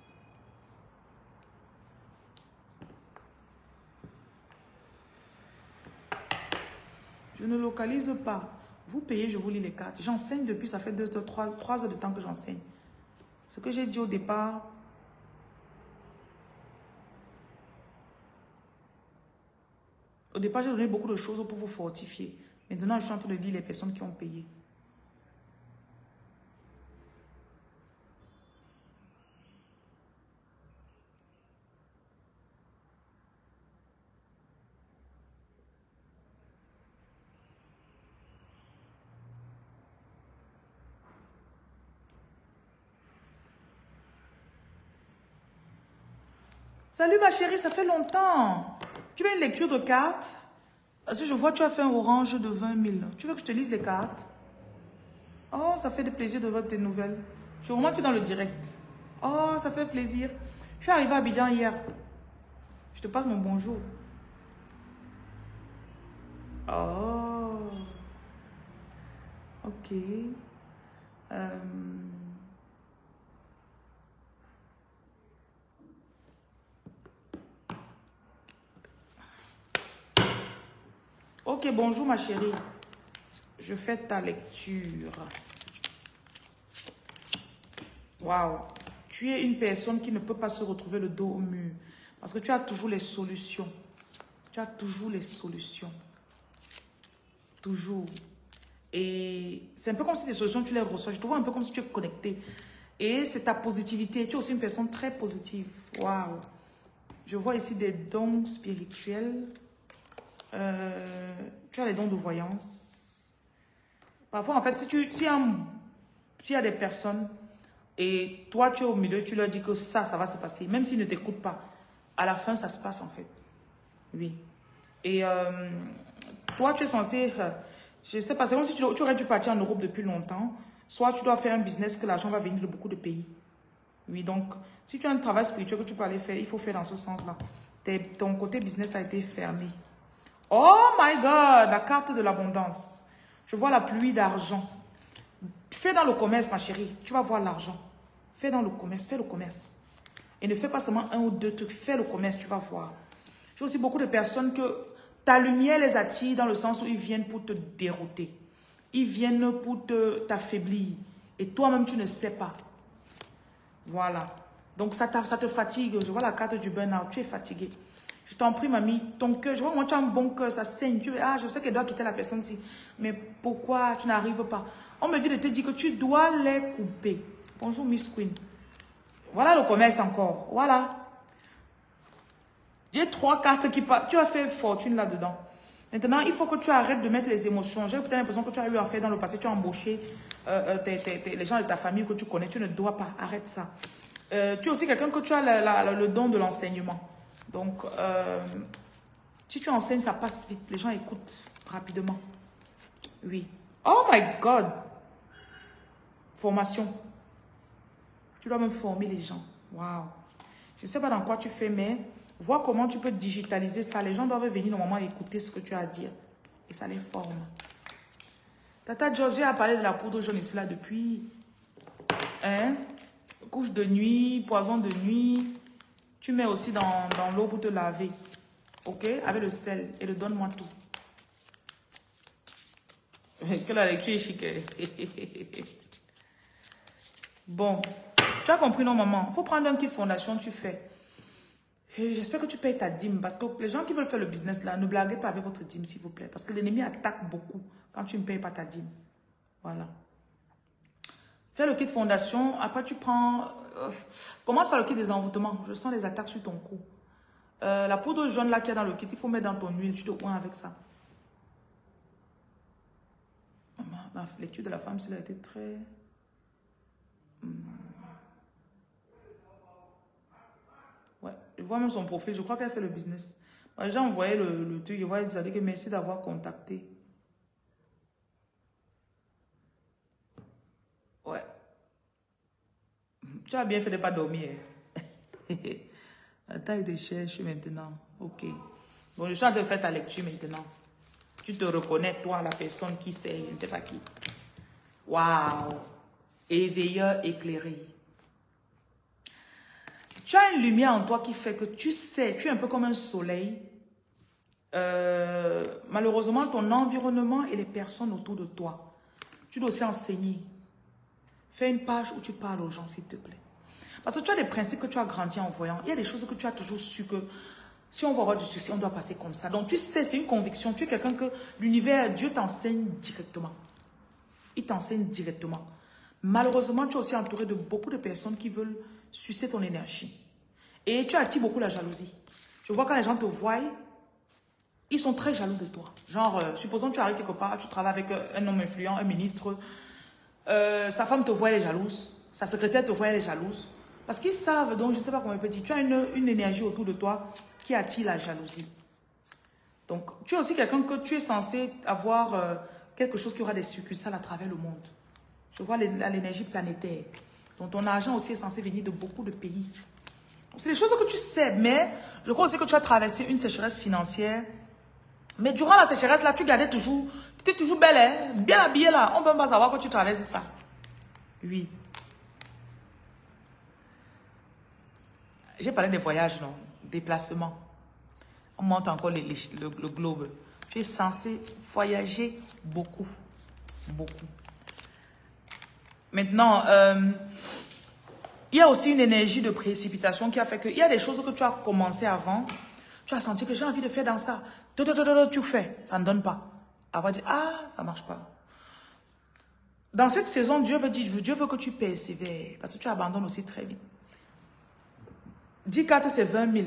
Je ne localise pas. Vous payez, je vous lis les cartes. J'enseigne depuis, ça fait 3 heures de temps que j'enseigne. Ce que j'ai dit au départ... Au départ, j'ai donné beaucoup de choses pour vous fortifier. Maintenant, je suis en train de lire les personnes qui ont payé. Salut ma chérie, ça fait longtemps. Tu veux une lecture de cartes? Parce que je vois que tu as fait un orange de 20 000. Tu veux que je te lise les cartes? Oh, ça fait de plaisir de voir tes nouvelles. Je suis vraiment dans le direct. Oh, ça fait plaisir. Je suis arrivée à Abidjan hier. Je te passe mon bonjour. Oh. Ok. Ok, bonjour ma chérie. Je fais ta lecture. Waouh. Tu es une personne qui ne peut pas se retrouver le dos au mur. Parce que tu as toujours les solutions. Tu as toujours les solutions. Toujours. Et c'est un peu comme si tes solutions, tu les reçois. Je te vois un peu comme si tu es connecté. Et c'est ta positivité. Tu es aussi une personne très positive. Waouh. Je vois ici des dons spirituels. Tu as les dons de voyance. Parfois, en fait, s'il y a des personnes et toi, tu es au milieu, tu leur dis que ça va se passer. Même s'ils ne t'écoutent pas, à la fin, ça se passe, en fait. Oui. Et toi, tu es censé... je sais pas, c'est comme si tu aurais dû partir en Europe depuis longtemps. Soit tu dois faire un business que l'argent va venir de beaucoup de pays. Oui, donc, si tu as un travail spirituel que tu peux aller faire, il faut faire dans ce sens-là. Ton côté business a été fermé. Oh my God, la carte de l'abondance. Je vois la pluie d'argent. Fais dans le commerce, ma chérie. Tu vas voir l'argent. Fais dans le commerce, fais le commerce. Et ne fais pas seulement un ou deux trucs. Fais le commerce, tu vas voir. J'ai aussi beaucoup de personnes que... ta lumière les attire dans le sens où ils viennent pour te dérouter. Ils viennent pour t'affaiblir. Et toi-même, tu ne sais pas. Voilà. Donc, ça te fatigue. Je vois la carte du burn-out. Tu es fatigué. Je t'en prie, mamie. Ton cœur, je vois, moi, tu as un bon cœur. Ça saigne. Ah, je sais qu'elle doit quitter la personne ici. Mais pourquoi tu n'arrives pas? On me dit de te dire que tu dois les couper. Bonjour, Miss Queen. Voilà le commerce encore. Voilà. J'ai trois cartes qui partent. Tu as fait fortune là-dedans. Maintenant, il faut que tu arrêtes de mettre les émotions. J'ai peut-être l'impression que tu as eu à faire dans le passé. Tu as embauché les gens de ta famille que tu connais. Tu ne dois pas. Arrête ça. Tu es aussi quelqu'un que tu as le don de l'enseignement. Donc, si tu enseignes, ça passe vite. Les gens écoutent rapidement. Oui. Oh my God. Formation. Tu dois même former les gens. Waouh. Je ne sais pas dans quoi tu fais, mais... vois comment tu peux digitaliser ça. Les gens doivent venir normalement écouter ce que tu as à dire. Et ça les forme. Tata Georgie a parlé de la poudre jaune ici là depuis. Hein? Couche de nuit, poison de nuit. Tu mets aussi dans l'eau pour te laver. Ok? Avec le sel. Et le donne-moi tout. Est-ce que la lecture est chic? Bon. Tu as compris non, maman? Il faut prendre un kit fondation, tu fais. J'espère que tu payes ta dîme parce que les gens qui veulent faire le business là, ne blaguez pas avec votre dîme s'il vous plaît parce que l'ennemi attaque beaucoup quand tu ne payes pas ta dîme. Voilà. Fais le kit de fondation, après tu prends... commence par le kit des envoûtements, je sens les attaques sur ton cou. La poudre jaune là qu'il y a dans le kit, il faut mettre dans ton huile, tu te oins avec ça. Maman, la lecture de la femme, cela a été très... Ouais, je vois même son profil, je crois qu'elle fait le business. J'ai envoyé le truc, je vois, elle disait que merci d'avoir contacté. Ouais. Tu as bien fait de ne pas dormir. La taille de cherche maintenant. Ok. Bon, je suis en train de faire ta lecture maintenant. Tu te reconnais, toi, la personne qui sait, je ne sais pas qui. Waouh. Éveilleur éclairé. Tu as une lumière en toi qui fait que tu sais, tu es un peu comme un soleil. Malheureusement, ton environnement et les personnes autour de toi. Tu dois aussi enseigner. Fais une page où tu parles aux gens, s'il te plaît. Parce que tu as des principes que tu as grandi en voyant. Il y a des choses que tu as toujours su que si on veut avoir du succès, on doit passer comme ça. Donc tu sais, c'est une conviction. Tu es quelqu'un que l'univers, Dieu t'enseigne directement. Il t'enseigne directement. Malheureusement, tu es aussi entouré de beaucoup de personnes qui veulent sucer ton énergie. Et tu attires beaucoup la jalousie. Je vois quand les gens te voient, ils sont très jaloux de toi. Genre, supposons que tu arrives quelque part, tu travailles avec un homme influent, un ministre, sa femme te voit, elle est jalouse, sa secrétaire te voit, elle est jalouse, Parce qu'ils savent, donc je ne sais pas comment je peux dire, tu as une énergie autour de toi qui attire la jalousie. Donc, tu es aussi quelqu'un que tu es censé avoir quelque chose qui aura des succursales à travers le monde. Je vois l'énergie planétaire. Donc, ton argent aussi est censé venir de beaucoup de pays. C'est des choses que tu sais, mais je crois aussi que tu as traversé une sécheresse financière. Mais durant la sécheresse, là, tu gardais toujours, tu étais toujours belle, hein? Bien habillée, là. On ne peut même pas savoir que tu traverses ça. Oui. J'ai parlé des voyages, non? Déplacements. On monte encore le globe. Tu es censé voyager beaucoup. Beaucoup. Maintenant, il y a aussi une énergie de précipitation qui a fait que il y a des choses que tu as commencé avant. Tu as senti que j'ai envie de faire dans ça. Tu fais, ça ne donne pas. Après, tu dis, ah, ça ne marche pas. Dans cette saison, Dieu veut que tu persévères. Parce que tu abandonnes aussi très vite. 10 cartes, c'est 20 000.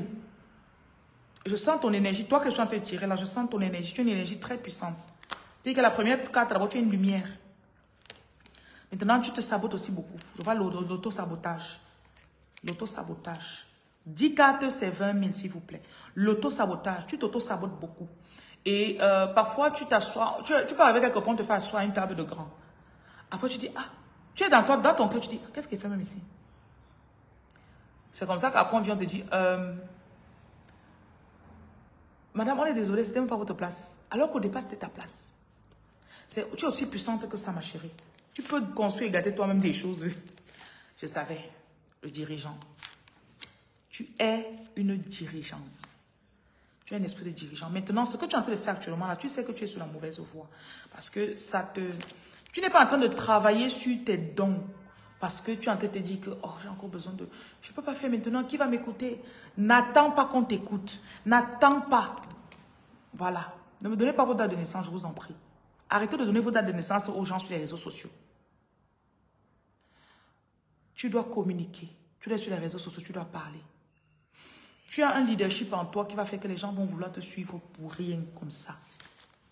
Je sens ton énergie. Toi que je suis en train de tirer là, je sens ton énergie. Tu as une énergie très puissante. Tu dis que la première carte, d'abord, tu as une lumière. Maintenant, tu te sabotes aussi beaucoup. Je vois l'auto-sabotage. L'auto-sabotage. 10 cartes, c'est 20 000, s'il vous plaît. L'auto-sabotage. Tu t'auto-sabotes beaucoup. Et parfois, tu t'assois. Tu peux arriver quelque part, on te fait asseoir à une table de grand. Après, tu dis, ah, tu es dans ton cœur, tu dis, qu'est-ce qu'il fait même ici? C'est comme ça qu'après, on vient te dire, madame, on est désolé, c'était même pas votre place. Alors qu'au départ, c'était ta place. Tu es aussi puissante que ça, ma chérie. Tu peux construire et gâter toi-même des choses. Je savais, le dirigeant. Tu es une dirigeante. Tu as un esprit de dirigeant. Maintenant, ce que tu es en train de faire actuellement, là, tu sais que tu es sur la mauvaise voie. Parce que ça te... Tu n'es pas en train de travailler sur tes dons. Parce que tu es en train de te dire que oh, j'ai encore besoin de... Je ne peux pas faire maintenant. Qui va m'écouter? N'attends pas qu'on t'écoute. N'attends pas. Voilà. Ne me donnez pas vos dates de naissance, je vous en prie. Arrêtez de donner vos dates de naissance aux gens sur les réseaux sociaux. Tu dois communiquer. Tu dois être sur les réseaux sociaux, tu dois parler. Tu as un leadership en toi qui va faire que les gens vont vouloir te suivre pour rien comme ça.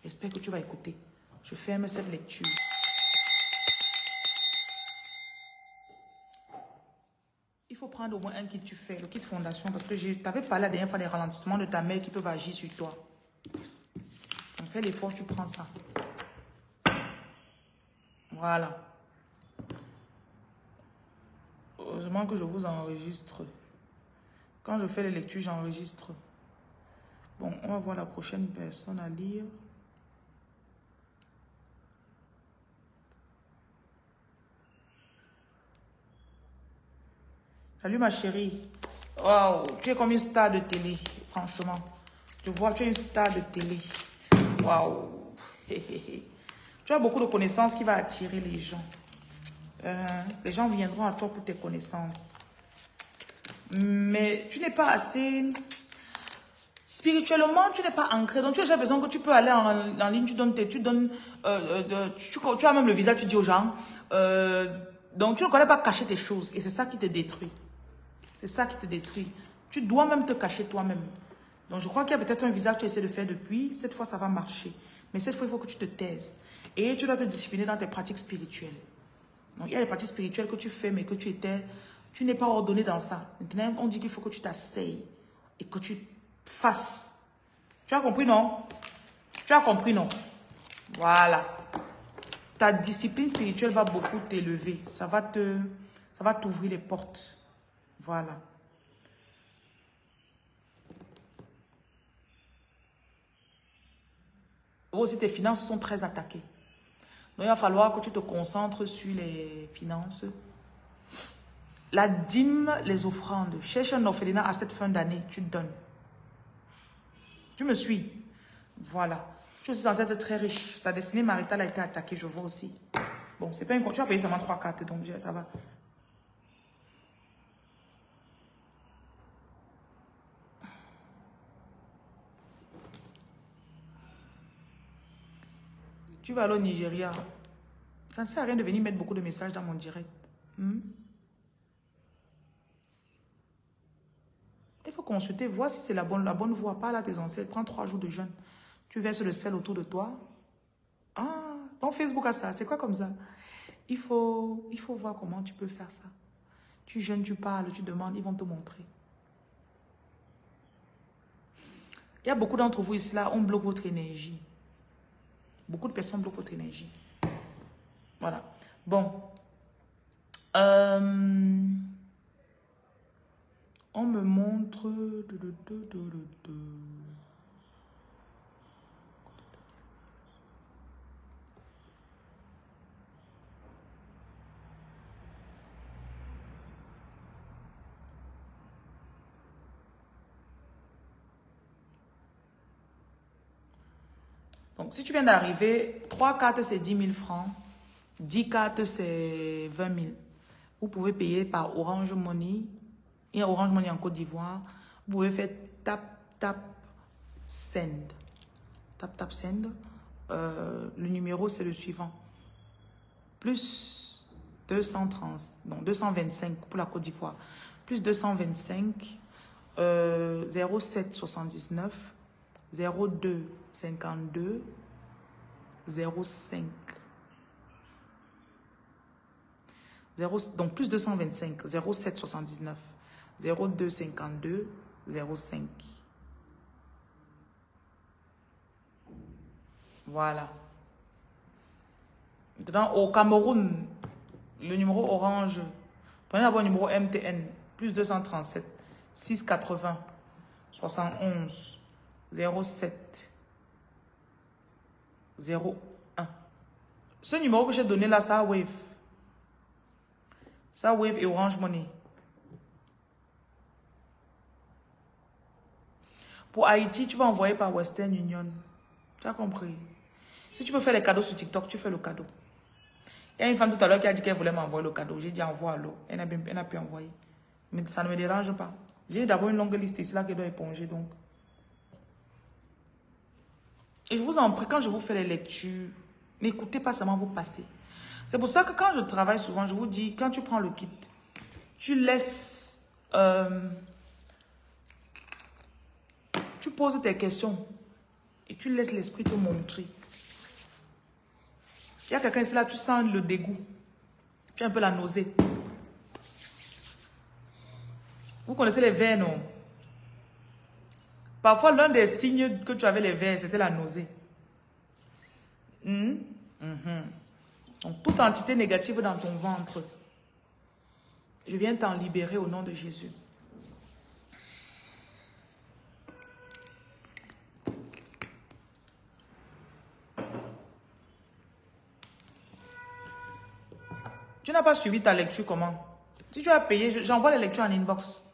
J'espère que tu vas écouter. Je ferme cette lecture. Il faut prendre au moins un kit tu fais, le kit fondation, parce que je t'avais parlé la dernière fois des ralentissements de ta mère qui peuvent agir sur toi. On fait l'effort, tu prends ça. Voilà. Heureusement que je vous enregistre. Quand je fais les lectures, j'enregistre. Bon, on va voir la prochaine personne à lire. Salut ma chérie. Waouh, tu es comme une star de télé, franchement. Je vois, tu es une star de télé. Waouh. Tu as beaucoup de connaissances qui va attirer les gens. Les gens viendront à toi pour tes connaissances. Mais tu n'es pas assez... Spirituellement, tu n'es pas ancré. Donc, tu as déjà besoin que tu peux aller en ligne, tu as même le visa, tu dis aux gens. Donc, tu ne connais pas cacher tes choses. Et c'est ça qui te détruit. C'est ça qui te détruit. Tu dois même te cacher toi-même. Donc, je crois qu'il y a peut-être un visa que tu essaies de faire depuis. Cette fois, ça va marcher. Mais cette fois, il faut que tu te taises. Et tu dois te discipliner dans tes pratiques spirituelles. Donc, il y a des pratiques spirituelles que tu fais, mais que tu n'es pas ordonné dans ça. Maintenant, on dit qu'il faut que tu t'asseyes et que tu fasses. Tu as compris, non? Tu as compris, non? Voilà. Ta discipline spirituelle va beaucoup t'élever. Ça va t'ouvrir les portes. Voilà. Aussi, tes finances sont très attaquées. Donc, il va falloir que tu te concentres sur les finances. La dîme, les offrandes. Cherche un orphelinat à cette fin d'année. Tu donnes. Tu me suis. Voilà. Tu es censé être très riche. Ta destinée maritale a été attaquée, je vois aussi. Bon, c'est pas un compte. Tu as payé seulement 3 cartes, donc ça va. Tu vas aller au Nigeria. Ça ne sert à rien de venir mettre beaucoup de messages dans mon direct. Il faut consulter, voir si c'est la bonne voie. Parle à tes ancêtres. Prends 3 jours de jeûne. Tu verses le sel autour de toi. Ah, ton Facebook a ça. C'est quoi comme ça? Il faut voir comment tu peux faire ça. Tu jeûnes, tu parles, tu demandes, ils vont te montrer. Il y a beaucoup d'entre vous ici, là, on bloque votre énergie. Beaucoup de personnes bloquent votre énergie. Voilà. Bon. On me montre... Donc, si tu viens d'arriver, 3 cartes, c'est 10 000 francs. 10 cartes, c'est 20 000. Vous pouvez payer par Orange Money. Il y a Orange Money en Côte d'Ivoire. Vous pouvez faire tap, tap, send. Tap, tap, send. Le numéro, c'est le suivant. Plus 230, non, 225 pour la Côte d'Ivoire. Plus 225, 0779. 02 52 05 0, donc plus 225 07 79 02 52 05. Voilà. Maintenant, au Cameroun, le numéro orange, prenez d'abord le numéro MTN, plus 237 680 71 07 01. Ce numéro que j'ai donné là, ça Wave. Ça Wave et Orange Money. Pour Haïti, tu vas envoyer par Western Union. Tu as compris. Si tu peux faire les cadeaux sur TikTok, tu fais le cadeau. Il y a une femme tout à l'heure qui a dit qu'elle voulait m'envoyer le cadeau. J'ai dit envoie-le. Elle n'a pu envoyer. Mais ça ne me dérange pas. J'ai d'abord une longue liste ici là qu'elle doit éponger donc. Et je vous en prie, quand je vous fais les lectures, n'écoutez pas seulement vos passés. C'est pour ça que quand je travaille souvent, je vous dis, quand tu prends le kit, tu laisses... tu poses tes questions et tu laisses l'esprit te montrer. Il y a quelqu'un ici là, tu sens le dégoût. Tu as un peu la nausée. Vous connaissez les veines, non? Parfois, l'un des signes que tu avais les vers, c'était la nausée. Donc, toute entité négative dans ton ventre, je viens t'en libérer au nom de Jésus. Tu n'as pas suivi ta lecture, comment? Si tu as payé, j'envoie les lectures en inbox.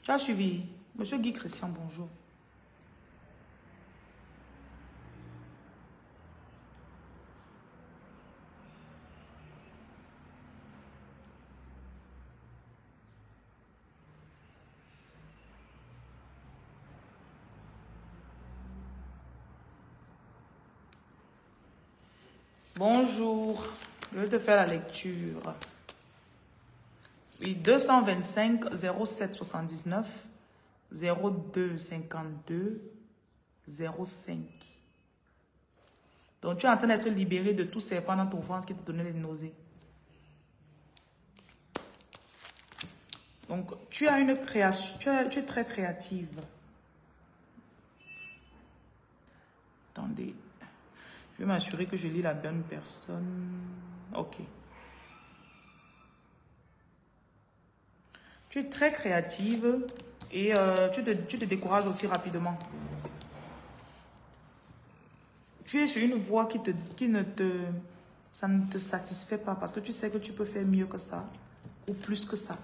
Tu as suivi? Monsieur Guy Christian, bonjour. Bonjour, je vais te faire la lecture. Oui, 225 07 79. 02 52 05. Donc, tu es en train d'être libéré de tout serpent dans ton ventre qui te donnait les nausées. Donc, tu as une création, tu es très créative. Attendez, je vais m'assurer que je lis la bonne personne. Ok. Tu es très créative. Et tu te décourages aussi rapidement. Tu es sur une voie qui ne te satisfait pas parce que tu sais que tu peux faire mieux que ça ou plus que ça.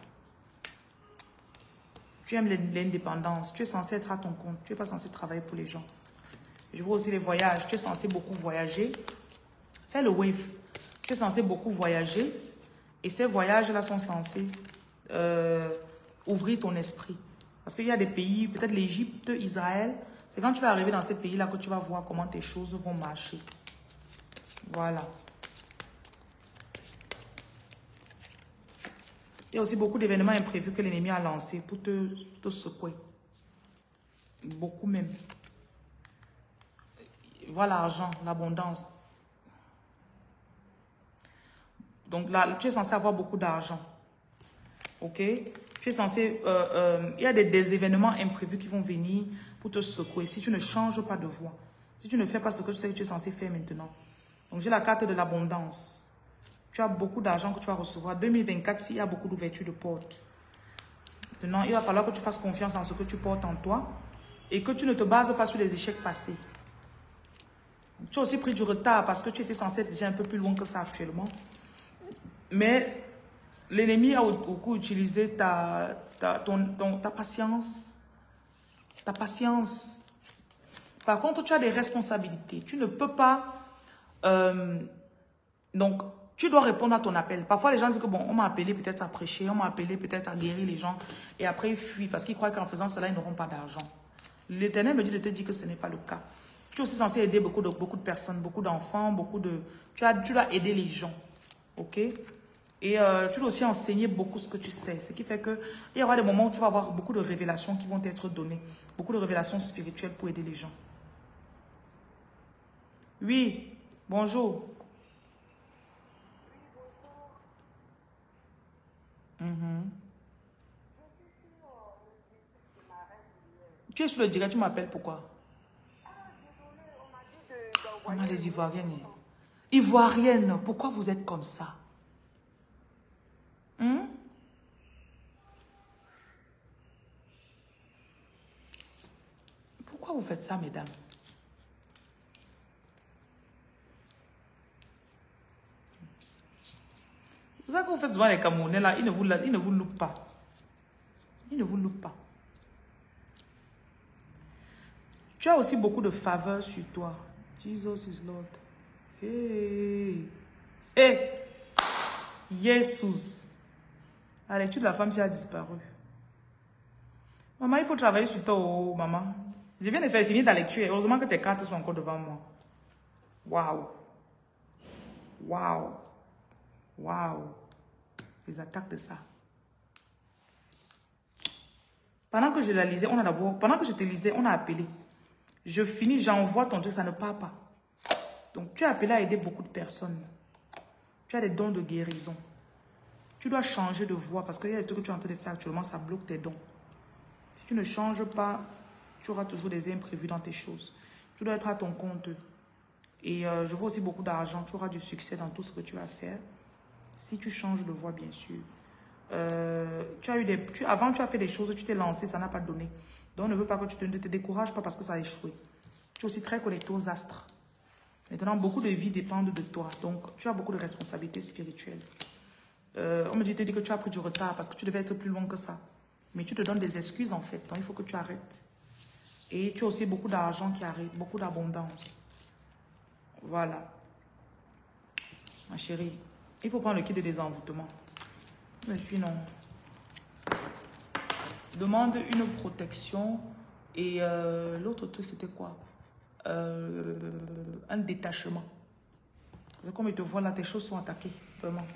Tu aimes l'indépendance. Tu es censé être à ton compte. Tu n'es pas censé travailler pour les gens. Je vois aussi les voyages. Tu es censé beaucoup voyager. Fais le wave. Tu es censé beaucoup voyager. Et ces voyages-là sont censés ouvrir ton esprit. Parce qu'il y a des pays, peut-être l'Égypte, Israël, c'est quand tu vas arriver dans ces pays-là que tu vas voir comment tes choses vont marcher. Voilà. Il y a aussi beaucoup d'événements imprévus que l'ennemi a lancés pour te secouer. Beaucoup même. Voilà l'argent, l'abondance. Donc là, tu es censé avoir beaucoup d'argent. Ok? Tu es censé... il y a des événements imprévus qui vont venir pour te secouer. Si tu ne changes pas de voie, si tu ne fais pas ce que tu sais que tu es censé faire maintenant. Donc, j'ai la carte de l'abondance. Tu as beaucoup d'argent que tu vas recevoir. 2024, s'il y a beaucoup d'ouverture de portes. Maintenant, il va falloir que tu fasses confiance en ce que tu portes en toi et que tu ne te bases pas sur les échecs passés. Tu as aussi pris du retard parce que tu étais censé être déjà un peu plus loin que ça actuellement. Mais l'ennemi a beaucoup utilisé ta patience. Ta patience. Par contre, tu as des responsabilités. Tu ne peux pas... donc, tu dois répondre à ton appel. Parfois, les gens disent que bon, on m'a appelé peut-être à prêcher, on m'a appelé peut-être à guérir les gens. Et après, ils fuient parce qu'ils croient qu'en faisant cela, ils n'auront pas d'argent. L'Éternel me dit de te dire que ce n'est pas le cas. Tu es aussi censé aider beaucoup de personnes, beaucoup d'enfants, tu dois aider les gens. Ok? Et tu dois aussi enseigner beaucoup ce que tu sais. Ce qui fait qu'il y aura des moments où tu vas avoir beaucoup de révélations qui vont t'être données. Beaucoup de révélations spirituelles pour aider les gens. Oui, bonjour. Tu es sur le direct, tu m'appelles pourquoi? On a des Ivoiriennes. Ivoiriennes, pourquoi vous êtes comme ça? Pourquoi vous faites ça, mesdames? C'est ça que vous faites souvent les Camerounais, là, ils ne vous loupent pas. Ils ne vous loupent pas. Tu as aussi beaucoup de faveurs sur toi. Jesus is Lord. Hey. Hey. Jesus. La lecture de la femme, ça a disparu. Maman, il faut travailler sur toi, oh, maman. Je viens de faire finir ta lecture. Heureusement que tes cartes sont encore devant moi. Waouh. Waouh. Waouh. Les attaques de ça. Pendant que je la lisais, pendant que je te lisais, on a appelé. Je finis, j'envoie ton truc, ça ne part pas. Donc, tu es appelé à aider beaucoup de personnes. Tu as des dons de guérison. Tu dois changer de voie parce qu'il y a des trucs que tu es en train de faire actuellement, ça bloque tes dons. Si tu ne changes pas, tu auras toujours des imprévus dans tes choses. Tu dois être à ton compte. Et je vois aussi beaucoup d'argent. Tu auras du succès dans tout ce que tu vas faire. Si tu changes de voie, bien sûr. Avant, tu as fait des choses, tu t'es lancé, ça n'a pas donné. Donc, on ne veut pas que tu ne te décourages pas parce que ça a échoué. Tu es aussi très connecté aux astres. Maintenant, beaucoup de vies dépendent de toi. Donc, tu as beaucoup de responsabilités spirituelles. On me dit que tu as pris du retard parce que tu devais être plus loin que ça. Mais tu te donnes des excuses, en fait. Donc, il faut que tu arrêtes. Et tu as aussi beaucoup d'argent qui arrive, beaucoup d'abondance. Voilà. Ma chérie, il faut prendre le kit de désenvoûtement. Mais sinon, demande une protection. Et l'autre truc, c'était quoi? Un détachement. C'est comme ils te voient là, tes choses sont attaquées. Vraiment.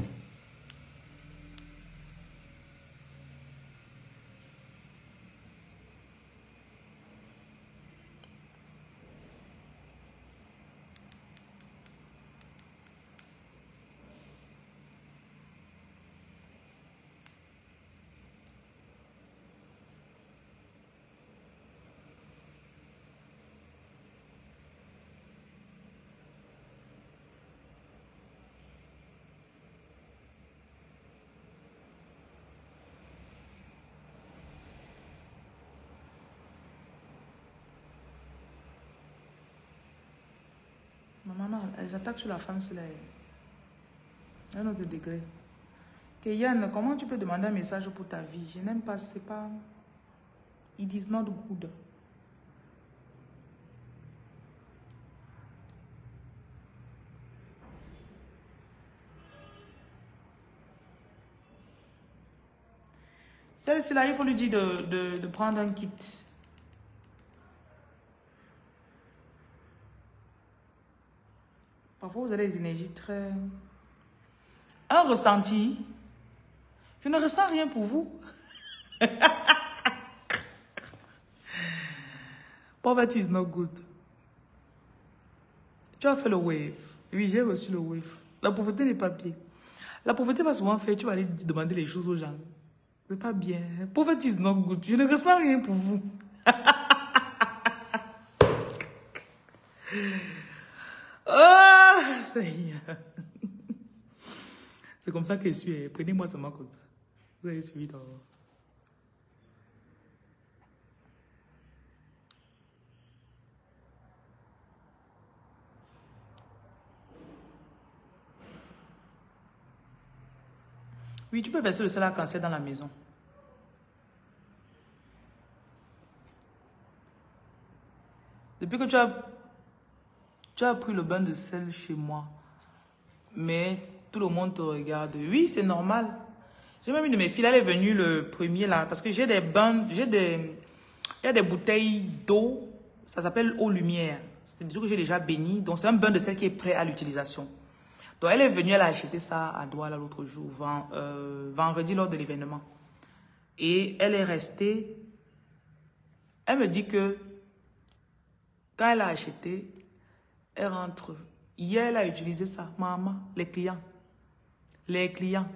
Maman, elles attaquent sur la femme, c'est un autre degré. Keyan, comment tu peux demander un message pour ta vie? Je n'aime pas, c'est pas... It is not good. Celle-ci là, il faut lui dire de prendre un kit. Parfois, vous avez des énergies très... Un ressenti. Je ne ressens rien pour vous. Poverty is not good. Tu as fait le wave. Oui, j'ai reçu le wave. La pauvreté n'est pas pire. La pauvreté va souvent faire, tu vas aller demander les choses aux gens. C'est pas bien. Poverty is not good. Je ne ressens rien pour vous. Oh, Seigneur. C'est comme ça que je suis. Prenez-moi seulement comme ça. Vous avez suivi dans... Oui, tu peux verser le sel à cancer dans la maison. Depuis que tu as pris le bain de sel chez moi, mais tout le monde te regarde. Oui, c'est normal. J'ai même une de mes filles, elle est venue le premier là, parce que j'ai des bains, il y a des bouteilles d'eau, ça s'appelle eau lumière. C'est des trucs que j'ai déjà béni, donc c'est un bain de sel qui est prêt à l'utilisation. Donc, elle est venue, elle a acheté ça à Douala l'autre jour, vendredi lors de l'événement. Et elle est restée. Elle me dit que quand elle a acheté, elle rentre. Hier, elle a utilisé ça. Maman, les clients. Les clients.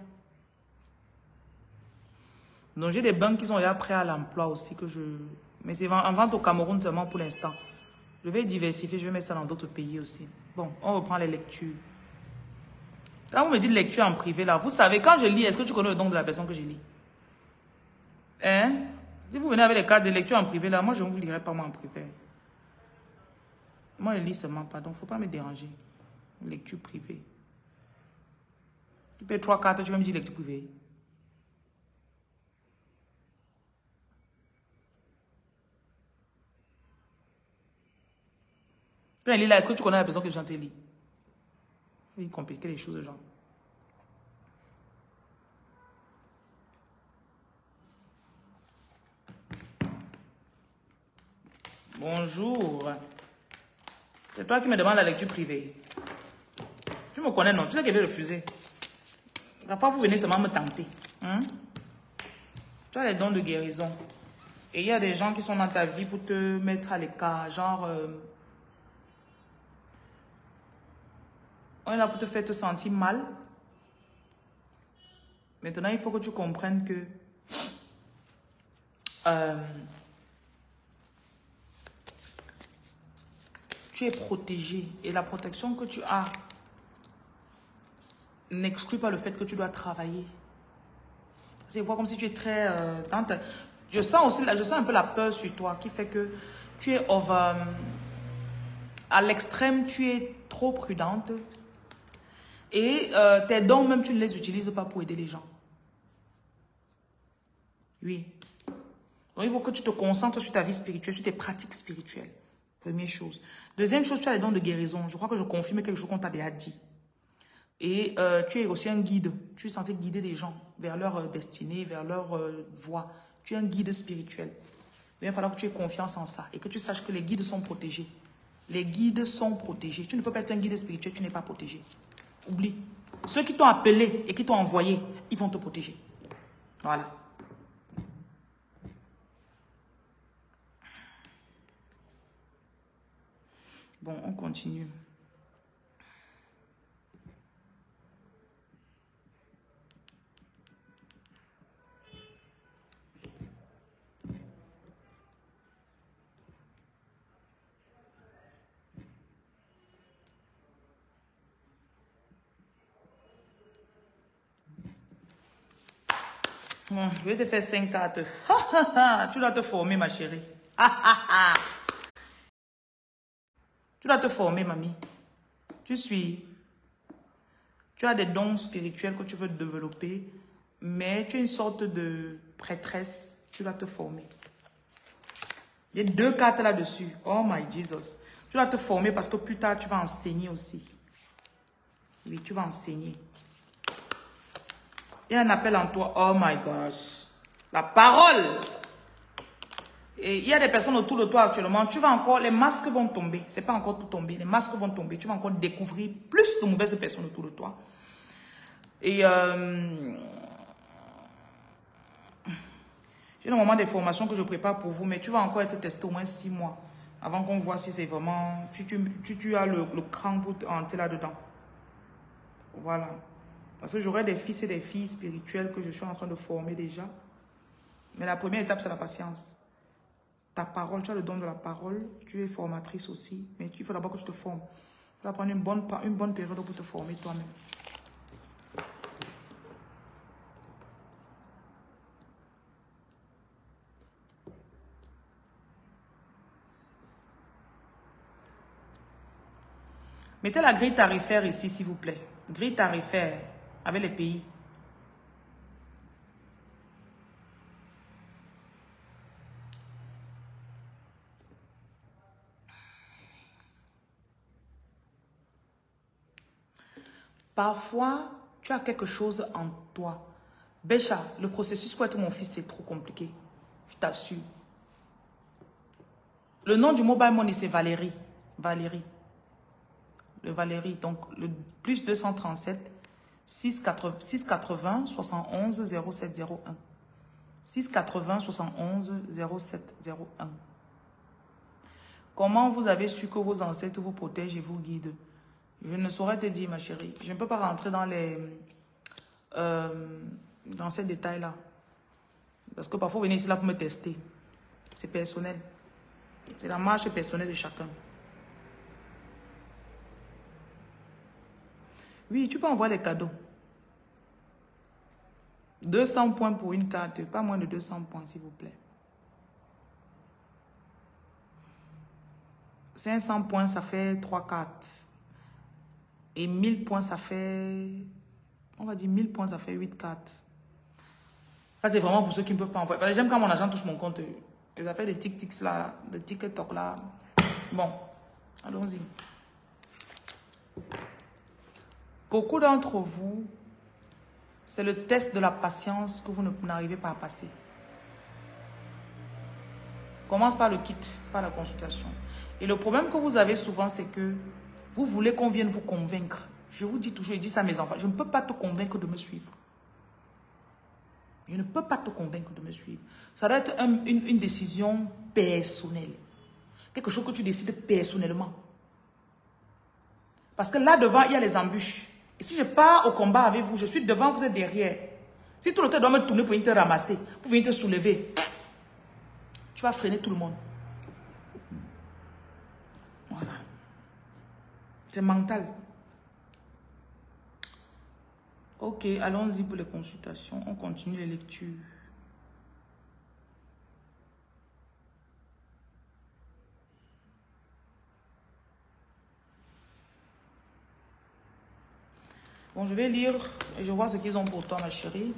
Donc, j'ai des banques qui sont là prêts à l'emploi aussi. Mais c'est en vente au Cameroun seulement pour l'instant. Je vais diversifier, je vais mettre ça dans d'autres pays aussi. Bon, on reprend les lectures. Quand vous me dites lecture en privé, là, vous savez, quand je lis, est-ce que tu connais le nom de la personne que je lis? Hein? Si vous venez avec les cartes de lecture en privé, là, moi, je ne vous lirai pas moi en privé. Moi, je lis seulement, pardon, il ne faut pas me déranger. Lecture privée. Tu payes 3 cartes, tu vas me dire lecture privée. Quand elle lit là, est-ce que tu connais la personne que je lis? Il compliquait les choses aux gens. Bonjour. C'est toi qui me demande la lecture privée. Tu me connais, non? Tu sais qu'elle veut refuser. La fois, vous venez seulement me tenter. Hein? Tu as les dons de guérison. Et il y a des gens qui sont dans ta vie pour te mettre à l'écart. Genre... on est là pour te faire te sentir mal. Maintenant, il faut que tu comprennes que tu es protégé. Et la protection que tu as n'exclut pas le fait que tu dois travailler. C'est comme si tu es très... je sens aussi, je sens un peu la peur sur toi qui fait que tu es over... à l'extrême, tu es trop prudente. Et tes dons, même, tu ne les utilises pas pour aider les gens. Oui. Donc, il faut que tu te concentres sur ta vie spirituelle, sur tes pratiques spirituelles. Première chose. Deuxième chose, tu as les dons de guérison. Je crois que je confirme quelque chose qu'on t'a déjà dit. Et tu es aussi un guide. Tu es censé guider les gens vers leur destinée, vers leur voie. Tu es un guide spirituel. Il va falloir que tu aies confiance en ça et que tu saches que les guides sont protégés. Les guides sont protégés. Tu ne peux pas être un guide spirituel, tu n'es pas protégé. Oublie. Ceux qui t'ont appelé et qui t'ont envoyé, ils vont te protéger. Voilà. Bon, on continue. Bon, je vais te faire 5 cartes. Tu dois te former, ma chérie. Tu dois te former, mamie. Tu as des dons spirituels que tu veux développer, mais tu es une sorte de prêtresse. Tu dois te former. Il y a 2 cartes là-dessus. Oh my Jesus. Tu dois te former parce que plus tard, tu vas enseigner aussi. Oui, tu vas enseigner. Il y a un appel en toi. Oh my gosh. La parole. Et il y a des personnes autour de toi actuellement. Tu vas encore... Les masques vont tomber. C'est pas encore tout tombé. Les masques vont tomber. Tu vas encore découvrir plus de mauvaises personnes autour de toi. Et... j'ai normalement des formations que je prépare pour vous. Mais tu vas encore être testé au moins 6 mois. Avant qu'on voit si c'est vraiment... Tu as le cran pour entrer là-dedans. Voilà. Parce que j'aurai des fils et des filles spirituelles que je suis en train de former déjà. Mais la première étape, c'est la patience. Ta parole, tu as le don de la parole, tu es formatrice aussi, mais il faut d'abord que je te forme. Tu vas prendre une bonne période pour te former toi-même. Mettez la grille tarifaire ici, s'il vous plaît. Grille tarifaire avec les pays. Parfois, tu as quelque chose en toi. Bécha, le processus pour être mon fils, c'est trop compliqué. Je t'assure. Le nom du mobile money, c'est Valérie. Valérie. Le Valérie, donc le plus 237 680 71 0701. 680 71 0701. Comment vous avez su que vos ancêtres vous protègent et vous guident? Je ne saurais te dire, ma chérie. Je ne peux pas rentrer dans les dans ces détails-là. Parce que parfois, vous venez ici là pour me tester. C'est personnel. C'est la marche personnelle de chacun. Oui, tu peux envoyer les cadeaux. 200 points pour une carte. Pas moins de 200 points, s'il vous plaît. 500 points, ça fait 3 cartes. Et 1000 points, ça fait... On va dire 1000 points, ça fait 8 cartes. Ça, c'est vraiment pour ceux qui ne peuvent pas envoyer. J'aime quand mon agent touche mon compte. Les affaires de tic-tics là, de tic-toc là. Bon, allons-y. Beaucoup d'entre vous, c'est le test de la patience que vous n'arrivez pas à passer. Commence par le kit, par la consultation. Et le problème que vous avez souvent, c'est que vous voulez qu'on vienne vous convaincre. Je vous dis toujours, je dis ça à mes enfants, je ne peux pas te convaincre de me suivre. Je ne peux pas te convaincre de me suivre. Ça doit être une décision personnelle. Quelque chose que tu décides personnellement. Parce que là devant, il y a les embûches. Et si je pars au combat avec vous, je suis devant, vous êtes derrière. Si tout le temps doit me tourner pour venir te ramasser, pour venir te soulever, tu vas freiner tout le monde. Voilà. C'est mental. Ok, allons-y pour les consultations. On continue les lectures. Bon, je vais lire et je vois ce qu'ils ont pour toi, ma chérie.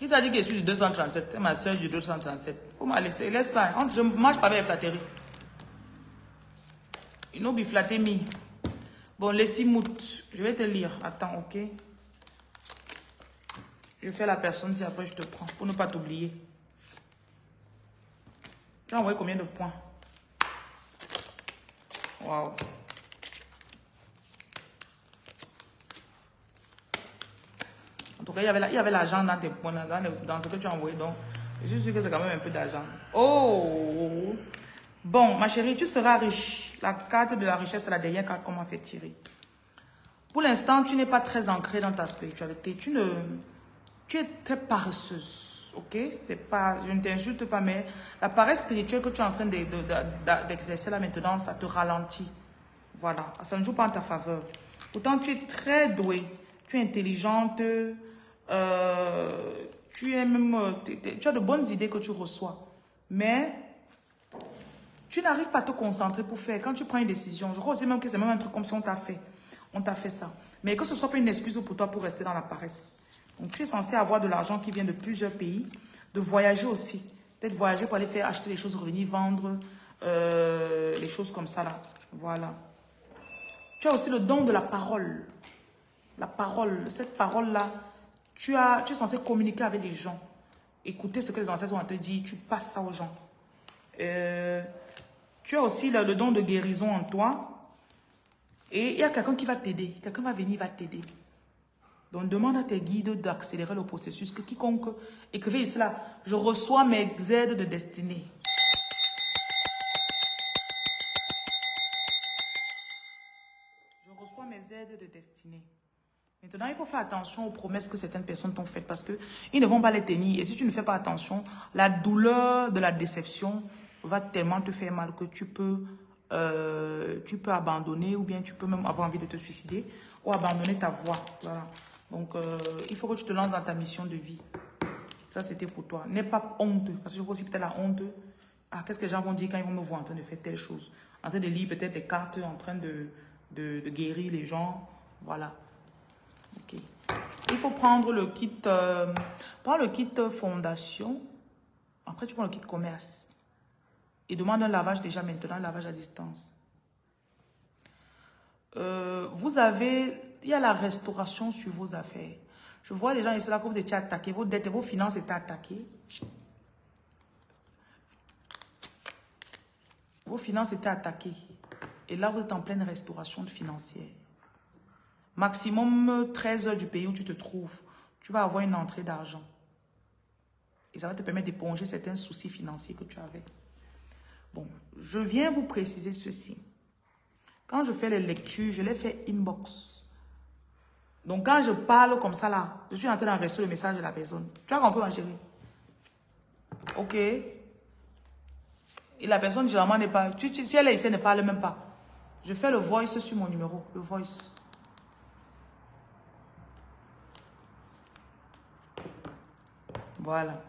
Il t'a dit que je suis du 237. C'est ma soeur du 237. Faut me laisser. Laisse ça. Je ne mange pas avec les flatteries. Une obi flatémie. Bon, les simoutes, je vais te lire. Attends, ok. Je fais la personne si après je te prends, pour ne pas t'oublier. Tu as envoyé combien de points? Waouh. En tout cas, il y avait l'argent dans tes points, dans ce que tu as envoyé. Donc, je suis sûre que c'est quand même un peu d'argent. Oh! Bon, ma chérie, tu seras riche. La carte de la richesse, c'est la dernière carte qu'on m'a fait tirer. Pour l'instant, tu n'es pas très ancrée dans ta spiritualité. Tu es très paresseuse, ok? C'est pas, je ne t'insulte pas, mais la paresse spirituelle que tu es en train d'exercer là maintenant, ça te ralentit. Voilà, ça ne joue pas en ta faveur. Pourtant, tu es très douée, tu es intelligente, tu as de bonnes idées que tu reçois, mais tu n'arrives pas à te concentrer pour faire. Quand tu prends une décision, je crois aussi même que c'est même un truc comme si on t'a fait. On t'a fait ça. Mais que ce soit pas une excuse pour toi pour rester dans la paresse. Donc, tu es censé avoir de l'argent qui vient de plusieurs pays, de voyager aussi. Peut-être voyager pour aller faire acheter les choses, revenir vendre, les choses comme ça là. Voilà. Tu as aussi le don de la parole. La parole, cette parole-là, tu es censé communiquer avec les gens. Écouter ce que les ancêtres ont à te dire, tu passes ça aux gens. Tu as aussi le don de guérison en toi. Et il y a quelqu'un qui va t'aider. Quelqu'un va venir, va t'aider. Donc, demande à tes guides d'accélérer le processus. Que quiconque écrivez cela. Je reçois mes aides de destinée. Je reçois mes aides de destinée. Maintenant, il faut faire attention aux promesses que certaines personnes t'ont faites parce qu'ils ne vont pas les tenir. Et si tu ne fais pas attention, la douleur de la déception va tellement te faire mal que tu peux abandonner ou bien tu peux même avoir envie de te suicider ou abandonner ta voie. Voilà. Donc, il faut que tu te lances dans ta mission de vie. Ça, c'était pour toi. N'aie pas honte. Parce que je vois aussi peut-être la honte. Ah, qu'est-ce que les gens vont dire quand ils vont me voir en train de faire telle chose? En train de lire peut-être les cartes, en train de guérir les gens. Voilà. Ok. Il faut prendre le kit... prends le kit fondation. Après, tu prends le kit commerce. Et demande un lavage déjà maintenant, un lavage à distance. Vous avez... Il y a la restauration sur vos affaires. Je vois les gens ici là que vous étiez attaqués. Vos dettes et vos finances étaient attaquées. Vos finances étaient attaquées. Et là, vous êtes en pleine restauration financière. Maximum 13 heures du pays où tu te trouves, tu vas avoir une entrée d'argent. Et ça va te permettre d'éponger certains soucis financiers que tu avais. Bon, je viens vous préciser ceci. Quand je fais les lectures, je les fais inbox. Donc, quand je parle comme ça là, je suis en train d'enregistrer le message de la personne. Tu as compris, ma chérie? Ok. Et la personne, généralement, n'est pas... Si elle est ici, elle ne parle même pas. Je fais le voice sur mon numéro, le voice. Voilà.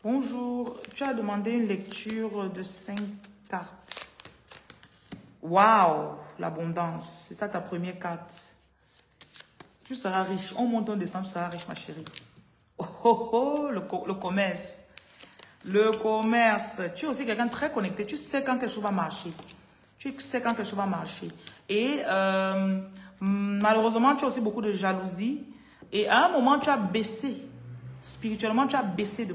Bonjour, tu as demandé une lecture de 5 cartes. Waouh, l'abondance, c'est ça ta première carte. Tu seras riche, on monte en décembre, tu seras riche ma chérie. Oh, oh, oh le commerce. Le commerce, tu es aussi quelqu'un de très connecté, tu sais quand quelque chose va marcher. Tu sais quand quelque chose va marcher. Et malheureusement, tu as aussi beaucoup de jalousie. Et à un moment, tu as baissé. Spirituellement, tu as baissé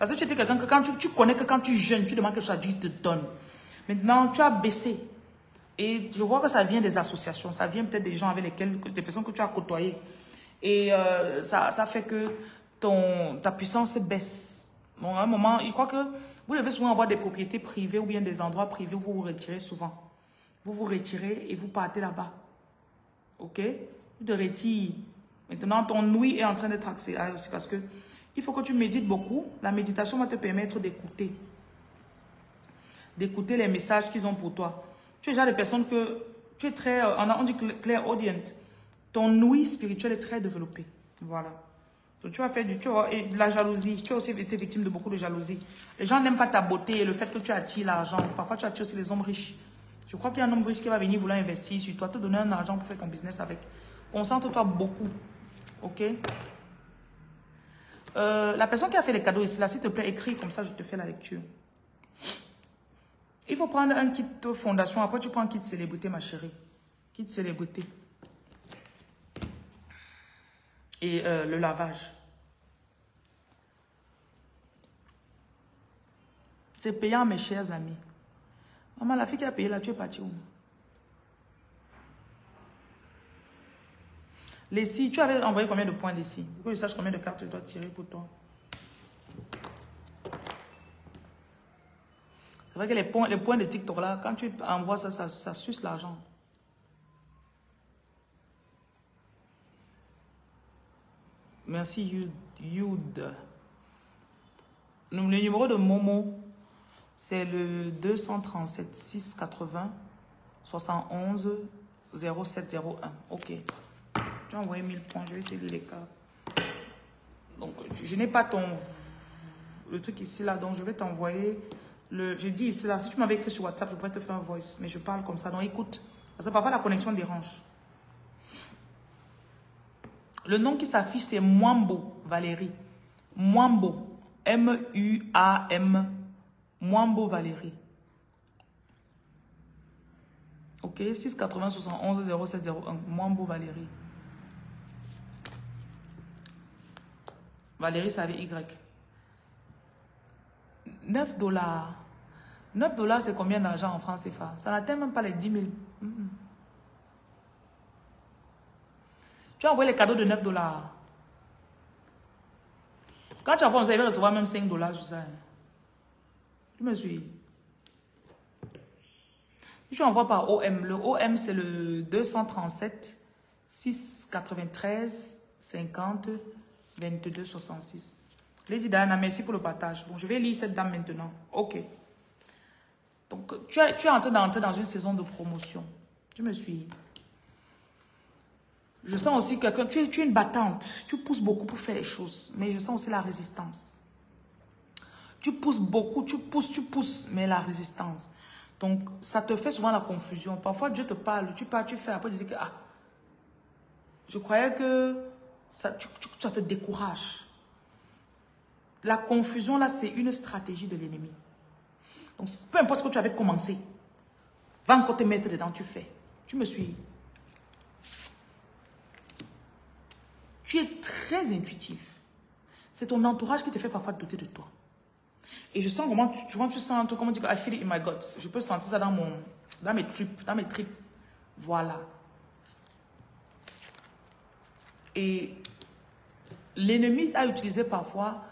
parce que tu étais quelqu'un que quand tu connais que quand tu jeûnes, tu demandes que ça, Dieu te donne. Maintenant, tu as baissé. Et je vois que ça vient des associations. Ça vient peut-être des gens avec lesquels... Des personnes que tu as côtoyées. Et ça fait que ta puissance baisse. Bon, à un moment, je crois que vous devez souvent avoir des propriétés privées ou bien des endroits privés où vous vous retirez souvent. Vous vous retirez et vous partez là-bas. OK? Vous te retirez. Maintenant, ton ouïe est en train d'être accélérée aussi parce que il faut que tu médites beaucoup. La méditation va te permettre d'écouter. D'écouter les messages qu'ils ont pour toi. Tu es déjà des personnes que tu es très, on dit clairaudient. Ton ouïe spirituelle est très développée. Voilà. Donc, tu vas faire du, tu vois, et de la jalousie. Tu as aussi été victime de beaucoup de jalousie. Les gens n'aiment pas ta beauté et le fait que tu attires l'argent. Parfois, tu attires aussi les hommes riches. Je crois qu'il y a un homme riche qui va venir vouloir investir sur toi, te donner un argent pour faire ton business avec. Concentre-toi beaucoup. Ok. La personne qui a fait les cadeaux ici, là, s'il te plaît, écris comme ça, je te fais la lecture. Il faut prendre un kit fondation. Après, tu prends un kit célébrité, ma chérie. Kit célébrité. Et le lavage. C'est payant, mes chers amis. Maman, la fille qui a payé là, tu es partie où? Les six, tu avais envoyé combien de points les six? Pour que je sache combien de cartes je dois tirer pour toi. C'est vrai que les points de TikTok là, quand tu envoies ça, ça suce l'argent. Merci Yud. Le numéro de Momo, c'est le 237 680 71 0701. Ok. Tu as envoyé 1000 points, je vais te lire les cartes. Donc, je n'ai pas le truc ici, là. Donc, je vais t'envoyer le... J'ai dit ici, là, si tu m'avais écrit sur WhatsApp, je pourrais te faire un voice. Mais je parle comme ça. Donc, écoute. Parce que parfois, la connexion dérange. Le nom qui s'affiche, c'est Mwambo, Valérie. Mwambo. M-U-A-M. Mwambo, Valérie. Ok, 680 71 0701. Mwambo Valérie. Valérie, ça avait Y. 9 $. 9 $, c'est combien d'argent en francs CFA? Ça n'atteint même pas les 10 000. Tu as envoyé les cadeaux de 9 $. Quand tu as envoyé, vous allez recevoir même 5 $, je sais. Tu me suis. Je envoie par OM. Le OM, c'est le 237 693 50 22 66. Lady Diana, merci pour le partage. Bon, je vais lire cette dame maintenant. Ok. Donc, tu es en train d'entrer dans une saison de promotion. Tu me suis. Je sens aussi que tu es une battante. Tu pousses beaucoup pour faire les choses. Mais je sens aussi la résistance. Tu pousses beaucoup, tu pousses, mais la résistance. Donc, ça te fait souvent la confusion. Parfois, Dieu te parle, tu pars, tu fais. Après, tu dis que, ah, je croyais que ça te décourage. La confusion, là, c'est une stratégie de l'ennemi. Donc, peu importe ce que tu avais commencé, va encore te mettre dedans, tu fais. Tu me suis. Tu es très intuitif. C'est ton entourage qui te fait parfois douter de toi. Et je sens comment tu sens un truc, comment tu dis, I feel it in my guts. Je peux sentir ça dans mes tripes. Voilà. Et l'ennemi a utilisé parfois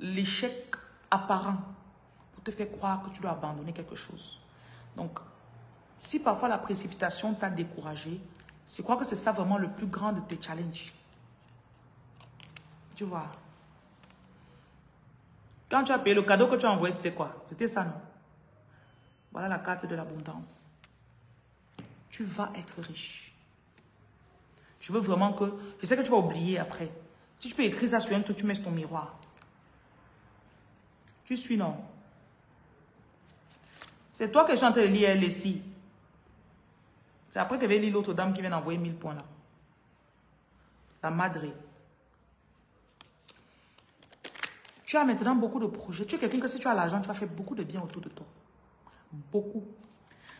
l'échec apparent pour te faire croire que tu dois abandonner quelque chose. Donc, si parfois la précipitation t'a découragé, je crois que c'est ça vraiment le plus grand de tes challenges. Tu vois? Quand tu as payé, le cadeau que tu as envoyé, c'était quoi? C'était ça, non? Voilà la carte de l'abondance. Tu vas être riche. Je veux vraiment que... Je sais que tu vas oublier après. Si tu peux écrire ça sur un truc, tu mets sur ton miroir. Tu suis, non? C'est toi qui chante le lit, elle, ici. C'est après que je vais lire l'autre dame qui vient d'envoyer 1000 points, là. La madre. Tu as maintenant beaucoup de projets. Tu es quelqu'un que si tu as l'argent, tu vas faire beaucoup de bien autour de toi. Beaucoup.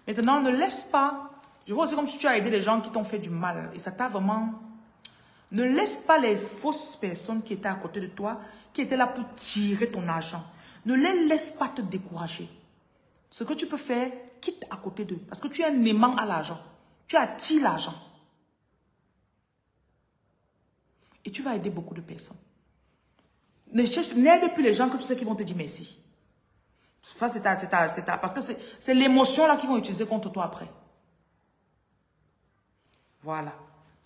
Maintenant, ne laisse pas... Je vois aussi comme si tu as aidé les gens qui t'ont fait du mal. Et ça t'a vraiment... Ne laisse pas les fausses personnes qui étaient à côté de toi, qui étaient là pour tirer ton argent. Ne les laisse pas te décourager. Ce que tu peux faire, quitte à côté d'eux. Parce que tu es un aimant à l'argent. Tu attires l'argent. Et tu vas aider beaucoup de personnes. N'aide plus les gens que tu sais qui vont te dire merci. Ça, parce que c'est l'émotion là qu'ils vont utiliser contre toi après. Voilà.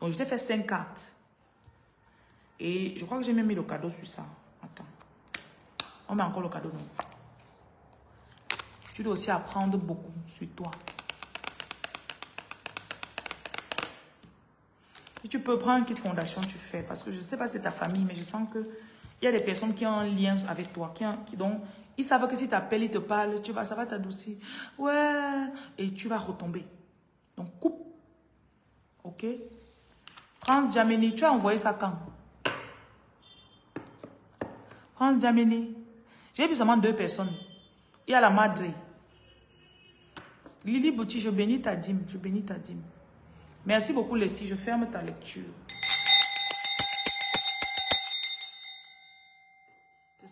Donc, je t'ai fait 5 cartes. Et je crois que j'ai même mis le cadeau sur ça. Attends. On met encore le cadeau, non? Tu dois aussi apprendre beaucoup sur toi. Si tu peux prendre un kit fondation, tu fais. Parce que je ne sais pas si c'est ta famille, mais je sens que il y a des personnes qui ont un lien avec toi, donc ils savent que si tu appelles, ils te parlent, ça va t'adoucir. Ouais, et tu vas retomber. Donc coupe. Ok? France Djameni, tu as envoyé ça quand? France Djameni, j'ai vu seulement 2 personnes. Il y a la madre. Lily Bouti, je bénis ta dîme, je bénis ta dîme. Merci beaucoup, Leslie, je ferme ta lecture.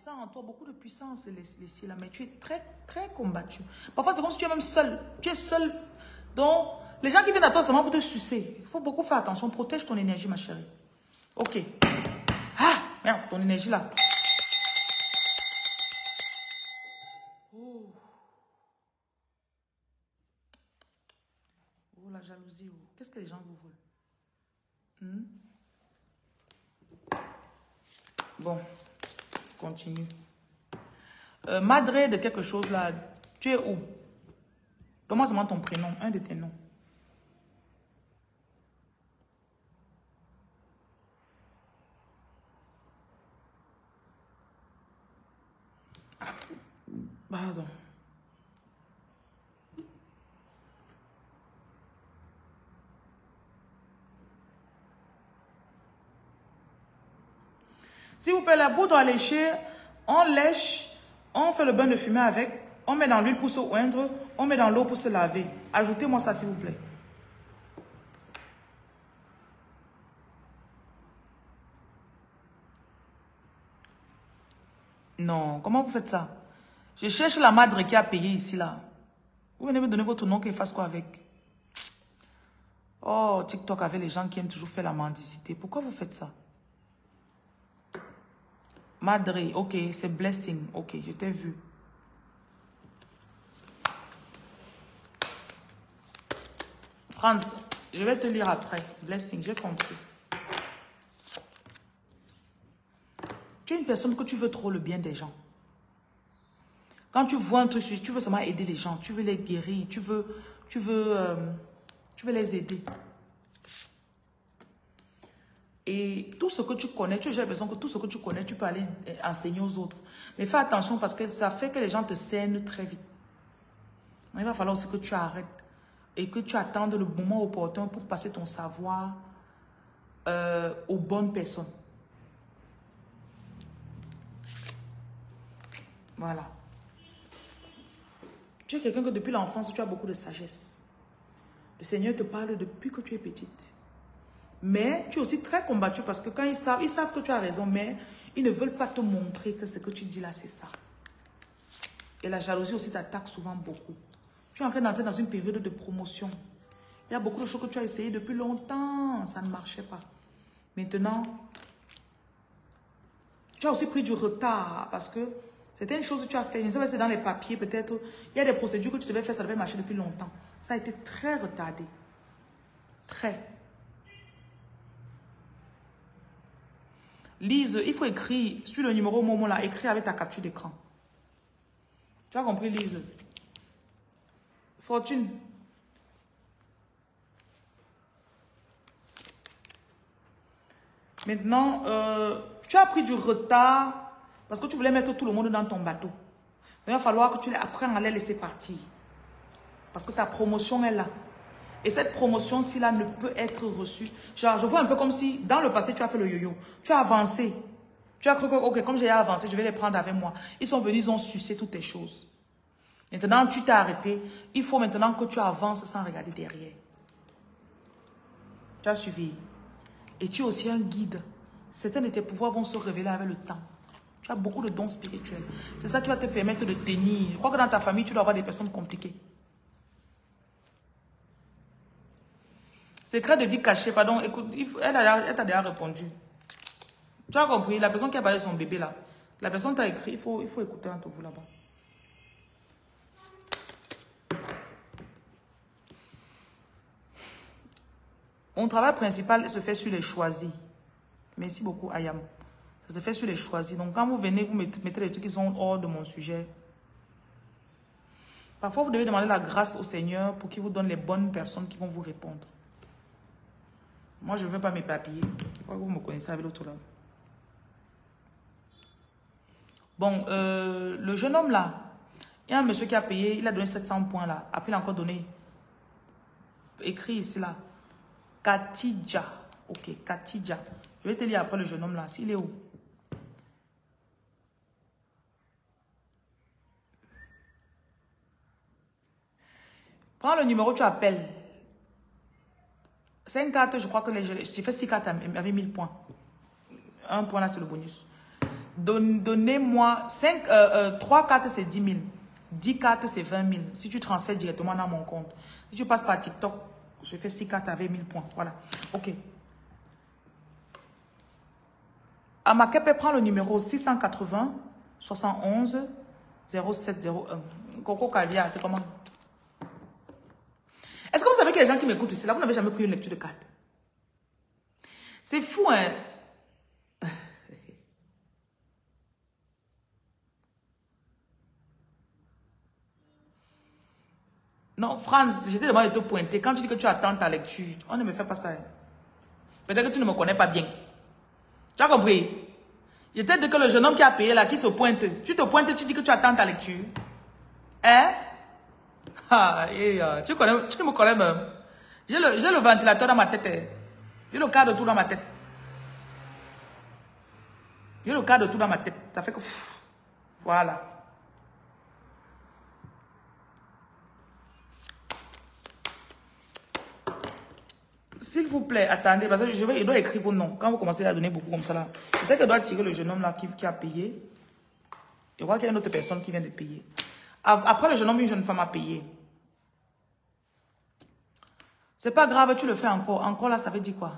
Ça en toi beaucoup de puissance, Leslie, là, mais tu es très, très combattu. Parfois, c'est comme si tu es même seul. Tu es seul. Donc, les gens qui viennent à toi, c'est vraiment pour te sucer. Il faut beaucoup faire attention. Protège ton énergie, ma chérie. Ok. Ah, merde, ton énergie là. Oh. Oh, la jalousie. Oh. Qu'est-ce que les gens vous veulent? Bon. Continue. Madré de quelque chose là, tu es où? Donne-moi seulement ton prénom, un de tes noms. Pardon. S'il vous plaît, la poudre à lécher, on lèche, on fait le bain de fumée avec, on met dans l'huile pour se oindre, on met dans l'eau pour se laver. Ajoutez-moi ça, s'il vous plaît. non, comment vous faites ça? Je cherche la madre qui a payé ici, là. Vous venez me donner votre nom, qu'elle fasse quoi avec? Oh, TikTok avec les gens qui aiment toujours faire la mendicité. Pourquoi vous faites ça? Madre, ok, c'est blessing. Ok, je t'ai vu. France, je vais te lire après. Blessing, j'ai compris. Tu es une personne que tu veux trop le bien des gens. Quand tu vois un truc, tu veux seulement aider les gens. Tu veux les guérir. Tu veux les aider. Et tout ce que tu connais, tu as l'impression que tout ce que tu connais, tu peux aller enseigner aux autres. Mais fais attention parce que ça fait que les gens te saignent très vite. Il va falloir aussi que tu arrêtes et que tu attendes le moment opportun pour passer ton savoir aux bonnes personnes. Voilà. Tu es quelqu'un que depuis l'enfance, tu as beaucoup de sagesse. Le Seigneur te parle depuis que tu es petite. Mais tu es aussi très combattu parce que quand ils savent que tu as raison, mais ils ne veulent pas te montrer que ce que tu dis là, c'est ça. Et la jalousie aussi t'attaque souvent beaucoup. Tu es en train d'entrer dans une période de promotion. Il y a beaucoup de choses que tu as essayé depuis longtemps, ça ne marchait pas. Maintenant, tu as aussi pris du retard parce que c'était une chose que tu as fait. Je ne sais pas si c'est dans les papiers peut-être. Il y a des procédures que tu devais faire, ça devait marcher depuis longtemps. Ça a été très retardé. Très. Lise, il faut écrire sur le numéro au moment là, écris avec ta capture d'écran. Tu as compris, Lise? Fortune. Maintenant, tu as pris du retard parce que tu voulais mettre tout le monde dans ton bateau. Mais il va falloir que tu les apprennes à les laisser partir. Parce que ta promotion est là. Et cette promotion-ci là ne peut être reçue. Genre, je vois un peu comme si, dans le passé, tu as fait le yo-yo. Tu as avancé. Tu as cru que, ok, comme j'ai avancé, je vais les prendre avec moi. Ils sont venus, ils ont sucé toutes tes choses. Maintenant, tu t'es arrêté. Il faut maintenant que tu avances sans regarder derrière. Tu as suivi. Et tu es aussi un guide. Certains de tes pouvoirs vont se révéler avec le temps. Tu as beaucoup de dons spirituels. C'est ça qui va te permettre de tenir. Je crois que dans ta famille, tu dois avoir des personnes compliquées. Secret de vie caché, pardon, écoute, elle t'a déjà répondu. Tu as compris, la personne qui a parlé de son bébé là, la personne t'a écrit, il faut écouter entre vous là-bas. Mon travail principal se fait sur les choisis. Merci beaucoup, Ayam. Ça se fait sur les choisis. Donc quand vous venez, vous mettez les trucs qui sont hors de mon sujet. Parfois, vous devez demander la grâce au Seigneur pour qu'il vous donne les bonnes personnes qui vont vous répondre. Moi, je ne veux pas mes papiers. Pourquoi vous me connaissez avec l'autre là? Bon, le jeune homme là, il y a un monsieur qui a payé, il a donné 700 points là. Après, il a encore donné. Écrit ici là. Katidja. Ok, Katidja. Je vais te lire après le jeune homme là. S'il est où? Prends le numéro, tu appelles. 5 cartes, je crois que j'ai fait 6 cartes avec 1000 points. Un point là, c'est le bonus. Donnez-moi 3 cartes, c'est 10 000. 10 cartes, c'est 20 000. Si tu transfères directement dans mon compte. Si tu passes par TikTok, je fais 6 cartes avec 1000 points. Voilà. OK. À Maképé, prend le numéro 680 71 0701. Coco Caviar, c'est comment? Est-ce que vous savez que les gens qui m'écoutent ici, là, vous n'avez jamais pris une lecture de cartes? C'est fou, hein? Non, France, j'étais demandé de te pointer. Quand tu dis que tu attends ta lecture, on ne me fait pas ça. Hein? Peut-être que tu ne me connais pas bien. Tu as compris? J'étais dit que le jeune homme qui a payé là, qui se pointe, tu te pointes, tu dis que tu attends ta lecture. Hein? Ah, tu me connais même. J'ai le ventilateur dans ma tête. J'ai le cadre tout dans ma tête. J'ai le cadre tout dans ma tête. Ça fait que... Pff, voilà. S'il vous plaît, attendez. Parce que il doit écrire vos noms. Quand vous commencez à donner beaucoup comme ça là. C'est ça que doit tirer le jeune homme là qui a payé. Je crois qu'il y a une autre personne qui vient de payer. Après le jeune homme, une jeune femme a payé. C'est pas grave, tu le fais encore. Encore là, ça veut dire quoi?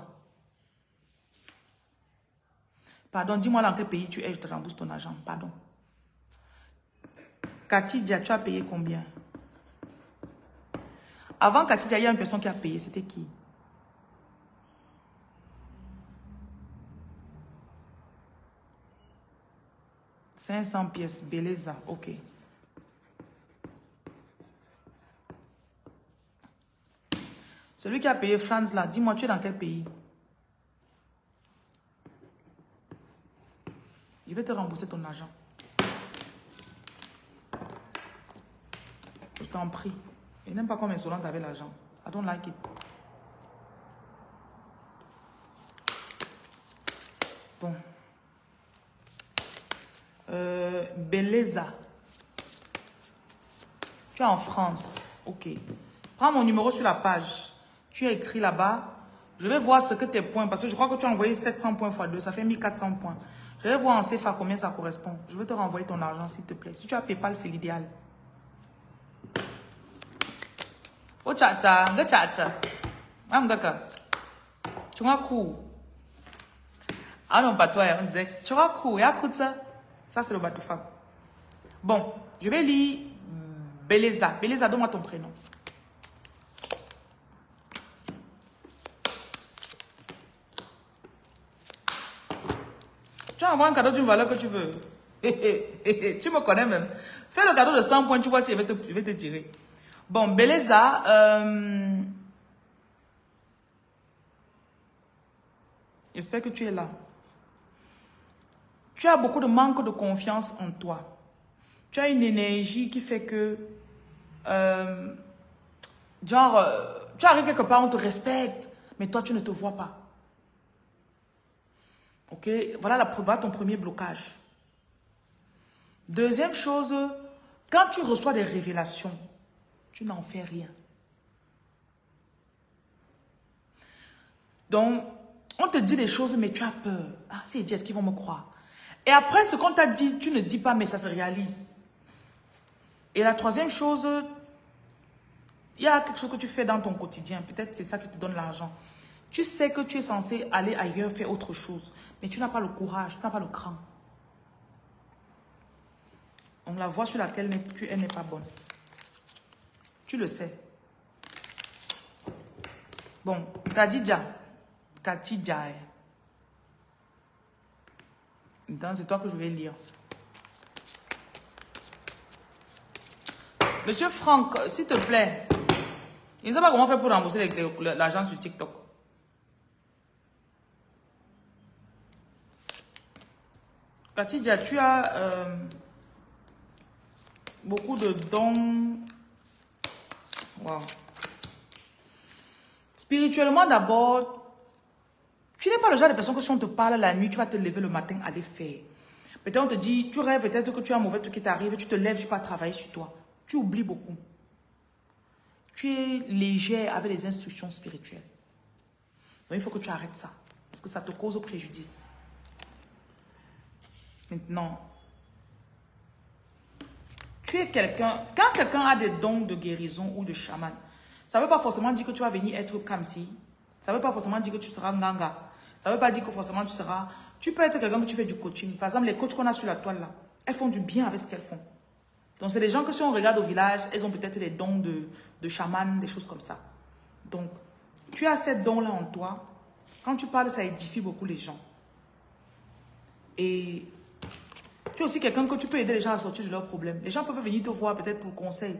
Pardon, dis-moi dans quel pays tu es, je te rembourse ton argent. Pardon. Katidia, tu as payé combien? Avant Katidia, il y a une personne qui a payé. C'était qui? $500, Beleza, ok. Celui qui a payé France là, dis-moi, tu es dans quel pays? Je vais te rembourser ton argent. Je t'en prie. Je n'aime pas comme insolente avec l'argent. I don't like it. Bon. Beleza. Tu es en France. Ok. Prends mon numéro sur la page. Tu as écrit là-bas. Je vais voir ce que tes points, parce que je crois que tu as envoyé 700 points x 2. Ça fait 1400 points. Je vais voir en CFA combien ça correspond. Je vais te renvoyer ton argent, s'il te plaît. Si tu as PayPal, c'est l'idéal. Oh, tchata. Tu vois cool. Ah non, pas toi. On disait, tu vois cool. Ça, c'est le batoufab. Bon, je vais lire Beleza. Beleza, donne-moi ton prénom. Tu envoies un cadeau d'une valeur que tu veux. Tu me connais même. Fais le cadeau de 100 points, tu vois si je vais te tirer. Bon, Beleza. J'espère que tu es là. Tu as beaucoup de manque de confiance en toi. Tu as une énergie qui fait que... tu arrives quelque part, on te respecte, mais toi, tu ne te vois pas. Ok, voilà ton premier blocage. Deuxième chose, quand tu reçois des révélations, tu n'en fais rien. Donc, on te dit des choses, mais tu as peur. Ah, si je dis, est-ce qu'ils vont me croire? Et après, ce qu'on t'a dit, tu ne dis pas, mais ça se réalise. Et la troisième chose, il y a quelque chose que tu fais dans ton quotidien. Peut-être c'est ça qui te donne l'argent. Tu sais que tu es censé aller ailleurs, faire autre chose. Mais tu n'as pas le courage, tu n'as pas le cran. Donc la voie sur laquelle tu es n'est pas bonne. Tu le sais. Bon, Khadija. C'est toi que je vais lire. Monsieur Franck, s'il te plaît. Il ne sait pas comment faire pour rembourser l'argent sur TikTok. Katidja, tu as beaucoup de dons. Wow. Spirituellement d'abord, tu n'es pas le genre de personne que si on te parle la nuit, tu vas te lever le matin, aller faire. Peut-être on te dit, tu rêves peut-être que tu as un mauvais truc qui t'arrive, tu te lèves, tu vas travailler sur toi. Tu oublies beaucoup. Tu es légère avec les instructions spirituelles. Donc il faut que tu arrêtes ça, parce que ça te cause préjudice. Maintenant, tu es quelqu'un, quand quelqu'un a des dons de guérison ou de chaman, ça ne veut pas forcément dire que tu vas venir être comme si, ça ne veut pas forcément dire que tu seras nganga, ça ne veut pas dire que forcément tu seras, tu peux être quelqu'un que tu fais du coaching. Par exemple, les coachs qu'on a sur la toile là, elles font du bien avec ce qu'elles font. Donc c'est des gens que si on regarde au village, elles ont peut-être des dons de chaman, des choses comme ça. Donc, tu as ces dons là en toi, quand tu parles ça édifie beaucoup les gens. Et... tu es aussi quelqu'un que tu peux aider les gens à sortir de leurs problèmes. Les gens peuvent venir te voir peut-être pour conseil.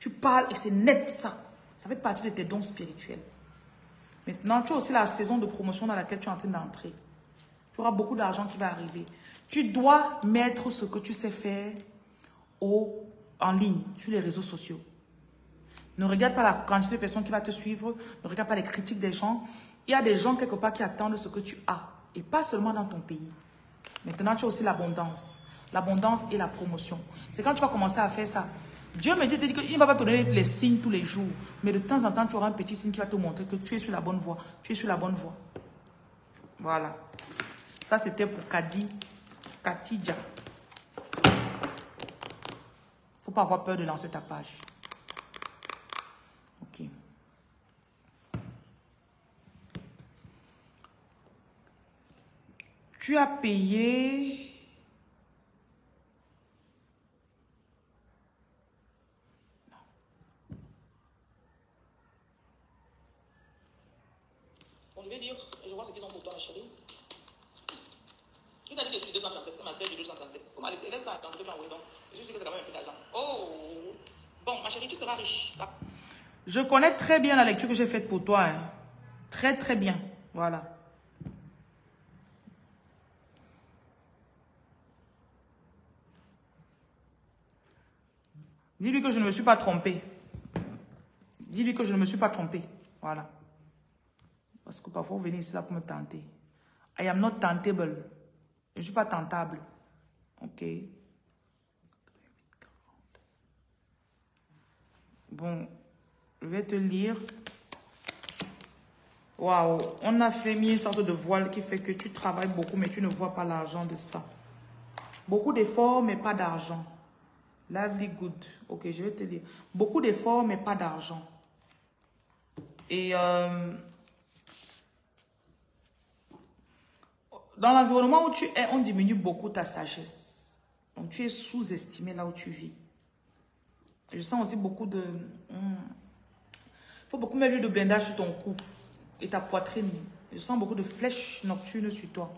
Tu parles et c'est net ça. Ça fait partie de tes dons spirituels. Maintenant, tu as aussi la saison de promotion dans laquelle tu es en train d'entrer. Tu auras beaucoup d'argent qui va arriver. Tu dois mettre ce que tu sais faire en ligne, sur les réseaux sociaux. Ne regarde pas la quantité de personnes qui va te suivre. Ne regarde pas les critiques des gens. Il y a des gens quelque part qui attendent ce que tu as. Et pas seulement dans ton pays. Maintenant, tu as aussi l'abondance. L'abondance et la promotion. C'est quand tu vas commencer à faire ça. Dieu me dit qu'il ne va pas te donner les signes tous les jours. Mais de temps en temps, tu auras un petit signe qui va te montrer que tu es sur la bonne voie. Tu es sur la bonne voie. Voilà. Ça, c'était pour Khadija. faut pas avoir peur de lancer ta page. Ok. Tu as payé... Bon, je vais dire, je vois ce qu'ils ont pour toi, ma chérie. Tu t'as dit que je suis 237, c'est ma soeur, je suis 237. Faut m'aller, laisse ça, quand c'est que tu as envoyé, donc je suis sûr que c'est quand même un peu d'argent. Oh! Bon, ma chérie, tu seras riche. Là. Je connais très bien la lecture que j'ai faite pour toi. Hein. Très, très bien. Voilà. Dis-lui que je ne me suis pas trompée. Dis-lui que je ne me suis pas trompée. Voilà. Parce que parfois, vous venez ici là pour me tenter. I am not tentable. Je ne suis pas tentable. OK. Bon. Je vais te lire. Waouh. On a fait mis une sorte de voile qui fait que tu travailles beaucoup, mais tu ne vois pas l'argent de ça. Beaucoup d'efforts, mais pas d'argent. Lively good. Ok, je vais te lire. Beaucoup d'efforts, mais pas d'argent. Et dans l'environnement où tu es, on diminue beaucoup ta sagesse. Donc, tu es sous-estimé là où tu vis. Je sens aussi beaucoup de... Il faut beaucoup mettre de blindage sur ton cou et ta poitrine. Je sens beaucoup de flèches nocturnes sur toi.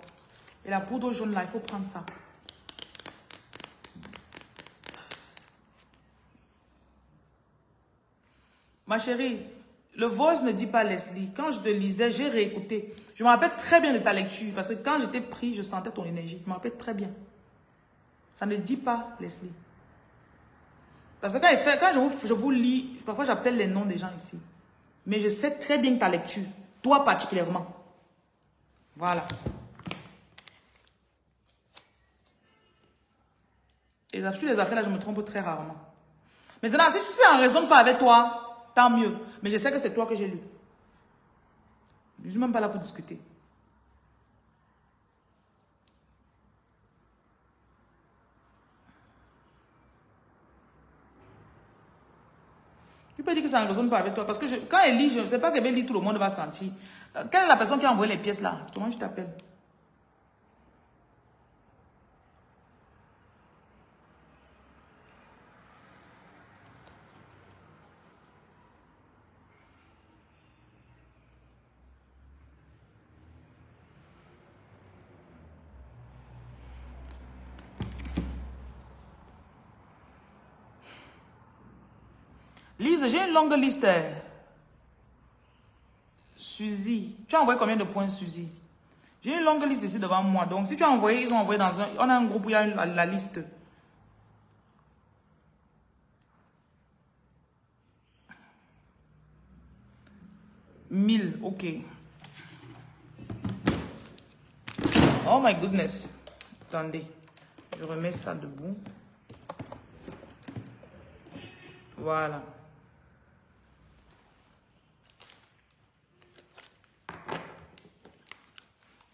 Et la poudre jaune là, il faut prendre ça. Ma chérie, le Vos ne dit pas Leslie. Quand je te lisais, j'ai réécouté. Je me rappelle très bien de ta lecture. Parce que quand j'étais pris, je sentais ton énergie. Je me rappelle très bien. Ça ne dit pas Leslie. Parce que quand je vous lis, parfois j'appelle les noms des gens ici. Mais je sais très bien ta lecture. Toi particulièrement. Voilà. Et sur les affaires là, je me trompe très rarement. Maintenant, si ça ne résonne pas avec toi... Tant mieux. Mais je sais que c'est toi que j'ai lu. Je ne suis même pas là pour discuter. Tu peux dire que ça ne résonne pas avec toi. Parce que quand elle lit, je ne sais pas qu'elle lit, tout le monde va sentir. Quelle est la personne qui a envoyé les pièces là? Comment je t'appelle? Lise, j'ai une longue liste. Suzy, tu as envoyé combien de points, Suzy? J'ai une longue liste ici devant moi. Donc, si tu as envoyé, ils ont envoyé dans un... On a un groupe où il y a la liste. Mille, ok. Oh my goodness. Attendez, je remets ça debout. Voilà.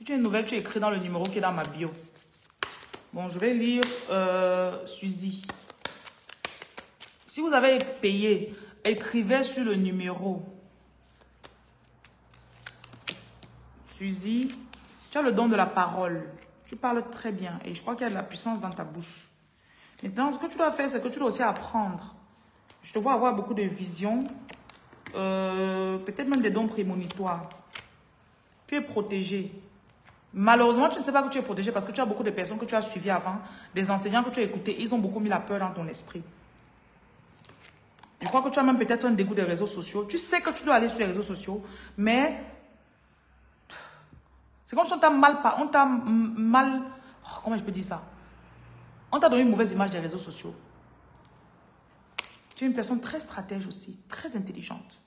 Tu as une nouvelle, tu écris dans le numéro qui est dans ma bio. Bon, je vais lire Suzy. Si vous avez payé, écrivez sur le numéro. Suzy, tu as le don de la parole. Tu parles très bien et je crois qu'il y a de la puissance dans ta bouche. Maintenant, ce que tu dois faire, c'est que tu dois aussi apprendre. Je te vois avoir beaucoup de visions, peut-être même des dons prémonitoires. Tu es protégé. Malheureusement, tu ne sais pas que tu es protégé parce que tu as beaucoup de personnes que tu as suivies avant, des enseignants que tu as écoutés, ils ont beaucoup mis la peur dans ton esprit. Je crois que tu as même peut-être un dégoût des réseaux sociaux. Tu sais que tu dois aller sur les réseaux sociaux, mais c'est comme si on t'a mal... Oh, comment je peux dire ça? On t'a donné une mauvaise image des réseaux sociaux. Tu es une personne très stratège aussi, très intelligente.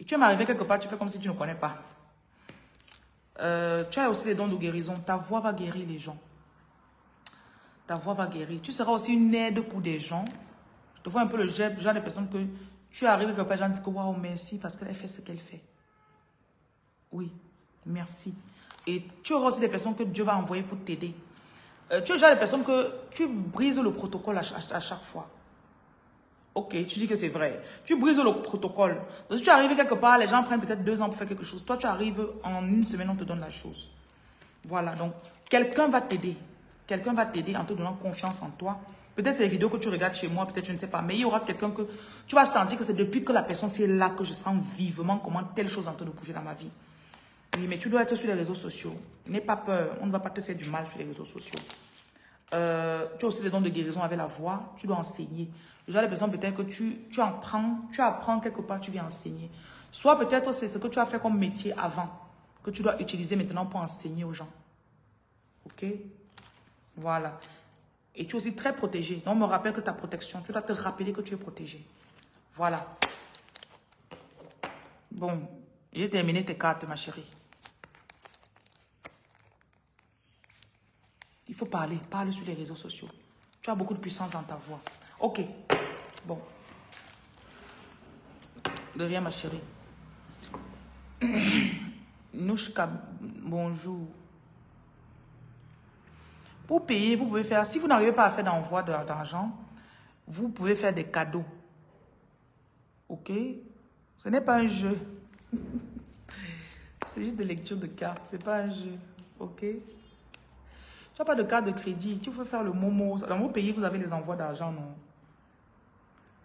Et tu aimes arriver quelque part, tu fais comme si tu ne connais pas. Tu as aussi les dons de guérison. Ta voix va guérir les gens. Ta voix va guérir. Tu seras aussi une aide pour des gens. Je te vois un peu le genre de personne que tu arrives quelque part, les gens disent que waouh, merci parce qu'elle fait ce qu'elle fait. Oui, merci. Et tu auras aussi des personnes que Dieu va envoyer pour t'aider. Tu es le genre de personne que tu brises le protocole à chaque fois. Ok, tu dis que c'est vrai. Tu brises le protocole. Donc, si tu arrives quelque part, les gens prennent peut-être 2 ans pour faire quelque chose. Toi, tu arrives en 1 semaine, on te donne la chose. Voilà, donc, quelqu'un va t'aider. Quelqu'un va t'aider en te donnant confiance en toi. Peut-être c'est les vidéos que tu regardes chez moi, peut-être je ne sais pas. Mais il y aura quelqu'un que... Tu vas sentir que c'est depuis que la personne, c'est là que je sens vivement comment telle chose est en train de bouger dans ma vie. Oui, mais tu dois être sur les réseaux sociaux. N'aie pas peur. On ne va pas te faire du mal sur les réseaux sociaux. Tu as aussi les dons de guérison avec la voix. Tu dois enseigner. Le genre de personnes peut-être que tu apprends quelque part, tu viens enseigner. Soit peut-être c'est ce que tu as fait comme métier avant, que tu dois utiliser maintenant pour enseigner aux gens. Ok? Voilà. Et tu es aussi très protégé. Donc, on me rappelle que ta protection, tu dois te rappeler que tu es protégé. Voilà. Bon, j'ai terminé tes cartes, ma chérie. Il faut parler. Parle sur les réseaux sociaux. Tu as beaucoup de puissance dans ta voix. Ok. Bon. De rien, ma chérie. Nouchka, bonjour. Pour payer, vous pouvez faire... Si vous n'arrivez pas à faire d'envoi d'argent, vous pouvez faire des cadeaux. Ok? Ce n'est pas un jeu. C'est juste de lecture de cartes. Ce n'est pas un jeu. Ok? Tu n'as pas de carte de crédit. Tu peux faire le momo. Dans vos pays, vous avez les envois d'argent, non?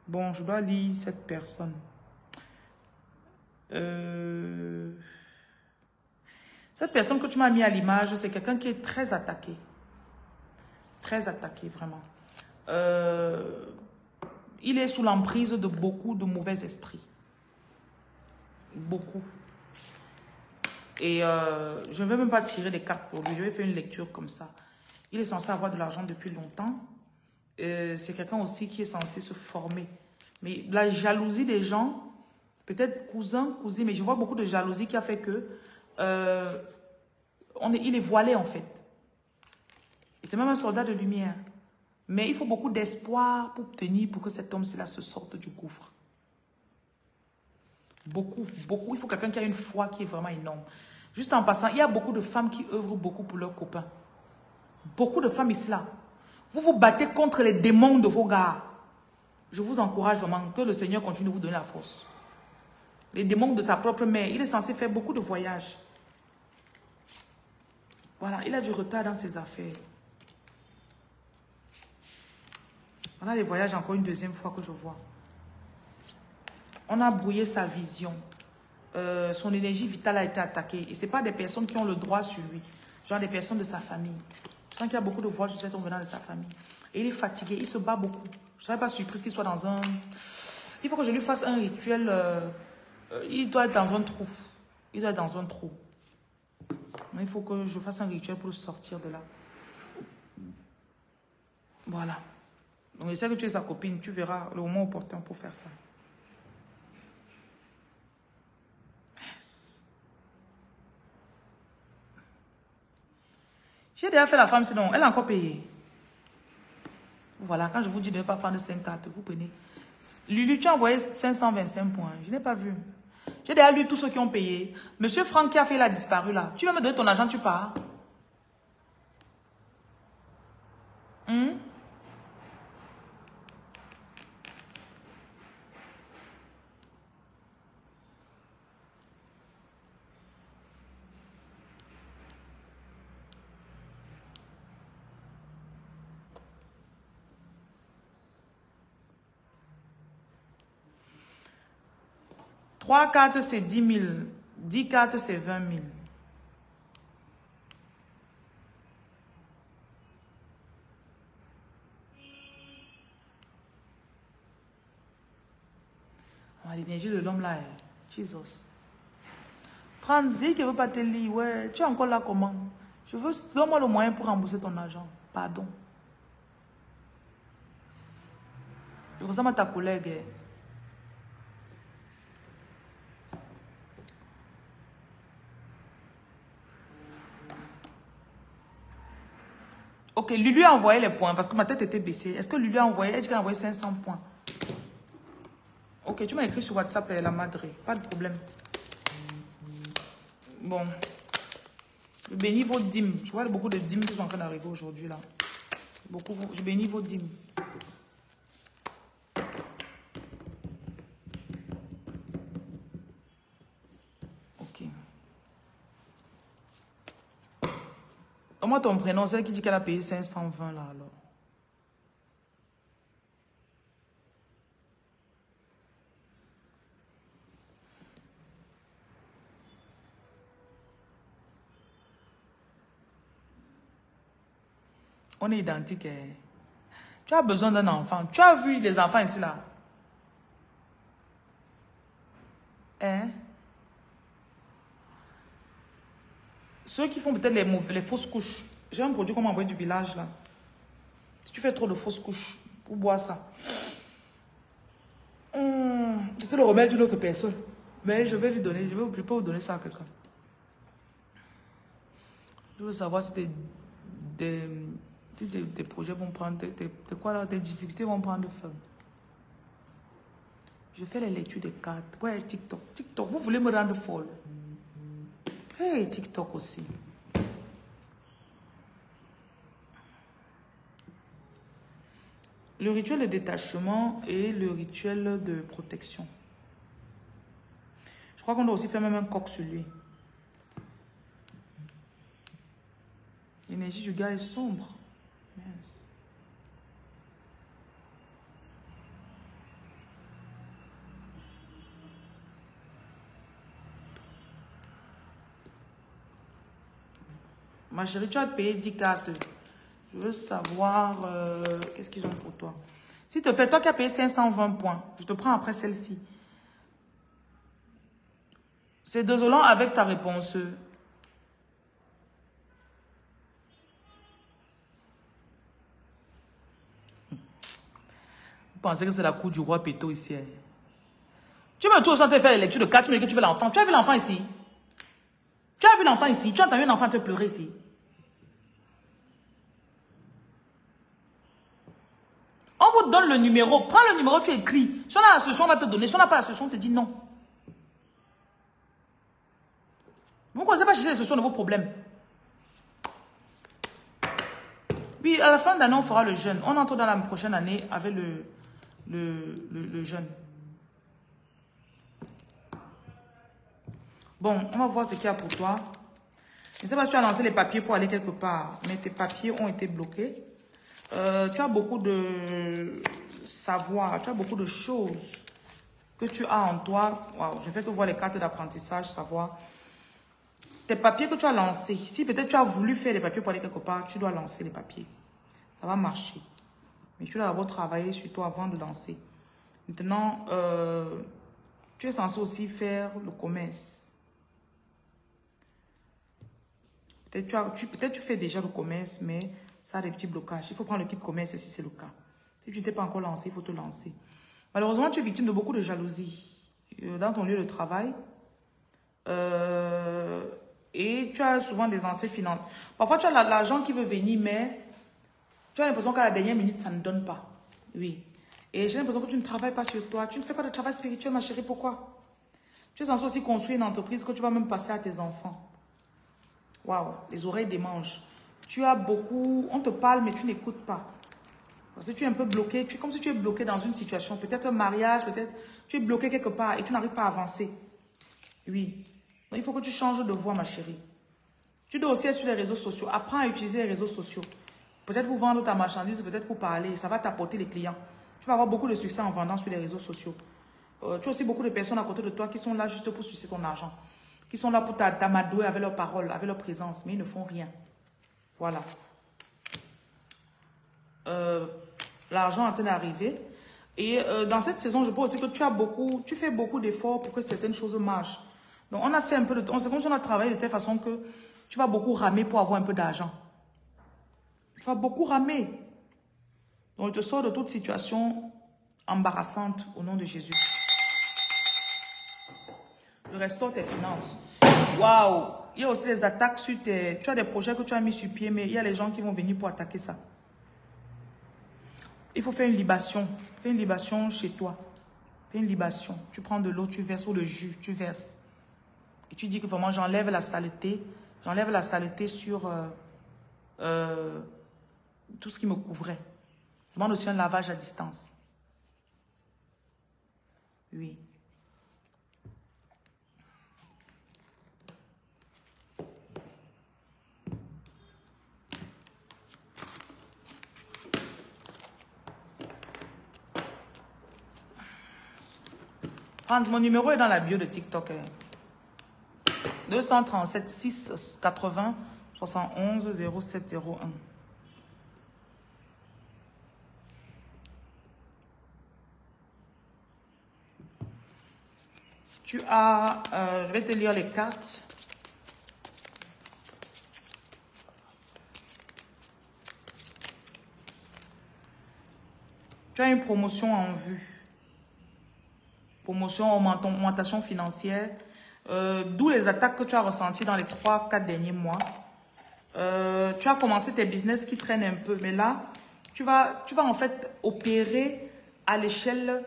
Bon, je dois lire cette personne. Cette personne que tu m'as mis à l'image, c'est quelqu'un qui est très attaqué. Très attaqué, vraiment. Il est sous l'emprise de beaucoup de mauvais esprits. Beaucoup. Et je ne vais même pas tirer des cartes pour lui. Je vais faire une lecture comme ça. Il est censé avoir de l'argent depuis longtemps. C'est quelqu'un aussi qui est censé se former. Mais la jalousie des gens, peut-être cousin, cousine, mais je vois beaucoup de jalousie qui a fait que il est voilé en fait. C'est même un soldat de lumière. Mais il faut beaucoup d'espoir pour obtenir, pour que cet homme-là se sorte du gouffre. Beaucoup, beaucoup. Il faut quelqu'un qui a une foi qui est vraiment énorme. Juste en passant, il y a beaucoup de femmes qui œuvrent beaucoup pour leurs copains. Beaucoup de femmes ici-là. Vous vous battez contre les démons de vos gars. Je vous encourage vraiment que le Seigneur continue de vous donner la force. Les démons de sa propre mère. Il est censé faire beaucoup de voyages. Voilà, il a du retard dans ses affaires. On a les voyages encore une deuxième fois que je vois. On a brouillé sa vision. Son énergie vitale a été attaquée. Et ce n'est pas des personnes qui ont le droit sur lui. Genre des personnes de sa famille. Je sens qu'il y a beaucoup de voix, je sais, venant de sa famille. Et il est fatigué, il se bat beaucoup. Je ne serais pas surprise qu'il soit dans un... Il faut que je lui fasse un rituel. Il doit être dans un trou. Il doit être dans un trou. Mais il faut que je fasse un rituel pour le sortir de là. Voilà. Donc, je sais que tu es sa copine. Tu verras le moment opportun pour faire ça. J'ai déjà fait la femme, sinon elle a encore payé. Voilà, quand je vous dis de ne pas prendre 5 cartes, vous prenez. Lulu, tu as envoyé 525 points. Je n'ai pas vu. J'ai déjà lu tous ceux qui ont payé. Monsieur Franck qui a fait, il a disparu là. Tu vas me donner ton argent, tu pars. Trois cartes, c'est 10 000. 10 cartes, c'est 20 000. Oh, l'énergie de l'homme là, Jesus. Franz, je ne veux pas te lire. Ouais, tu es encore là comment? Donne-moi le moyen pour rembourser ton argent. Pardon. Je ressemble à ta collègue. Ok, Lulu a envoyé les points parce que ma tête était baissée. Est-ce que Lulu a envoyé? Elle dit qu'elle a envoyé 500 points. Ok, tu m'as écrit sur WhatsApp, la madrée. Pas de problème. Bon. Je bénis vos dîmes. Je vois beaucoup de dîmes qui sont en train d'arriver aujourd'hui là. Beaucoup, je bénis vos dîmes. Comment ton prénom, celle qui dit qu'elle a payé 520 là alors? On est identique. Eh? Tu as besoin d'un enfant. Tu as vu les enfants ici là? Hein? Ceux qui font peut-être les fausses couches. J'ai un produit qu'on m'a envoyé du village là. Si tu fais trop de fausses couches, ou bois ça. C'est le remède d'une autre personne. Mais je vais lui donner, je peux vous donner ça à quelqu'un. Je veux savoir si tes projets vont prendre, tes difficultés vont prendre feu. Je fais les lectures des cartes. Ouais, TikTok. TikTok, vous voulez me rendre folle. Hey, TikTok aussi. Le rituel de détachement et le rituel de protection. Je crois qu'on doit aussi faire même un coq sur lui. L'énergie du gars est sombre. Mince. Ma chérie, tu as payé 10 castes. Je veux savoir qu'est-ce qu'ils ont pour toi. S'il te plaît, toi qui as payé 520 points, je te prends après celle-ci. C'est désolant avec ta réponse. Vous pensez que c'est la cour du roi Péto ici. Hein? Tu me trouves sans te faire les lectures de 4 minutes que tu veux l'enfant. Tu as vu l'enfant ici? Tu as vu l'enfant ici? Tu as entendu un enfant te pleurer ici? On vous donne le numéro. Prends le numéro, tu écris. Si on a la solution, on va te donner. Si on n'a pas la solution, on te dit non. Vous ne connaissez pas chercher la solution de vos problèmes. Oui, à la fin d'année, on fera le jeûne. On entre dans la prochaine année avec le jeûne. Bon, on va voir ce qu'il y a pour toi. Je ne sais pas si tu as lancé les papiers pour aller quelque part, mais tes papiers ont été bloqués. Tu as beaucoup de savoir, tu as beaucoup de choses que tu as en toi. Wow, je vais te voir les cartes d'apprentissage, savoir. Tes papiers que tu as lancés, si peut-être tu as voulu faire les papiers pour aller quelque part, tu dois lancer les papiers. Ça va marcher. Mais tu dois d'abord travailler sur toi avant de lancer. Maintenant, tu es censé aussi faire le commerce. Peut-être tu fais déjà le commerce, mais ça a des petits blocages. Il faut prendre le kit commerce si c'est le cas. Si tu ne t'es pas encore lancé, il faut te lancer. Malheureusement, tu es victime de beaucoup de jalousie dans ton lieu de travail. Et tu as souvent des anciennes finances. Parfois, tu as l'argent qui veut venir, mais tu as l'impression qu'à la dernière minute, ça ne donne pas. Oui. Et j'ai l'impression que tu ne travailles pas sur toi. Tu ne fais pas de travail spirituel, ma chérie. Pourquoi? Tu es censé aussi construire une entreprise que tu vas même passer à tes enfants. Waouh, les oreilles démangent. Tu as beaucoup... On te parle, mais tu n'écoutes pas. Parce que tu es un peu bloqué. Tu es comme si tu es bloqué dans une situation. Peut-être un mariage, peut-être... Tu es bloqué quelque part et tu n'arrives pas à avancer. Oui. Donc, il faut que tu changes de voie, ma chérie. Tu dois aussi être sur les réseaux sociaux. Apprends à utiliser les réseaux sociaux. Peut-être pour vendre ta marchandise, peut-être pour parler. Ça va t'apporter les clients. Tu vas avoir beaucoup de succès en vendant sur les réseaux sociaux. Tu as aussi beaucoup de personnes à côté de toi qui sont là juste pour sucer ton argent. Qui sont là pour t'amadouer avec leurs paroles, avec leur présence, mais ils ne font rien. Voilà. L'argent est en train d'arriver. Et dans cette saison, je pense aussi que tu fais beaucoup d'efforts pour que certaines choses marchent. Donc, on a fait un peu de temps. C'est comme si on a travaillé de telle façon que tu vas beaucoup ramer pour avoir un peu d'argent. Tu vas beaucoup ramer. Donc, je te sors de toute situation embarrassante au nom de Jésus. Je restaure tes finances. Waouh! Il y a aussi les attaques sur tes... Tu as des projets que tu as mis sur pied, mais il y a les gens qui vont venir pour attaquer ça. Il faut faire une libation. Fais une libation chez toi. Fais une libation. Tu prends de l'eau, tu verses, ou le jus, tu verses. Et tu dis que vraiment, j'enlève la saleté. J'enlève la saleté sur tout ce qui me couvrait. Je demande aussi un lavage à distance. Oui. prendre. Mon numéro est dans la bio de TikTok. 237 6 80 71 0701. Tu as, je vais te lire les cartes. Tu as une promotion en vue. Promotion, augmentation financière. D'où les attaques que tu as ressenties dans les 3-4 derniers mois. Tu as commencé tes business qui traînent un peu. Mais là, tu vas en fait opérer à l'échelle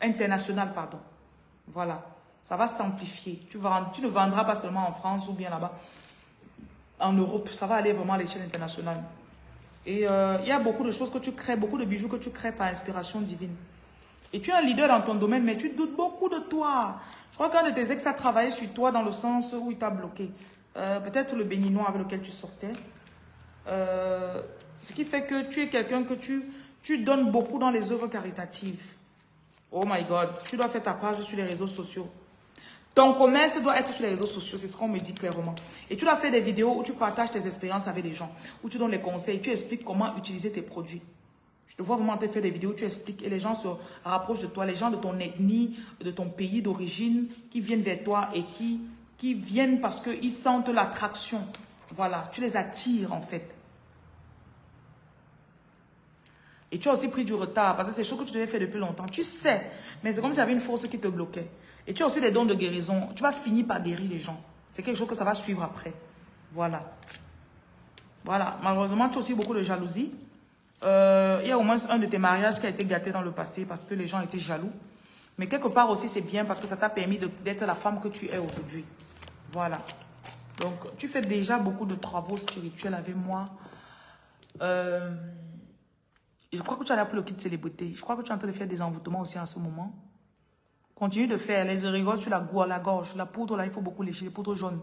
internationale. Pardon. Voilà. Ça va s'amplifier. Tu ne vendras pas seulement en France ou bien là-bas. En Europe. Ça va aller vraiment à l'échelle internationale. Et il y a beaucoup de choses que tu crées, beaucoup de bijoux que tu crées par inspiration divine. Et tu es un leader dans ton domaine, mais tu doutes beaucoup de toi. Je crois qu'un de tes ex a travaillé sur toi dans le sens où il t'a bloqué. Peut-être le Béninois avec lequel tu sortais. Ce qui fait que tu es quelqu'un que tu donnes beaucoup dans les œuvres caritatives. Oh my God, tu dois faire ta page sur les réseaux sociaux. Ton commerce doit être sur les réseaux sociaux, c'est ce qu'on me dit clairement. Et tu dois faire des vidéos où tu partages tes expériences avec les gens, où tu donnes les conseils, tu expliques comment utiliser tes produits. Je te vois vraiment te faire des vidéos, tu expliques et les gens se rapprochent de toi, les gens de ton ethnie, de ton pays d'origine, qui viennent vers toi et qui viennent parce qu'ils sentent l'attraction. Voilà, tu les attires en fait. Et tu as aussi pris du retard parce que c'est chose que tu devais faire depuis longtemps. Tu sais, mais c'est comme s'il y avait une force qui te bloquait. Et tu as aussi des dons de guérison. Tu vas finir par guérir les gens. C'est quelque chose que ça va suivre après. Voilà. Voilà. Malheureusement, tu as aussi beaucoup de jalousie. Il y a au moins un de tes mariages qui a été gâté dans le passé parce que les gens étaient jaloux. Mais quelque part aussi, c'est bien parce que ça t'a permis d'être la femme que tu es aujourd'hui. Voilà. Donc, tu fais déjà beaucoup de travaux spirituels avec moi. Je crois que tu as appris le kit de célébrité. Je crois que tu es en train de faire des envoûtements aussi en ce moment. Continue de faire. Les rigoles, tu la gorge. La poudre, là, il faut beaucoup lécher. Les poudres jaunes.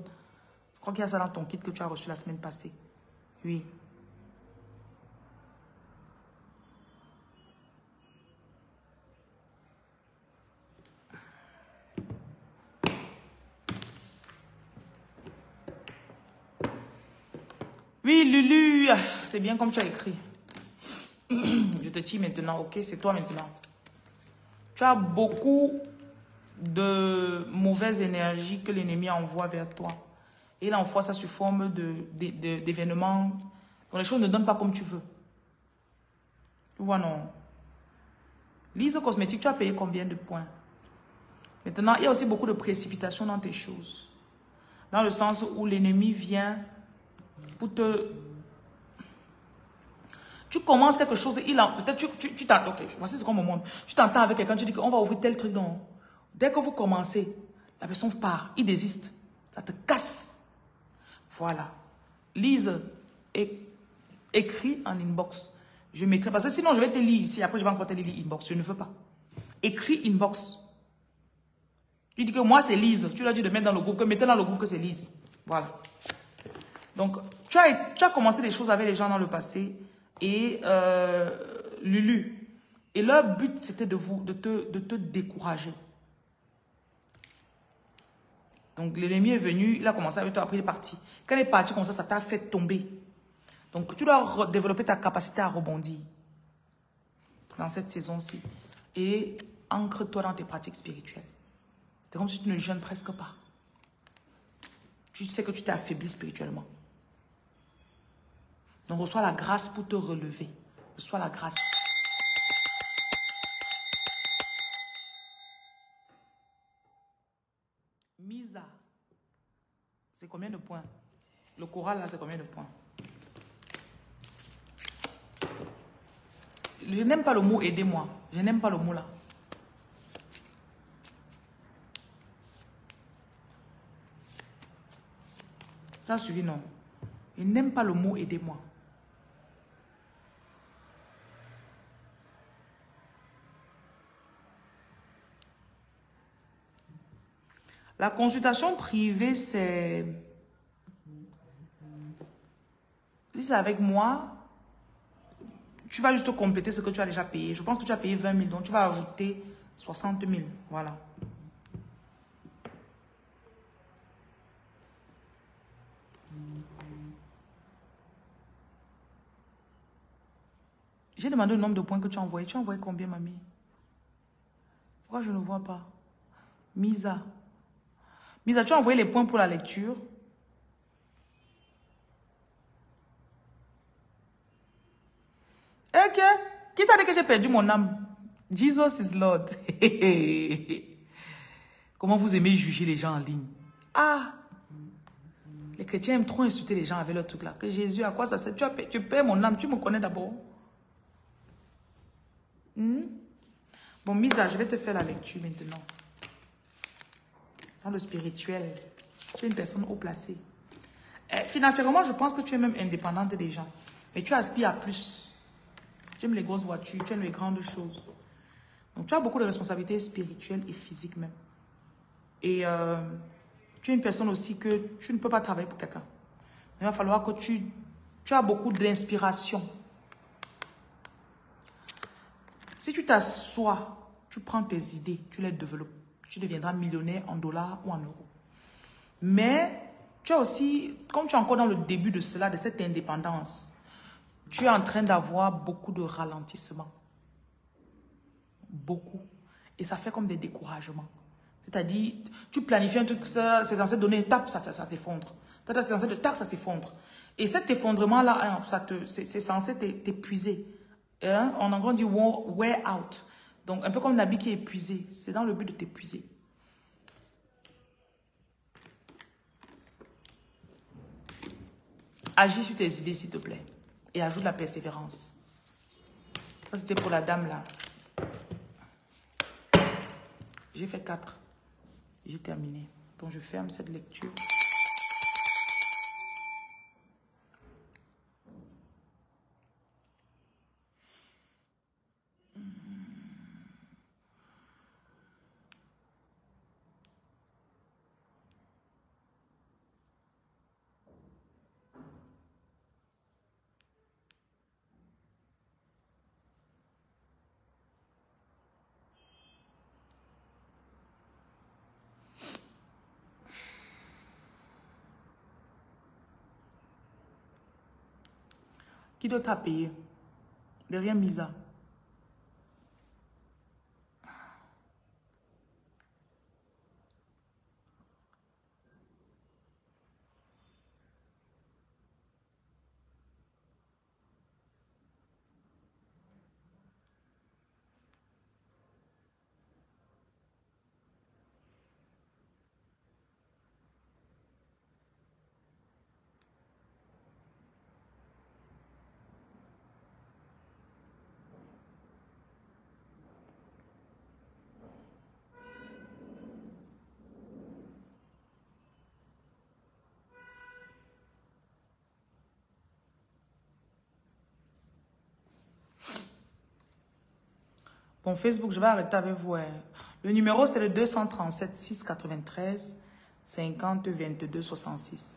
Je crois qu'il y a ça dans ton kit que tu as reçu la semaine passée. Oui. Oui, Lulu. C'est bien comme tu as écrit. Je te dis maintenant, ok, c'est toi maintenant. Tu as beaucoup de mauvaises énergies que l'ennemi envoie vers toi. Et il envoie ça sous forme d'événements dont les choses ne donnent pas comme tu veux. Tu vois, non. Lise cosmétique, tu as payé combien de points? Maintenant, il y a aussi beaucoup de précipitations dans tes choses. Dans le sens où l'ennemi vient pour te... Tu commences quelque chose, peut-être tu t'entends, ok, voici ce qu'on me montre. Tu t'entends avec quelqu'un, tu dis qu'on va ouvrir tel truc, non. Dès que vous commencez, la personne part, il désiste, ça te casse. Voilà. Lise et écris en inbox. Je mettrai, parce que sinon je vais te lire ici, après je vais encore te lire inbox, je ne veux pas. Écris inbox. Tu dis que moi c'est Lise, tu leur dis de mettre dans le groupe, que mettez dans le groupe que c'est Lise. Voilà. Donc, tu as commencé des choses avec les gens dans le passé, et Lulu. Et leur but, c'était de te décourager. Donc, l'ennemi est venu, il a commencé avec toi, après il est parti. Quand il est parti comme ça, ça t'a fait tomber. Donc, tu dois développer ta capacité à rebondir dans cette saison-ci. Et ancre-toi dans tes pratiques spirituelles. C'est comme si tu ne jeûnes presque pas. Tu sais que tu t'es affaibli spirituellement. Donc, reçois la grâce pour te relever. Reçois la grâce. Misa. C'est combien de points? Le coral, là, c'est combien de points? Je n'aime pas le mot « aidez-moi ». Je n'aime pas le mot là. Tu as suivi, non? Je n'aime pas le mot « aidez-moi ». La consultation privée, c'est... Si c'est avec moi, tu vas juste compléter ce que tu as déjà payé. Je pense que tu as payé 20 000, donc tu vas ajouter 60 000. Voilà. J'ai demandé le nombre de points que tu as envoyé. Tu as envoyé combien, mamie? Pourquoi je ne vois pas? Misa. Misa, tu as envoyé les points pour la lecture. Ok. Qui t'a dit que j'ai perdu mon âme? Jesus is Lord. Comment vous aimez juger les gens en ligne? Ah! Les chrétiens aiment trop insulter les gens avec leur truc là. Que Jésus, à quoi ça sert? Tu perds mon âme, tu me connais d'abord. Bon, Misa, je vais te faire la lecture maintenant. Dans le spirituel, tu es une personne haut placée. Et financièrement, je pense que tu es même indépendante des gens. Mais tu aspires à plus. Tu aimes les grosses voitures, tu aimes les grandes choses. Donc, tu as beaucoup de responsabilités spirituelles et physiques même. Et tu es une personne aussi que tu ne peux pas travailler pour quelqu'un. Il va falloir que tu as beaucoup d'inspiration. Si tu t'assois, tu prends tes idées, tu les développes, tu deviendras millionnaire en dollars ou en euros. Mais tu as aussi, comme tu es encore dans le début de cela, de cette indépendance, tu es en train d'avoir beaucoup de ralentissements. Beaucoup. Et ça fait comme des découragements. C'est-à-dire, tu planifies un truc, c'est censé donner une tape, ça s'effondre. C'est censé de tape, ça s'effondre. Et cet effondrement-là, c'est censé t'épuiser. Hein? En anglais, on dit wear out. Donc, un peu comme un habit qui est épuisé. C'est dans le but de t'épuiser. Agis sur tes idées, s'il te plaît. Et ajoute la persévérance. Ça, c'était pour la dame, là. J'ai fait 4. J'ai terminé. Donc, je ferme cette lecture. Qui doit t'a payé? Derrière Misa. Bon, Facebook, je vais arrêter avec vous. Hein. Le numéro, c'est le 237 693 50 22 66.